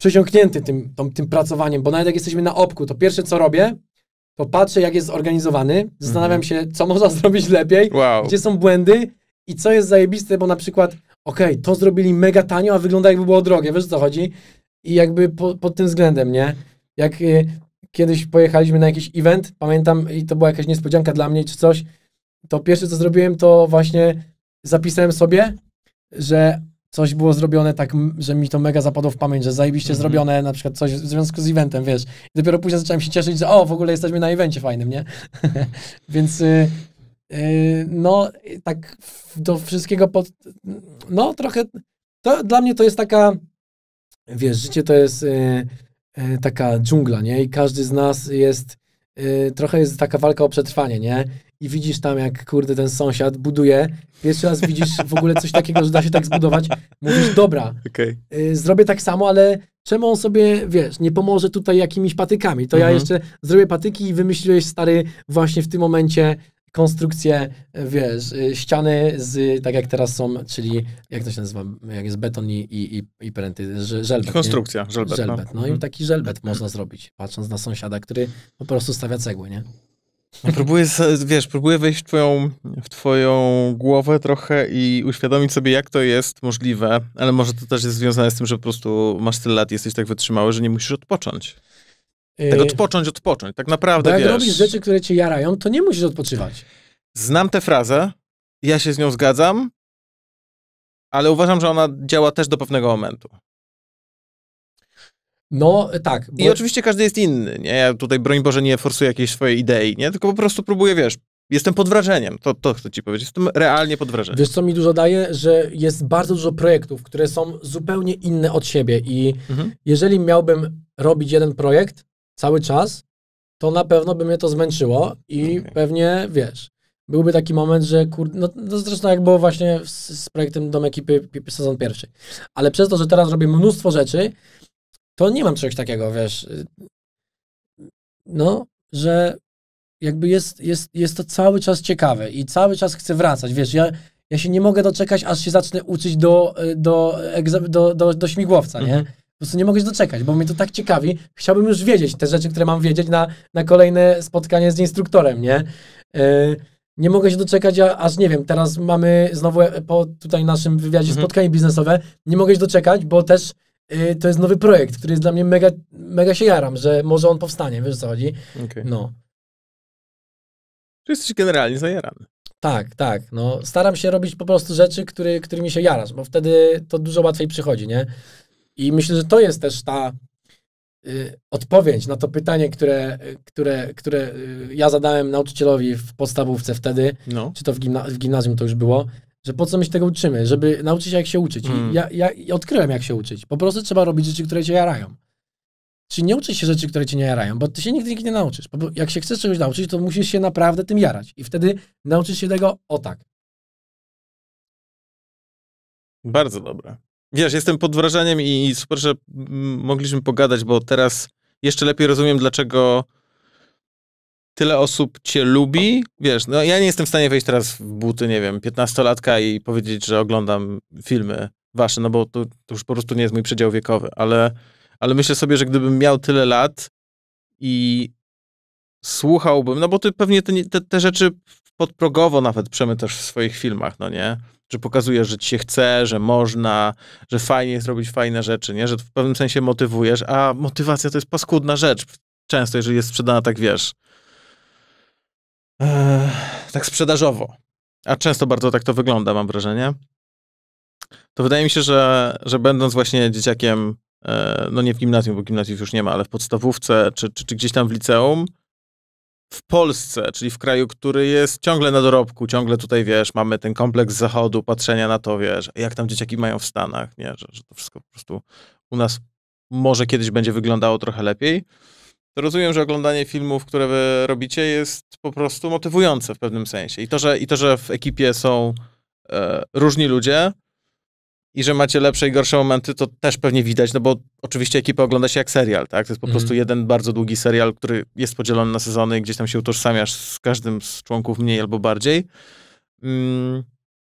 przesiąknięty tym, tą, tym pracowaniem, bo nawet jak jesteśmy na opku, to pierwsze co robię, to patrzę jak jest zorganizowany, zastanawiam mm. się, co można zrobić lepiej, wow, gdzie są błędy i co jest zajebiste, bo na przykład, okej, okay, to zrobili mega tanio, a wygląda jakby było drogie, wiesz o co chodzi? I jakby po, pod tym względem, nie? Jak y, kiedyś pojechaliśmy na jakiś event, pamiętam, i to była jakaś niespodzianka dla mnie czy coś, to pierwsze co zrobiłem, to właśnie zapisałem sobie, że coś było zrobione tak, że mi to mega zapadło w pamięć, że zajebiście mm-hmm. zrobione na przykład coś w związku z eventem, wiesz. I dopiero później zacząłem się cieszyć, że o, w ogóle jesteśmy na evencie fajnym, nie? Więc y, y, no, tak do wszystkiego pod... No, trochę... To dla mnie to jest taka... Wiesz, życie to jest y, y, taka dżungla, nie? I każdy z nas jest, y, trochę jest taka walka o przetrwanie, nie? I widzisz tam, jak, kurde, ten sąsiad buduje. Pierwszy raz widzisz w ogóle coś takiego, że da się tak zbudować. Mówisz, dobra, okay, y, zrobię tak samo, ale czemu on sobie, wiesz, nie pomoże tutaj jakimiś patykami? To mhm. ja jeszcze zrobię patyki i wymyśliłeś, stary, właśnie w tym momencie konstrukcję, wiesz, ściany z, tak jak teraz są, czyli jak to się nazywa, jak jest beton i, i, i pręty, żelbet. Konstrukcja, nie? żelbet. żelbet no. no i taki żelbet można zrobić, patrząc na sąsiada, który po prostu stawia cegły, nie? Ja próbuję, wiesz, próbuję wejść w twoją, w twoją głowę trochę i uświadomić sobie, jak to jest możliwe, ale może to też jest związane z tym, że po prostu masz tyle lat i jesteś tak wytrzymały, że nie musisz odpocząć. Tak odpocząć, odpocząć. Tak naprawdę, bo jak wiesz, robisz rzeczy, które cię jarają, to nie musisz odpoczywać. Znam tę frazę, ja się z nią zgadzam, ale uważam, że ona działa też do pewnego momentu. No, tak. Bo... I oczywiście każdy jest inny, nie? Ja tutaj, broń Boże, nie forsuję jakiejś swojej idei, nie? Tylko po prostu próbuję, wiesz, Jestem pod wrażeniem, to, to chcę ci powiedzieć. Jestem realnie pod wrażeniem. Wiesz, co mi dużo daje? Że jest bardzo dużo projektów, które są zupełnie inne od siebie i mhm. jeżeli miałbym robić jeden projekt cały czas, to na pewno by mnie to zmęczyło i okay. pewnie, wiesz, byłby taki moment, że kurde, no, no zresztą jak było właśnie z, z projektem Dom Ekipy sezon pierwszy. Ale przez to, że teraz robię mnóstwo rzeczy, to nie mam czegoś takiego, wiesz, no, że jakby jest, jest, jest to cały czas ciekawe i cały czas chcę wracać, wiesz, ja, ja się nie mogę doczekać, aż się zacznę uczyć do, do, do, do, do śmigłowca, nie? Mm-hmm. Po prostu nie mogę się doczekać, bo mnie to tak ciekawi, chciałbym już wiedzieć te rzeczy, które mam wiedzieć na, na kolejne spotkanie z instruktorem, nie? Yy, nie mogę się doczekać, aż nie wiem, teraz mamy znowu po tutaj naszym wywiadzie mm-hmm. spotkanie biznesowe, nie mogę się doczekać, bo też yy, to jest nowy projekt, który jest dla mnie mega, mega się jaram, że może on powstanie, wiesz o co chodzi? Okay. No. Czy jesteś generalnie zajarany? Tak, tak. No, staram się robić po prostu rzeczy, który, którymi się jarasz, bo wtedy to dużo łatwiej przychodzi, nie? I myślę, że to jest też ta y, odpowiedź na to pytanie, które, które, które y, ja zadałem nauczycielowi w podstawówce wtedy, no. czy to w, gimna w gimnazjum to już było, że po co my się tego uczymy, żeby nauczyć się, jak się uczyć. Mm. I ja, ja, ja odkryłem, jak się uczyć. Po prostu trzeba robić rzeczy, które cię jarają. Czyli nie uczysz się rzeczy, które cię nie jarają, bo ty się nigdy, nigdy nie nauczysz. Bo jak się chcesz czegoś nauczyć, to musisz się naprawdę tym jarać. I wtedy nauczysz się tego o tak. Bardzo dobre. Wiesz, jestem pod wrażeniem i super, że mogliśmy pogadać, bo teraz jeszcze lepiej rozumiem, dlaczego tyle osób cię lubi. Wiesz, no ja nie jestem w stanie wejść teraz w buty, nie wiem, piętnastolatka i powiedzieć, że oglądam filmy wasze, no bo to, to już po prostu nie jest mój przedział wiekowy, ale... Ale myślę sobie, że gdybym miał tyle lat i słuchałbym, no bo ty pewnie te, te, te rzeczy podprogowo nawet przemytasz w swoich filmach, no nie? Że pokazujesz, że ci się chce, że można, że fajnie jest robić fajne rzeczy, nie? Że w pewnym sensie motywujesz, a motywacja to jest paskudna rzecz. Często, jeżeli jest sprzedana tak, wiesz, ee, tak sprzedażowo. A często bardzo tak to wygląda, mam wrażenie. To wydaje mi się, że, że będąc właśnie dzieciakiem, no nie w gimnazjum, bo gimnazjów już nie ma, ale w podstawówce, czy, czy, czy gdzieś tam w liceum, w Polsce, czyli w kraju, który jest ciągle na dorobku, ciągle tutaj, wiesz, mamy ten kompleks zachodu, patrzenia na to, wiesz, jak tam dzieciaki mają w Stanach, nie, że, że to wszystko po prostu u nas może kiedyś będzie wyglądało trochę lepiej, to rozumiem, że oglądanie filmów, które wy robicie, jest po prostu motywujące w pewnym sensie. I to, że, i to, że w ekipie są e, różni ludzie, i że macie lepsze i gorsze momenty, to też pewnie widać, no bo oczywiście ekipę ogląda się jak serial, tak? To jest po mm. prostu jeden bardzo długi serial, który jest podzielony na sezony i gdzieś tam się utożsamiasz z każdym z członków mniej albo bardziej. Mm.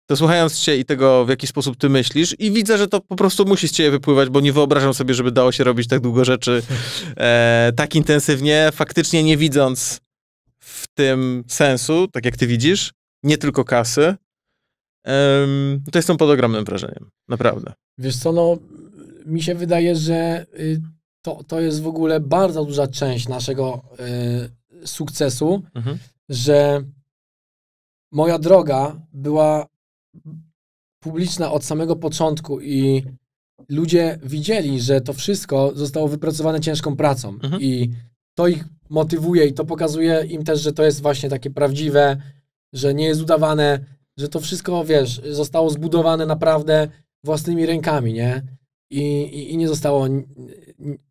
To słuchając cię i tego, w jaki sposób ty myślisz, i widzę, że to po prostu musi z ciebie wypływać, bo nie wyobrażam sobie, żeby dało się robić tak długo rzeczy e, tak intensywnie, faktycznie nie widząc w tym sensu, tak jak ty widzisz, nie tylko kasy. Um, to jestem pod ogromnym wrażeniem, naprawdę. Wiesz co, no mi się wydaje, że y, to, to jest w ogóle bardzo duża część naszego y, sukcesu, mhm. że moja droga była publiczna od samego początku i ludzie widzieli, że to wszystko zostało wypracowane ciężką pracą mhm. i to ich motywuje i to pokazuje im też, że to jest właśnie takie prawdziwe, że nie jest udawane, że to wszystko, wiesz, zostało zbudowane naprawdę własnymi rękami, nie? I, i, i nie zostało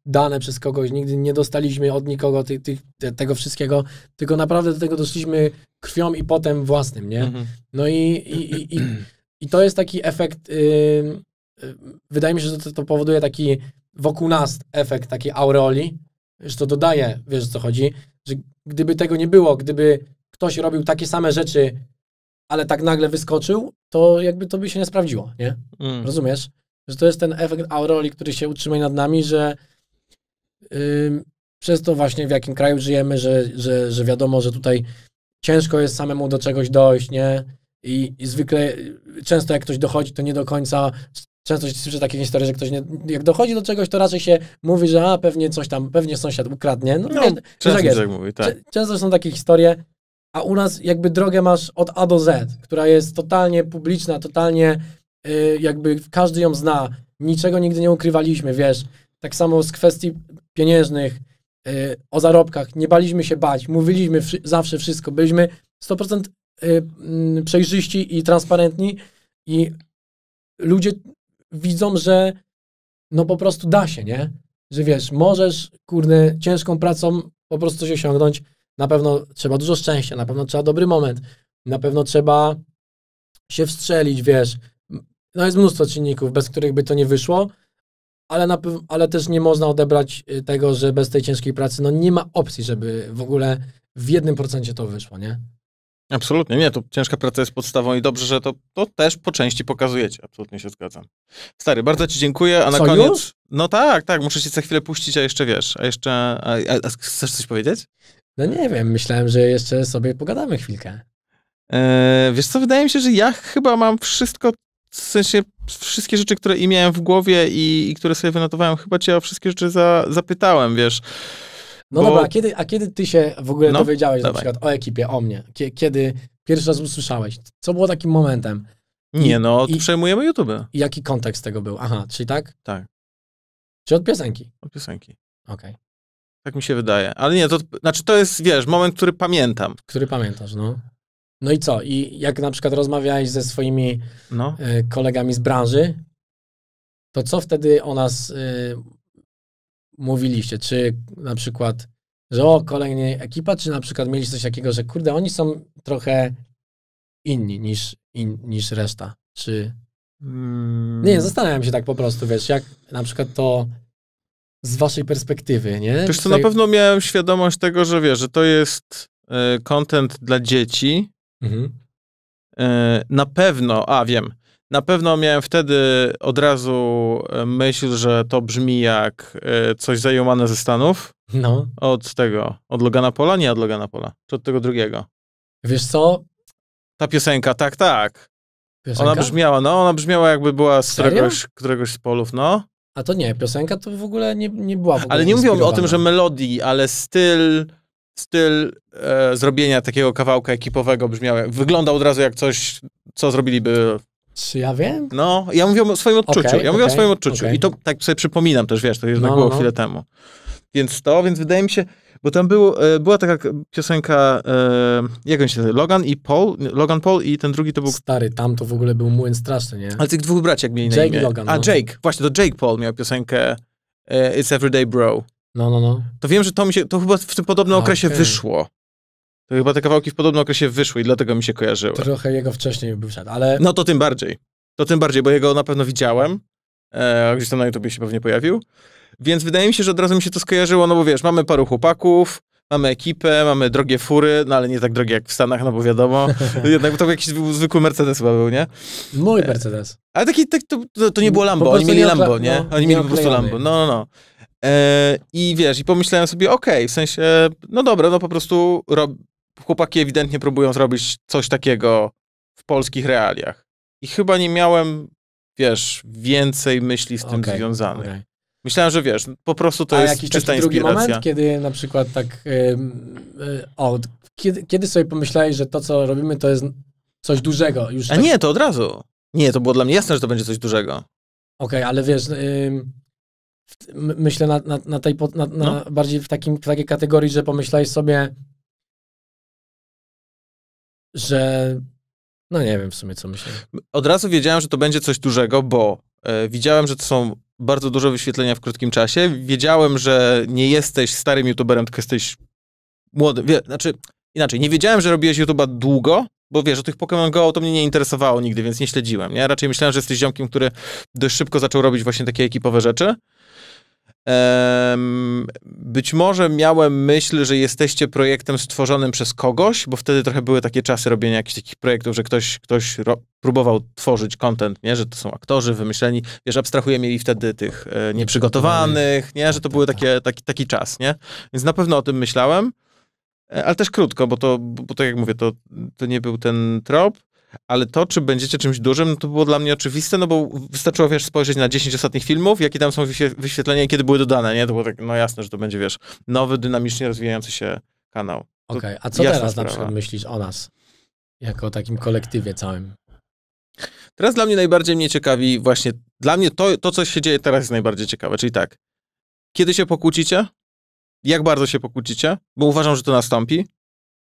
dane przez kogoś, nigdy nie dostaliśmy od nikogo ty, ty, te, tego wszystkiego, tylko naprawdę do tego doszliśmy krwią i potem własnym, nie? Mhm. No i, i, i, i, i to jest taki efekt, yy, yy, wydaje mi się, że to, to powoduje taki wokół nas efekt takiej aureoli, że to dodaje, wiesz, o co chodzi, że gdyby tego nie było, gdyby ktoś robił takie same rzeczy, ale tak nagle wyskoczył, to jakby to by się nie sprawdziło, nie? Mm. Rozumiesz? Że to jest ten efekt auroli, który się utrzymuje nad nami, że yy, przez to właśnie w jakim kraju żyjemy, że, że, że wiadomo, że tutaj ciężko jest samemu do czegoś dojść, nie? I, i zwykle często jak ktoś dochodzi, to nie do końca, często się słyszy takie historie, że ktoś nie, jak dochodzi do czegoś, to raczej się mówi, że a, pewnie coś tam, pewnie sąsiad ukradnie. No, no wiesz, często tak mówi, tak. Często są takie historie, a u nas jakby drogę masz od A do Z, która jest totalnie publiczna, totalnie yy, jakby każdy ją zna, niczego nigdy nie ukrywaliśmy, wiesz, tak samo z kwestii pieniężnych, yy, o zarobkach, nie baliśmy się bać, mówiliśmy wszy- zawsze wszystko, byliśmy sto procent przejrzyści i transparentni i ludzie widzą, że no po prostu da się, nie? Że wiesz, możesz, kurde, ciężką pracą po prostu się osiągnąć. Na pewno trzeba dużo szczęścia, na pewno trzeba dobry moment, na pewno trzeba się wstrzelić, wiesz. No jest mnóstwo czynników, bez których by to nie wyszło, ale, na, ale też nie można odebrać tego, że bez tej ciężkiej pracy no nie ma opcji, żeby w ogóle w jednym procencie to wyszło, nie? Absolutnie, nie, to ciężka praca jest podstawą i dobrze, że to, to też po części pokazujecie, absolutnie się zgadzam. Stary, bardzo ci dziękuję, a na Co, koniec... Już? No tak, tak, muszę cię za chwilę puścić, a jeszcze wiesz, a jeszcze... A, a, a chcesz coś powiedzieć? No nie wiem, myślałem, że jeszcze sobie pogadamy chwilkę. Eee, wiesz co, wydaje mi się, że ja chyba mam wszystko, w sensie wszystkie rzeczy, które i miałem w głowie i, i które sobie wynotowałem, chyba cię o wszystkie rzeczy za, zapytałem, wiesz. No bo... dobra, a kiedy, a kiedy ty się w ogóle no, dowiedziałeś dawaj. na przykład o ekipie, o mnie? Kiedy pierwszy raz usłyszałeś? Co było takim momentem? I, nie no, i, przejmujemy YouTube. I jaki kontekst tego był? Aha, czyli tak? Tak. Czy od piosenki? Od piosenki. Okej. Okay. Tak mi się wydaje. Ale nie, to znaczy to jest, wiesz, moment, który pamiętam. Który pamiętasz, no. No i co? I jak na przykład rozmawiałeś ze swoimi no. y, kolegami z branży, to co wtedy o nas y, mówiliście? Czy na przykład, że o, kolejna ekipa, czy na przykład mieliście coś takiego, że kurde, oni są trochę inni niż, in, niż reszta? Czy... Hmm. Nie, zastanawiam się tak po prostu, wiesz, jak na przykład to... Z waszej perspektywy, nie? Wiesz co, na pewno miałem świadomość tego, że wiesz, że to jest content dla dzieci. Mhm. Na pewno, a wiem, na pewno miałem wtedy od razu myśl, że to brzmi jak coś zajumane ze Stanów. No. Od tego, od Logana Paula? Nie od Logana Paula, czy od tego drugiego. Wiesz co? Ta piosenka, tak, tak. Piosenka? Ona brzmiała, no, ona brzmiała jakby była z któregoś, któregoś z polów, no. A to nie, piosenka to w ogóle nie, nie była w ogóle Ale nie mówią o tym, że melodii, ale styl, styl e, zrobienia takiego kawałka ekipowego brzmiał, wyglądał od razu jak coś, co zrobiliby... Czy ja wiem? No, ja mówię o swoim odczuciu, okay, ja mówię okay, o swoim odczuciu okay. I to tak sobie przypominam też, wiesz, to już no, tak było no. chwilę temu. Więc to, więc wydaje mi się, bo tam było, e, była taka piosenka, e, jak on się nazywa, Logan i Paul, Logan Paul i ten drugi to był... Stary, tam to w ogóle był młyn straszny, nie? Ale tych dwóch braci jak mieli na imię. Jake i Logan. A, no. Jake, właśnie, to Jake Paul miał piosenkę e, It's Everyday Bro. No, no, no. To wiem, że to mi się, to chyba w tym podobnym okay. okresie wyszło. To chyba te kawałki w podobnym okresie wyszły i dlatego mi się kojarzyły. Trochę jego wcześniej był wszedł, ale... No to tym bardziej. To tym bardziej, bo jego na pewno widziałem. E, gdzieś tam na YouTubie się pewnie pojawił. Więc wydaje mi się, że od razu mi się to skojarzyło, no bo wiesz, mamy paru chłopaków, mamy ekipę, mamy drogie fury, no ale nie tak drogie jak w Stanach, no bo wiadomo. Jednak to jakiś zwykły Mercedes chyba był, nie? Mój Mercedes. Ale taki, tak, to, to nie było Lambo, oni mieli Lambo, no, nie? Oni mieli po prostu Lambo, no, no, no. E, I wiesz, i pomyślałem sobie, okej, okay, w sensie, no dobra, no po prostu rob, chłopaki ewidentnie próbują zrobić coś takiego w polskich realiach. I chyba nie miałem, wiesz, więcej myśli z tym okay, związanych. Okay. Myślałem, że wiesz, po prostu to A jest jakiś czysta inspiracja. Drugi moment, kiedy na przykład tak, yy, yy, o, kiedy, kiedy sobie pomyślałeś, że to, co robimy, to jest coś dużego? Już A tak... nie, to od razu. Nie, to było dla mnie jasne, że to będzie coś dużego. Okej, okay, ale wiesz, yy, myślę na, na, na tej, na, na no. bardziej w, takim, w takiej kategorii, że pomyślałeś sobie, że no nie wiem w sumie, co myślę. Od razu wiedziałem, że to będzie coś dużego, bo yy, widziałem, że to są bardzo dużo wyświetlenia w krótkim czasie. Wiedziałem, że nie jesteś starym youtuberem, tylko jesteś młody. Wie, znaczy, inaczej, nie wiedziałem, że robiłeś YouTube'a długo, bo wiesz, o tych Pokémon Go to mnie nie interesowało nigdy, więc nie śledziłem, nie? Raczej myślałem, że jesteś ziomkiem, który dość szybko zaczął robić właśnie takie ekipowe rzeczy. Um, być może miałem myśl, że jesteście projektem stworzonym przez kogoś, bo wtedy trochę były takie czasy robienia jakichś takich projektów, że ktoś, ktoś próbował tworzyć content, nie? Że to są aktorzy wymyśleni, wiesz, abstrahuję mieli wtedy tych e, nieprzygotowanych, nie? Że to był taki, taki czas, nie? Więc na pewno o tym myślałem, e, ale też krótko, bo to, bo to jak mówię, to, to nie był ten trop. Ale to, czy będziecie czymś dużym, no to było dla mnie oczywiste, no bo wystarczyło, wiesz, spojrzeć na dziesięć ostatnich filmów, jakie tam są wyświetlenia i kiedy były dodane, nie? To było tak, no jasne, że to będzie, wiesz, nowy, dynamicznie rozwijający się kanał. Okej, okay. A co teraz sprawa. Na przykład myślisz o nas? Jako o takim kolektywie całym? Teraz dla mnie najbardziej mnie ciekawi właśnie, dla mnie to, to co się dzieje teraz jest najbardziej ciekawe, czyli tak, kiedy się pokłócicie? Jak bardzo się pokłócicie? Bo uważam, że to nastąpi.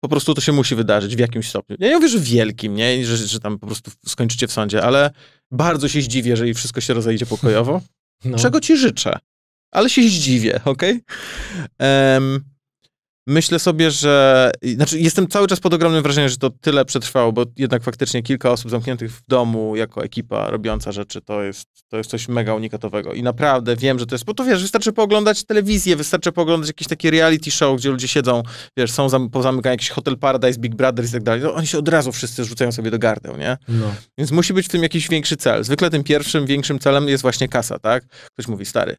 po prostu to się musi wydarzyć w jakimś stopniu. Ja nie mówię, że wielkim, nie? Że, że tam po prostu skończycie w sądzie, ale bardzo się zdziwię, jeżeli wszystko się rozejdzie pokojowo. No. Czego ci życzę, ale się zdziwię, okej? Okay? Um, myślę sobie, że... Znaczy, jestem cały czas pod ogromnym wrażeniem, że to tyle przetrwało, bo jednak faktycznie kilka osób zamkniętych w domu jako ekipa robiąca rzeczy, to jest, to jest coś mega unikatowego. I naprawdę wiem, że to jest... Bo to wiesz, wystarczy pooglądać telewizję, wystarczy pooglądać jakieś takie reality show, gdzie ludzie siedzą, wiesz, są zam pozamykani, jakiś Hotel Paradise, Big Brother i tak dalej. No, oni się od razu wszyscy rzucają sobie do gardeł, nie? No. Więc musi być w tym jakiś większy cel. Zwykle tym pierwszym, większym celem jest właśnie kasa, tak? Ktoś mówi, stary,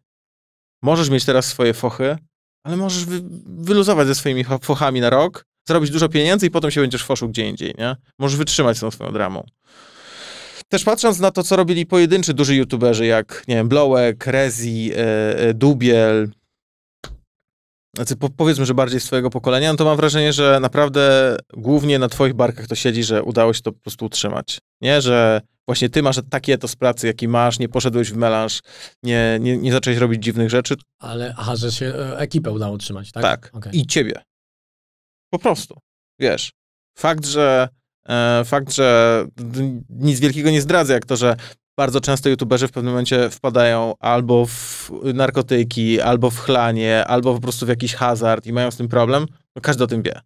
możesz mieć teraz swoje fochy, ale możesz wy wyluzować ze swoimi fochami na rok, zarobić dużo pieniędzy i potem się będziesz foszył gdzie indziej, nie? Możesz wytrzymać z tą swoją dramą. Też patrząc na to, co robili pojedynczy duży youtuberzy, jak, nie wiem, Blowek, Rezi, yy, yy, Dubiel, znaczy po powiedzmy, że bardziej z twojego pokolenia, no to mam wrażenie, że naprawdę głównie na twoich barkach to siedzi, że udało się to po prostu utrzymać, nie? Że właśnie ty masz taki etos pracy, jaki masz, nie poszedłeś w melanż, nie, nie, nie zacząłeś robić dziwnych rzeczy. Ale, aha, że się ekipę udało utrzymać, tak? Tak. Okay. I ciebie. Po prostu. Wiesz, fakt, że e, fakt, że nic wielkiego nie zdradza, jak to, że bardzo często youtuberzy w pewnym momencie wpadają albo w narkotyki, albo w chlanie, albo po prostu w jakiś hazard i mają z tym problem, no każdy o tym wie.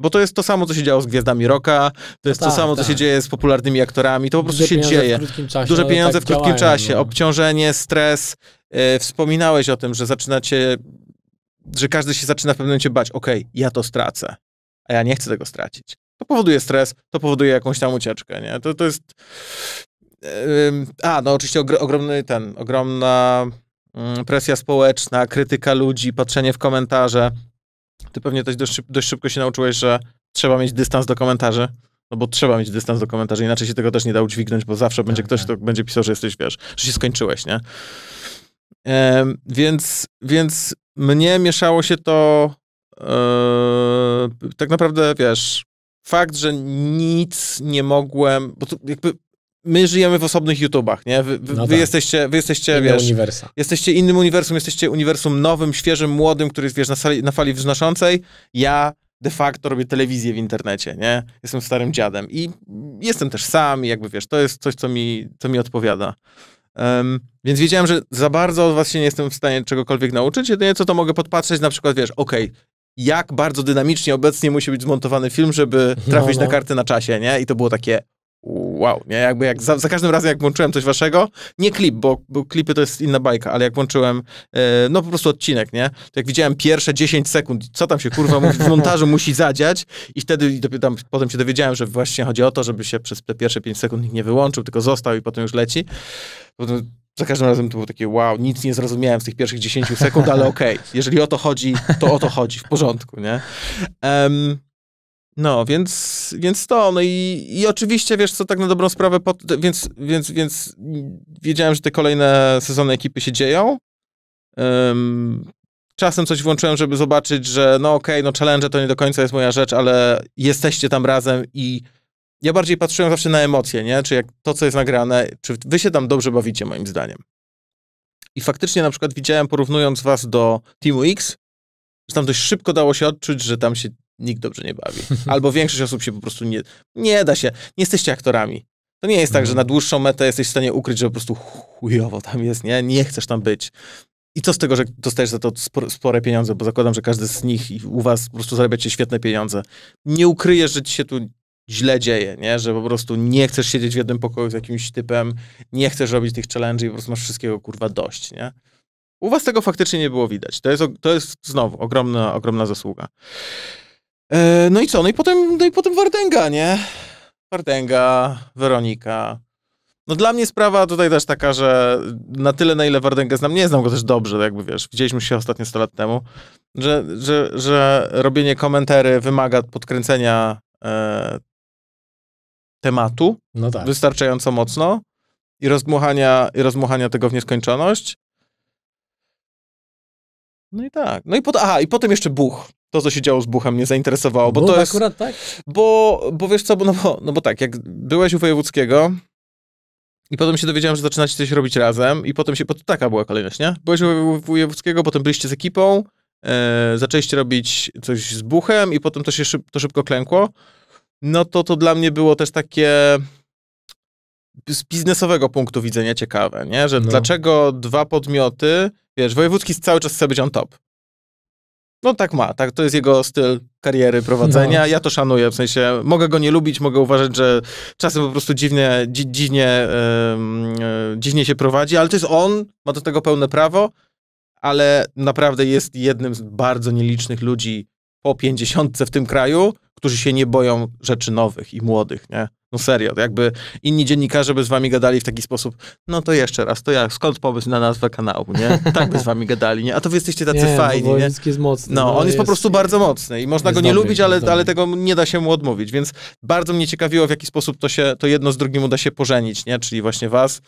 Bo to jest to samo, co się działo z gwiazdami rocka, to jest tak, to samo, tak. co się dzieje z popularnymi aktorami, to po prostu się dzieje. Duże pieniądze w krótkim czasie, obciążenie, stres. Yy, wspominałeś o tym, że zaczynacie, że każdy się zaczyna w pewnym momencie bać, okej, okay, ja to stracę, a ja nie chcę tego stracić. To powoduje stres, to powoduje jakąś tam ucieczkę, nie? To, to jest... Yy, a, no oczywiście ogromny ten, ogromna yy, presja społeczna, krytyka ludzi, patrzenie w komentarze. Ty pewnie też dość, dość szybko się nauczyłeś, że trzeba mieć dystans do komentarzy, no bo trzeba mieć dystans do komentarzy, inaczej się tego też nie da udźwignąć, bo zawsze tak, będzie ktoś, tak. kto będzie pisał, że jesteś, wiesz, że się skończyłeś, nie? E, więc, więc mnie mieszało się to e, tak naprawdę, wiesz, fakt, że nic nie mogłem, bo to jakby my żyjemy w osobnych YouTubach, nie? Wy, wy, no tak. wy jesteście, wy jesteście, wiesz, uniwersa. jesteście innym uniwersum, jesteście uniwersum nowym, świeżym, młodym, który jest, wiesz, na, sali, na fali wznoszącej. Ja de facto robię telewizję w internecie, nie? Jestem starym dziadem i jestem też sam i jakby, wiesz, to jest coś, co mi, co mi odpowiada. Um, więc wiedziałem, że za bardzo od was się nie jestem w stanie czegokolwiek nauczyć, jedynie co to mogę podpatrzeć, na przykład, wiesz, okej, okay, jak bardzo dynamicznie obecnie musi być zmontowany film, żeby trafić no, no. na karty na czasie, nie? I to było takie... Wow, nie? Jakby jak za, za każdym razem, jak włączyłem coś waszego, nie klip, bo, bo klipy to jest inna bajka, ale jak włączyłem, yy, no po prostu odcinek, nie? To jak widziałem pierwsze dziesięć sekund, co tam się kurwa w montażu musi zadziać i wtedy i dopiero tam, potem się dowiedziałem, że właśnie chodzi o to, żeby się przez te pierwsze pięć sekund nikt nie wyłączył, tylko został i potem już leci. Potem za każdym razem to było takie wow, nic nie zrozumiałem z tych pierwszych dziesięciu sekund, ale okej, okay, jeżeli o to chodzi, to o to chodzi, w porządku, nie? Um, No, więc, więc to, no i, i oczywiście, wiesz co, tak na dobrą sprawę, pod, więc, więc, więc wiedziałem, że te kolejne sezony ekipy się dzieją. Um, czasem coś włączyłem, żeby zobaczyć, że no okej, okay, no challenge to nie do końca jest moja rzecz, ale jesteście tam razem i ja bardziej patrzyłem zawsze na emocje, nie? Czy jak to, co jest nagrane, czy wy się tam dobrze bawicie, moim zdaniem. I faktycznie na przykład widziałem, porównując was do Teamu X, że tam dość szybko dało się odczuć, że tam się nikt dobrze nie bawi. Albo większość osób się po prostu nie... Nie da się. Nie jesteście aktorami. To nie jest tak, że na dłuższą metę jesteś w stanie ukryć, że po prostu chujowo tam jest, nie? Nie chcesz tam być. I co z tego, że dostajesz za to spore pieniądze, bo zakładam, że każdy z nich i u was po prostu zarabiacie świetne pieniądze. Nie ukryjesz, że ci się tu źle dzieje, nie? Że po prostu nie chcesz siedzieć w jednym pokoju z jakimś typem, nie chcesz robić tych challenge'ów i po prostu masz wszystkiego, kurwa, dość, nie? U was tego faktycznie nie było widać. To jest, to jest znowu ogromna, ogromna zasługa. No i co? No i potem, no i potem Wardęga, nie? Wardęga, Weronika. No dla mnie sprawa tutaj też taka, że na tyle, na ile Wardęga znam, nie znam go też dobrze, jakby wiesz, widzieliśmy się ostatnio sto lat temu, że, że, że robienie komentarzy wymaga podkręcenia e, tematu no tak. wystarczająco mocno i rozmuchania, i rozmuchania tego w nieskończoność. No i tak. No i, pod, aha, i potem jeszcze Buch. To, co się działo z Buchem, mnie zainteresowało, bo Buch, to jest... akurat tak? Bo, bo wiesz co, bo, no, bo, no bo tak, jak byłeś u Wojewódzkiego i potem się dowiedziałem, że zaczynacie coś robić razem i potem się... Bo to taka była kolejność, nie? Byłeś u Wojewódzkiego, potem byliście z ekipą e, zaczęliście robić coś z buchem i potem to się szyb, to szybko klękło, no to to dla mnie było też takie z biznesowego punktu widzenia ciekawe, nie? Że no. Dlaczego dwa podmioty, wiesz, Wojewódzki cały czas chce być on top. No tak ma, tak, to jest jego styl kariery, prowadzenia, no. Ja to szanuję, w sensie mogę go nie lubić, mogę uważać, że czasem po prostu dziwnie, dzi, dziwnie, yy, yy, dziwnie się prowadzi, ale to jest on, ma do tego pełne prawo, ale naprawdę jest jednym z bardzo nielicznych ludzi po pięćdziesiątce w tym kraju, którzy się nie boją rzeczy nowych i młodych, nie? No serio, to jakby inni dziennikarze by z wami gadali w taki sposób, no to jeszcze raz, to jak, skąd pomysł na nazwę kanału, nie? Tak by z wami gadali, nie? A to wy jesteście tacy nie, fajni, nie? Jest mocny, no, no, on jest, jest po prostu bardzo mocny i można go nie dobry, lubić, ale, ale tego nie da się mu odmówić, więc bardzo mnie ciekawiło, w jaki sposób to się, to jedno z drugim uda się pożenić, nie? Czyli właśnie was,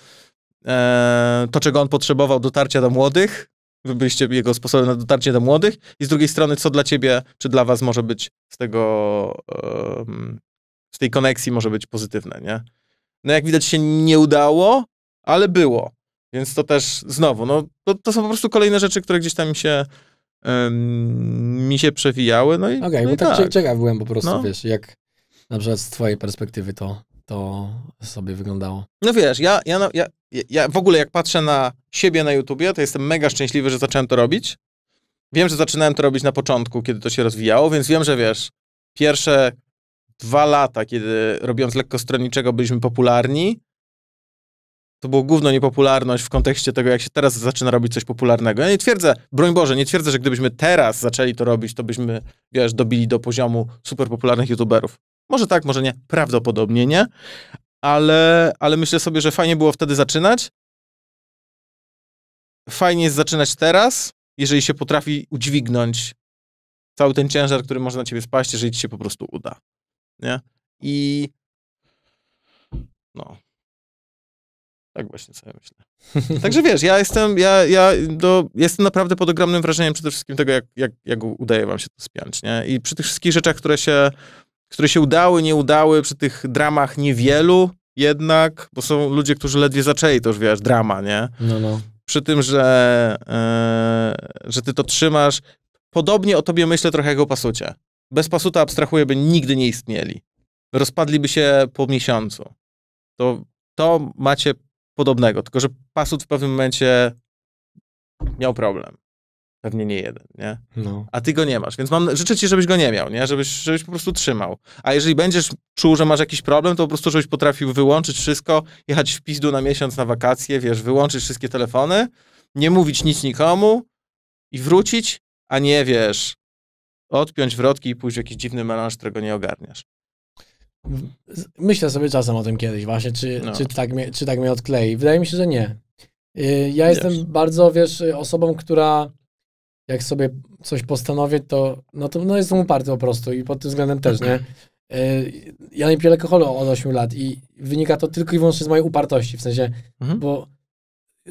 e, to czego on potrzebował, dotarcia do młodych, wy byliście jego sposobem na dotarcie do młodych i z drugiej strony, co dla ciebie, czy dla was może być z tego... Um, z tej koneksji może być pozytywne, nie? No jak widać się nie udało, ale było. Więc to też znowu, no to, to są po prostu kolejne rzeczy, które gdzieś tam mi się um, mi się przewijały, no i okej, okay, no bo i tak, tak ciekaw byłem po prostu, no. Wiesz, jak na przykład z twojej perspektywy to, to sobie wyglądało. No wiesz, ja, ja, ja, ja w ogóle jak patrzę na siebie na YouTubie, to jestem mega szczęśliwy, że zacząłem to robić. Wiem, że zaczynałem to robić na początku, kiedy to się rozwijało, więc wiem, że wiesz, pierwsze dwa lata, kiedy robiąc Lekko Stronniczego byliśmy popularni, to było gówno niepopularność w kontekście tego, jak się teraz zaczyna robić coś popularnego. Ja nie twierdzę, broń Boże, nie twierdzę, że gdybyśmy teraz zaczęli to robić, to byśmy, wiesz, dobili do poziomu super popularnych youtuberów. Może tak, może nie, prawdopodobnie nie, ale, ale myślę sobie, że fajnie było wtedy zaczynać. Fajnie jest zaczynać teraz, jeżeli się potrafi udźwignąć cały ten ciężar, który może na ciebie spaść, jeżeli ci się po prostu uda. Nie? I no tak właśnie sobie myślę. Także wiesz, ja jestem ja, ja do, jestem naprawdę pod ogromnym wrażeniem przede wszystkim tego, jak, jak, jak udaje wam się to spiąć, nie? I przy tych wszystkich rzeczach, które się, które się udały, nie udały, przy tych dramach niewielu jednak, bo są ludzie, którzy ledwie zaczęli, to już wiesz, drama, nie? No, no. Przy tym, że yy, że ty to trzymasz, podobnie o tobie myślę trochę jak o Pasucie. Bez Pasuta, abstrahuję, by nigdy nie istnieli. Rozpadliby się po miesiącu. To, to macie podobnego, tylko że Pasut w pewnym momencie miał problem. Pewnie nie jeden, nie? No. A ty go nie masz, więc mam, życzę ci, żebyś go nie miał, nie? Żebyś, żebyś po prostu trzymał. A jeżeli będziesz czuł, że masz jakiś problem, to po prostu żebyś potrafił wyłączyć wszystko, jechać w pizdu na miesiąc, na wakacje, wiesz, wyłączyć wszystkie telefony, nie mówić nic nikomu i wrócić, a nie, wiesz... odpiąć wrotki i pójść w jakiś dziwny melanż, którego nie ogarniasz. Myślę sobie czasem o tym kiedyś właśnie, czy, no. czy, tak, mnie, czy tak mnie odklei. Wydaje mi się, że nie. Ja jestem wiesz. bardzo, wiesz, osobą, która jak sobie coś postanowię, to no, to, no jestem uparty po prostu i pod tym względem też, nie? Ja nie piję alkoholu od ośmiu lat i wynika to tylko i wyłącznie z mojej upartości, w sensie, mhm. bo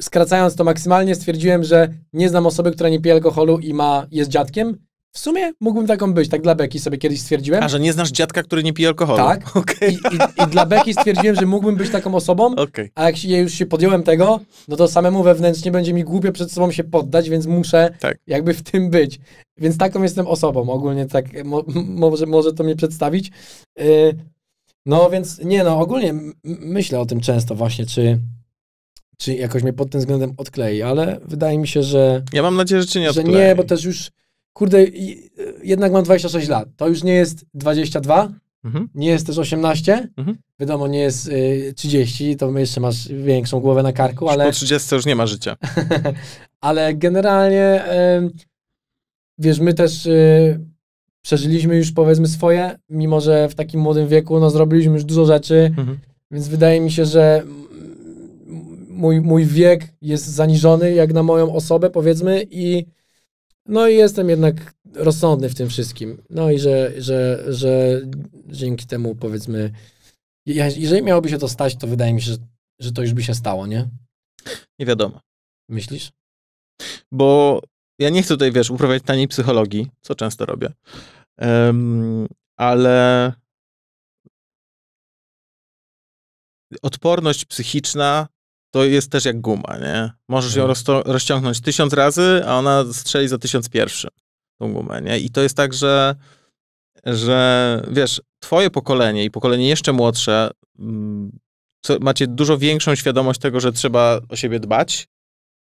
skracając to maksymalnie, stwierdziłem, że nie znam osoby, która nie pije alkoholu i ma, jest dziadkiem. W sumie mógłbym taką być, tak dla beki sobie kiedyś stwierdziłem. A, że nie znasz dziadka, który nie pije alkoholu. Tak. Okay. I, i, I dla beki stwierdziłem, że mógłbym być taką osobą, okay. a jak się, już się podjąłem tego, no to samemu wewnętrznie będzie mi głupio przed sobą się poddać, więc muszę tak. jakby w tym być. Więc taką jestem osobą ogólnie, tak mo, może, może to mnie przedstawić. Yy, no więc nie, no ogólnie myślę o tym często właśnie, czy... czy jakoś mnie pod tym względem odklei, ale wydaje mi się, że... Ja mam nadzieję, że cię nie odklei. Że nie, bo też już... Kurde, jednak mam dwadzieścia sześć lat. To już nie jest dwadzieścia dwa, mhm. nie jest też osiemnaście. Mhm. Wiadomo, nie jest y, trzydzieści, to jeszcze masz większą głowę na karku, ale... Po trzydziestce już nie ma życia. Ale generalnie, y, wiesz, my też y, przeżyliśmy już, powiedzmy, swoje, mimo że w takim młodym wieku, no, zrobiliśmy już dużo rzeczy, mhm. więc wydaje mi się, że mój, mój wiek jest zaniżony, jak na moją osobę, powiedzmy, i... No i jestem jednak rozsądny w tym wszystkim. No i że, że, że dzięki temu, powiedzmy, jeżeli miałoby się to stać, to wydaje mi się, że, że to już by się stało, nie? Nie wiadomo. Myślisz? Bo ja nie chcę tutaj, wiesz, uprawiać taniej psychologii, co często robię, um, ale odporność psychiczna to jest też jak guma, nie? Możesz ją rozciągnąć tysiąc razy, a ona strzeli za tysiąc pierwszy. tą gumę, nie? I to jest tak, że, że wiesz, twoje pokolenie i pokolenie jeszcze młodsze co, macie dużo większą świadomość tego, że trzeba o siebie dbać,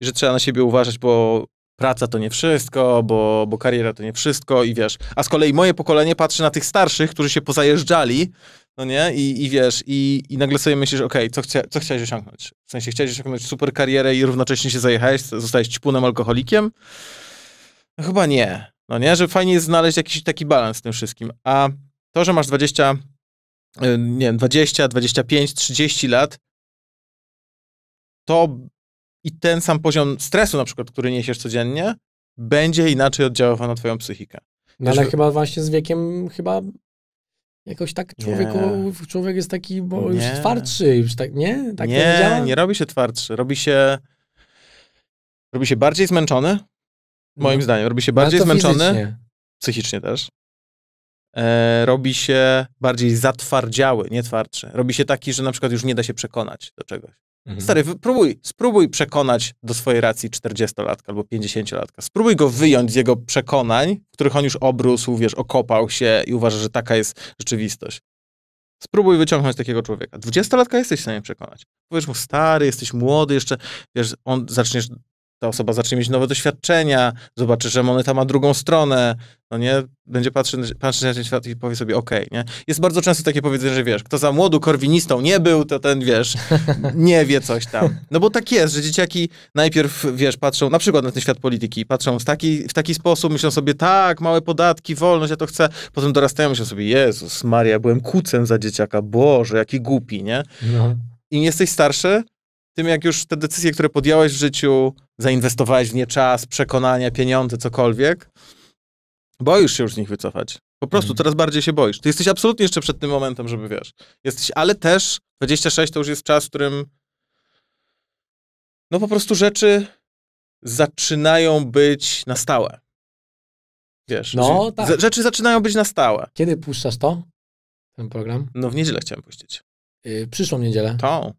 że trzeba na siebie uważać, bo praca to nie wszystko, bo, bo kariera to nie wszystko i wiesz. A z kolei moje pokolenie patrzy na tych starszych, którzy się pozajeżdżali, no nie? I, i wiesz, i, i nagle sobie myślisz, okej, okay, co, chcia, co chciałeś osiągnąć? W sensie, chciałeś osiągnąć super karierę i równocześnie się zajechałeś, zostałeś ćpunem alkoholikiem? No, chyba nie. No nie? Że fajnie jest znaleźć jakiś taki balans w tym wszystkim. A to, że masz dwadzieścia, nie wiem, dwadzieścia, dwadzieścia pięć, trzydzieści lat, to i ten sam poziom stresu, na przykład, który niesiesz codziennie, będzie inaczej oddziaływał na twoją psychikę. No ale Wiesz, chyba właśnie z wiekiem chyba jakoś tak człowieku, człowiek jest taki, bo nie. już twardszy, już tak, nie? Tak nie, to działa? Nie robi się twardszy, robi się robi się bardziej zmęczony, moim no. zdaniem, robi się bardziej zmęczony, fizycznie. psychicznie też. E, robi się bardziej zatwardziały, nie twardszy. Robi się taki, że na przykład już nie da się przekonać do czegoś. Mhm. Stary, spróbuj, spróbuj przekonać do swojej racji czterdziestolatka albo pięćdziesięciolatka. Spróbuj go wyjąć z jego przekonań, w których on już obrósł, wiesz, okopał się i uważa, że taka jest rzeczywistość. Spróbuj wyciągnąć takiego człowieka. Dwudziestolatka jesteś w stanie przekonać. Powiesz mu, stary, jesteś młody, jeszcze, wiesz, on zaczniesz, ta osoba zacznie mieć nowe doświadczenia, zobaczy, że moneta ma drugą stronę, no nie, będzie patrzeć, patrzeć na ten świat i powie sobie, okej, okay, nie. Jest bardzo często takie powiedzenie, że wiesz, kto za młodu korwinistą nie był, to ten, wiesz, nie wie coś tam. No bo tak jest, że dzieciaki najpierw, wiesz, patrzą na przykład na ten świat polityki, patrzą w taki, w taki sposób, myślą sobie, tak, małe podatki, wolność, ja to chcę, potem dorastają, myślą sobie, Jezus Maria, byłem kucem za dzieciaka, Boże, jaki głupi, nie. No. Im jesteś starszy, tym jak już te decyzje, które podjąłeś w życiu, zainwestowałeś w nie czas, przekonania, pieniądze, cokolwiek, boisz się już z nich wycofać. Po prostu mm. coraz bardziej się boisz. Ty jesteś absolutnie jeszcze przed tym momentem, żeby wiesz. Jesteś, ale też dwadzieścia sześć to już jest czas, w którym no po prostu rzeczy zaczynają być na stałe. Wiesz, no, tak. Rzeczy zaczynają być na stałe. Kiedy puszczasz to? Ten program? No w niedzielę chciałem puścić. Yy, przyszłą niedzielę? Tą.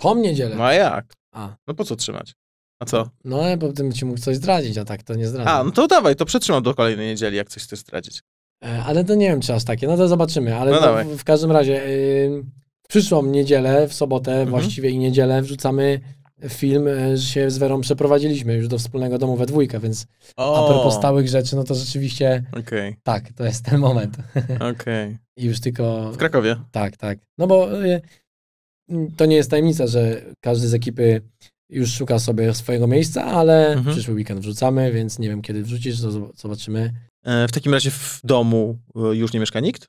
Tą niedzielę? No a jak? A. No po co trzymać? A co? No, bo bym ci mógł coś zdradzić, a tak to nie zdradzę. A, no to dawaj, to przetrzymam do kolejnej niedzieli, jak coś chcesz zdradzić. E, ale to nie wiem, czy aż takie, no to zobaczymy. Ale no to w, w każdym razie y, w przyszłą niedzielę, w sobotę mhm. właściwie i niedzielę wrzucamy film, że się z Werą przeprowadziliśmy już do wspólnego domu we dwójkę, więc o. a propos stałych rzeczy, no to rzeczywiście okay. tak, to jest ten moment. Okay. I już tylko... W Krakowie. Tak, tak. No bo y, to nie jest tajemnica, że każdy z ekipy już szuka sobie swojego miejsca, ale mhm. przyszły weekend wrzucamy, więc nie wiem, kiedy wrzucisz, to zobaczymy. E, w takim razie w domu już nie mieszka nikt?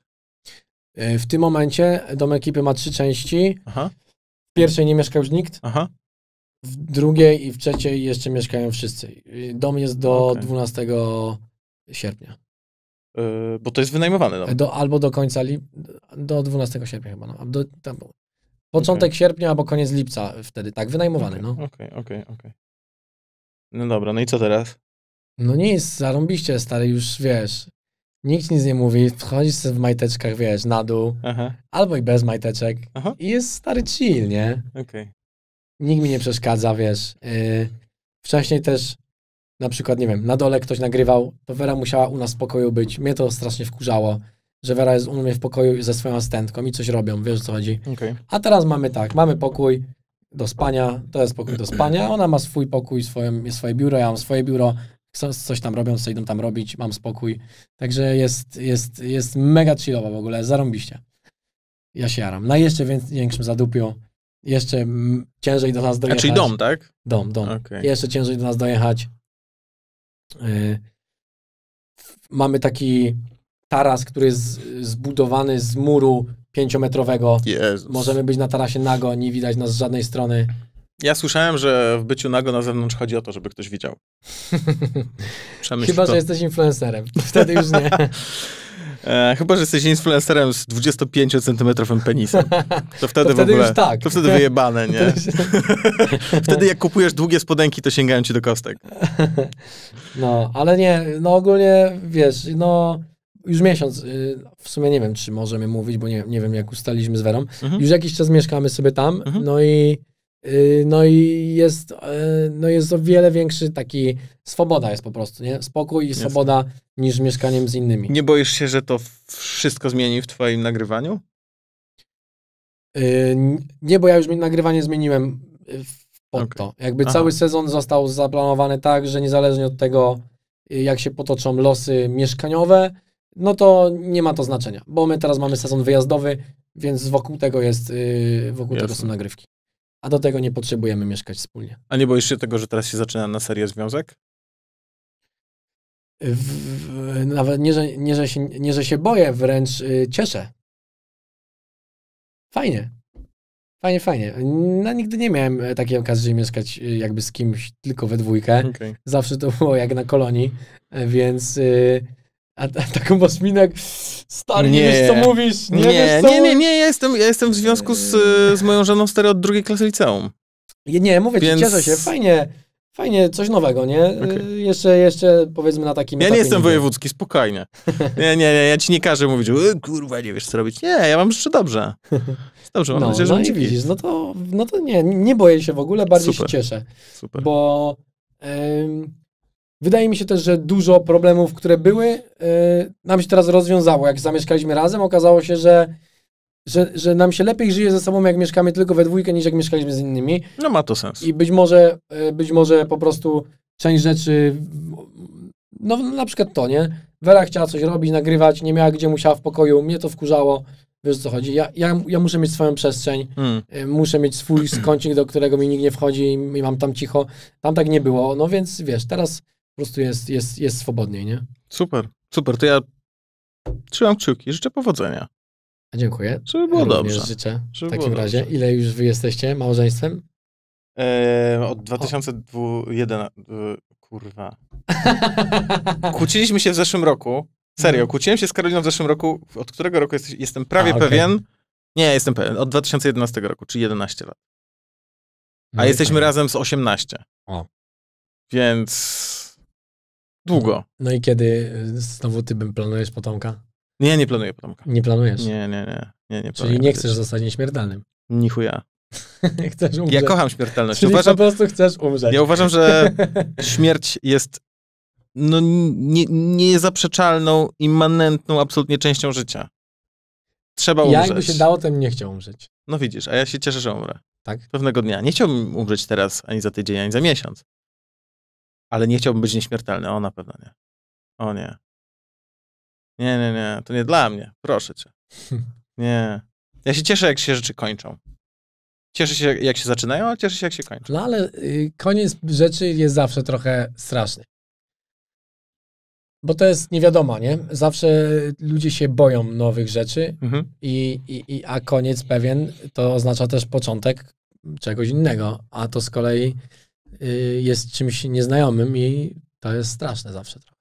E, w tym momencie dom ekipy ma trzy części. Aha. W pierwszej nie mieszka już nikt, Aha. w drugiej i w trzeciej jeszcze mieszkają wszyscy. Dom jest do okay. dwunastego sierpnia. E, bo to jest wynajmowany dom. Do, albo do końca lip... do dwunastego sierpnia chyba. No. Do, tam... Początek okay. sierpnia albo koniec lipca wtedy, tak, wynajmowany, okay, no. Okej, okay, okej, okay, okej. Okay. No dobra, no i co teraz? No nie jest zarąbiście, stary, już wiesz, nikt nic nie mówi, wchodzisz w majteczkach, wiesz, na dół, Aha. albo i bez majteczek Aha. i jest stary chill, nie? Okej. Okay. Nikt mi nie przeszkadza, wiesz. Yy, wcześniej też, na przykład, nie wiem, na dole ktoś nagrywał, to Wera musiała u nas w pokoju być, mnie to strasznie wkurzało. Że Wera jest u mnie w pokoju ze swoją asystentką i coś robią, wiesz o co chodzi. Okay. A teraz mamy tak, mamy pokój do spania, to jest pokój do spania, ona ma swój pokój, swoje, swoje biuro, ja mam swoje biuro, coś tam robią, co idą tam robić, mam spokój. Także jest, jest, jest mega chillowa w ogóle, zarąbiście. Ja się jaram. Na jeszcze większym zadupiu, jeszcze ciężej do nas dojechać. A czyli dom, tak? Dom, dom. Okay. Jeszcze ciężej do nas dojechać. Yy. Mamy taki... taras, który jest zbudowany z muru pięciometrowego. Jezus. Możemy być na tarasie nago, nie widać nas z żadnej strony. Ja słyszałem, że w byciu nago na zewnątrz chodzi o to, żeby ktoś widział. Chyba, to. że jesteś influencerem. Wtedy już nie. E, chyba, że jesteś influencerem z dwudziestopięciocentymetrowym penisem. To wtedy, to wtedy w ogóle, już tak. To wtedy wyjebane, nie? Już... wtedy jak kupujesz długie spodenki, to sięgają ci do kostek. No, ale nie, no ogólnie, wiesz, no... Już miesiąc, w sumie nie wiem, czy możemy mówić, bo nie, nie wiem, jak ustaliliśmy z Werą. Mhm. Już jakiś czas mieszkamy sobie tam, mhm. no i No i jest, no jest o wiele większy taki, swoboda jest po prostu, nie? Spokój i swoboda Jasne. Niż mieszkaniem z innymi. Nie boisz się, że to wszystko zmieni w twoim nagrywaniu? Yy, nie, bo ja już nagrywanie zmieniłem pod okay. to. Jakby Aha. cały sezon został zaplanowany tak, że niezależnie od tego, jak się potoczą losy mieszkaniowe, no to nie ma to znaczenia, bo my teraz mamy sezon wyjazdowy, więc wokół tego jest, yy, wokół Jasne. Tego są nagrywki. A do tego nie potrzebujemy mieszkać wspólnie. A nie boisz się tego, że teraz się zaczyna na serię związek? W, w, nawet nie że, nie, że się, nie, że się boję, wręcz yy, cieszę. Fajnie. Fajnie, fajnie. No, nigdy nie miałem takiej okazji, żeby mieszkać yy, jakby z kimś tylko we dwójkę. Okay. Zawsze to było jak na kolonii, więc... Yy, A, a taką basminek, stary, nie, nie wiesz, co mówisz. Nie, nie, wiesz, co nie, nie, nie, ja jestem, ja jestem w związku z, z moją żoną stary od drugiej klasy liceum. Nie, nie mówię Więc... ci, cieszę się, fajnie, fajnie, coś nowego, nie? Okay. Jeszcze, jeszcze, powiedzmy na takim... Ja nie jestem wojewódzki, spokojnie. Nie, nie, nie, ja ci nie każę mówić, kurwa, nie wiesz, co robić. Nie, ja mam jeszcze dobrze. Dobrze, mam no, nadzieję, że no i widzisz, no to, no to nie, nie boję się w ogóle, bardziej Super. Się cieszę. Super. Bo... Ym, Wydaje mi się też, że dużo problemów, które były, yy, nam się teraz rozwiązało. Jak zamieszkaliśmy razem, okazało się, że, że, że nam się lepiej żyje ze sobą, jak mieszkamy tylko we dwójkę, niż jak mieszkaliśmy z innymi. No ma to sens. I być może, yy, być może po prostu część rzeczy, no na przykład to, nie? Wera chciała coś robić, nagrywać, nie miała gdzie musiała w pokoju, mnie to wkurzało. Wiesz, o co chodzi? Ja, ja, ja muszę mieć swoją przestrzeń, mm. muszę mieć swój skącik, do którego mi nikt nie wchodzi i mam tam cicho. Tam tak nie było, no więc wiesz, teraz... Po prostu jest, jest, jest swobodniej, nie? Super, super. To ja trzymam kciuki. Życzę powodzenia. Dziękuję. Żeby było dobrze. Życzę w takim razie. Ile już wy jesteście małżeństwem? Eee, od dwa tysiące jedenastego. Kurwa. Kłóciliśmy się w zeszłym roku. Serio, kłóciłem się z Karoliną w zeszłym roku. Od którego roku jesteś? Jestem prawie A, okay. pewien. Nie, jestem pewien. Od dwa tysiące jedenastego roku, czyli jedenaście lat. A no jesteśmy tak. razem z osiemnaście. O. Więc... Długo. No i kiedy znowu ty bym planujesz potomka? Nie, nie planuję potomka. Nie planujesz? Nie, nie, nie. nie, nie Czyli nie chcesz zostać nieśmiertelnym? Ni chuja. Chcesz umrzeć. Ja kocham śmiertelność. Czyli uważam, po prostu chcesz umrzeć. Ja uważam, że śmierć jest no, nie, niezaprzeczalną, immanentną absolutnie częścią życia. Trzeba umrzeć. Ja jakby się dało, to bym nie chciał umrzeć. No widzisz, a ja się cieszę, że umrę. Tak? Pewnego dnia. Nie chciałbym umrzeć teraz, ani za tydzień, ani za miesiąc. Ale nie chciałbym być nieśmiertelny. O, na pewno nie. O nie. Nie, nie, nie. To nie dla mnie. Proszę cię. Nie. Ja się cieszę, jak się rzeczy kończą. Cieszę się, jak się zaczynają, ale cieszę się, jak się kończą. No ale y, koniec rzeczy jest zawsze trochę straszny. Bo to jest nie wiadomo, nie? Zawsze ludzie się boją nowych rzeczy, mhm. i, i, i, a koniec pewien to oznacza też początek czegoś innego. A to z kolei... jest czymś nieznajomym i to jest straszne zawsze trochę.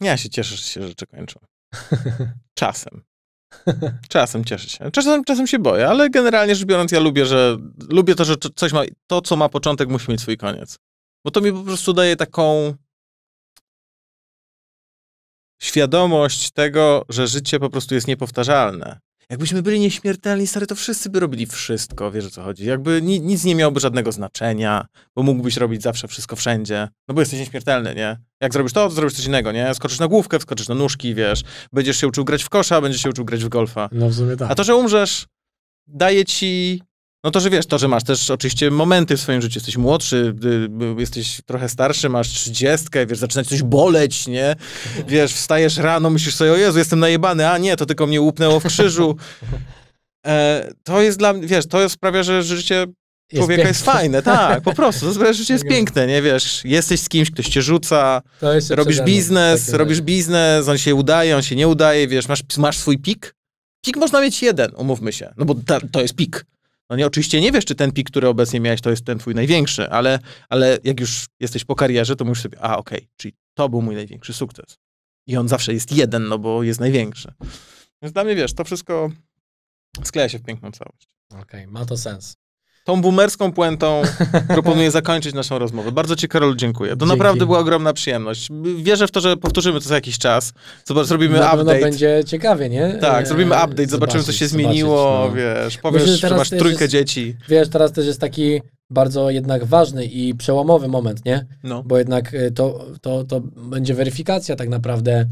Ja się cieszę, że się rzeczy kończą. Czasem. Czasem cieszę się. Czasem, czasem się boję, ale generalnie rzecz biorąc ja lubię, że lubię to, że coś ma, to, co ma początek, musi mieć swój koniec. Bo to mi po prostu daje taką świadomość tego, że życie po prostu jest niepowtarzalne. Jakbyśmy byli nieśmiertelni, stary, to wszyscy by robili wszystko, wiesz o co chodzi. Jakby ni nic nie miałoby żadnego znaczenia, bo mógłbyś robić zawsze wszystko wszędzie. No bo jesteś nieśmiertelny, nie? Jak zrobisz to, to zrobisz coś innego, nie? Skoczysz na główkę, skoczysz na nóżki, wiesz. Będziesz się uczył grać w kosza, będziesz się uczył grać w golfa. No w sumie tak. A to, że umrzesz, daje ci... No to, że wiesz, to, że masz też oczywiście momenty w swoim życiu. Jesteś młodszy, jesteś trochę starszy, masz trzydziestkę, wiesz, zaczyna ci coś boleć, nie? Wiesz, wstajesz rano, myślisz sobie, o Jezu, jestem najebany, a nie, to tylko mnie łupnęło w krzyżu. E, to jest dla mnie, wiesz, to sprawia, że życie człowieka jest, jest fajne, tak, po prostu. To sprawia, że życie jest piękne, nie? Wiesz, jesteś z kimś, ktoś cię rzuca, robisz biznes, robisz biznes, on się udaje, on się nie udaje, wiesz, masz, masz swój pik. Pik można mieć jeden, umówmy się, no bo ta, to jest pik. No nie, oczywiście nie wiesz, czy ten pik, który obecnie miałeś, to jest ten twój największy, ale, ale jak już jesteś po karierze, to mówisz sobie, a okej, okay, czyli to był mój największy sukces. I on zawsze jest jeden, no bo jest największy. Więc dla mnie, wiesz, to wszystko skleja się w piękną całość. Okej, okay, ma to sens. Tą boomerską puentą proponuję zakończyć naszą rozmowę. Bardzo ci, Karol, dziękuję. To Dzięki. Naprawdę była ogromna przyjemność. Wierzę w to, że powtórzymy to za jakiś czas. Zobacz, zrobimy na update. Będzie ciekawie, nie? Tak, zrobimy update, zobaczymy, zobaczymy co się zmieniło, no. Wiesz, powiesz, Myślę, że, że masz trójkę jest, dzieci. Wiesz, teraz też jest taki bardzo jednak ważny i przełomowy moment, nie? No. Bo jednak to, to, to będzie weryfikacja tak naprawdę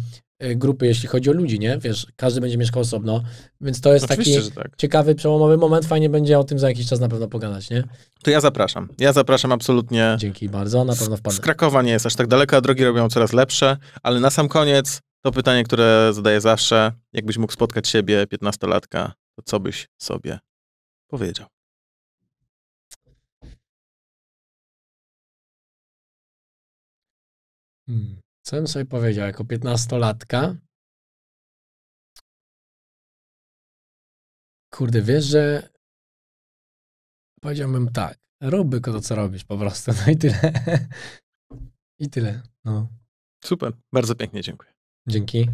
grupy, jeśli chodzi o ludzi, nie? Wiesz, każdy będzie mieszkał osobno, więc to jest Oczywiście, taki tak. ciekawy, przełomowy moment. Fajnie będzie o tym za jakiś czas na pewno pogadać, nie? To ja zapraszam. Ja zapraszam absolutnie. Dzięki bardzo, na pewno wpadnę. Z Krakowa nie jest aż tak daleko, a drogi robią coraz lepsze, ale na sam koniec to pytanie, które zadaję zawsze. Jakbyś mógł spotkać siebie, piętnastolatka, to co byś sobie powiedział? Hmm. Co bym sobie powiedział jako piętnastolatka? Kurde, wiesz, że powiedziałbym tak. Rób byko to, co robisz po prostu. No i tyle. I tyle. No. Super. Bardzo pięknie dziękuję. Dzięki.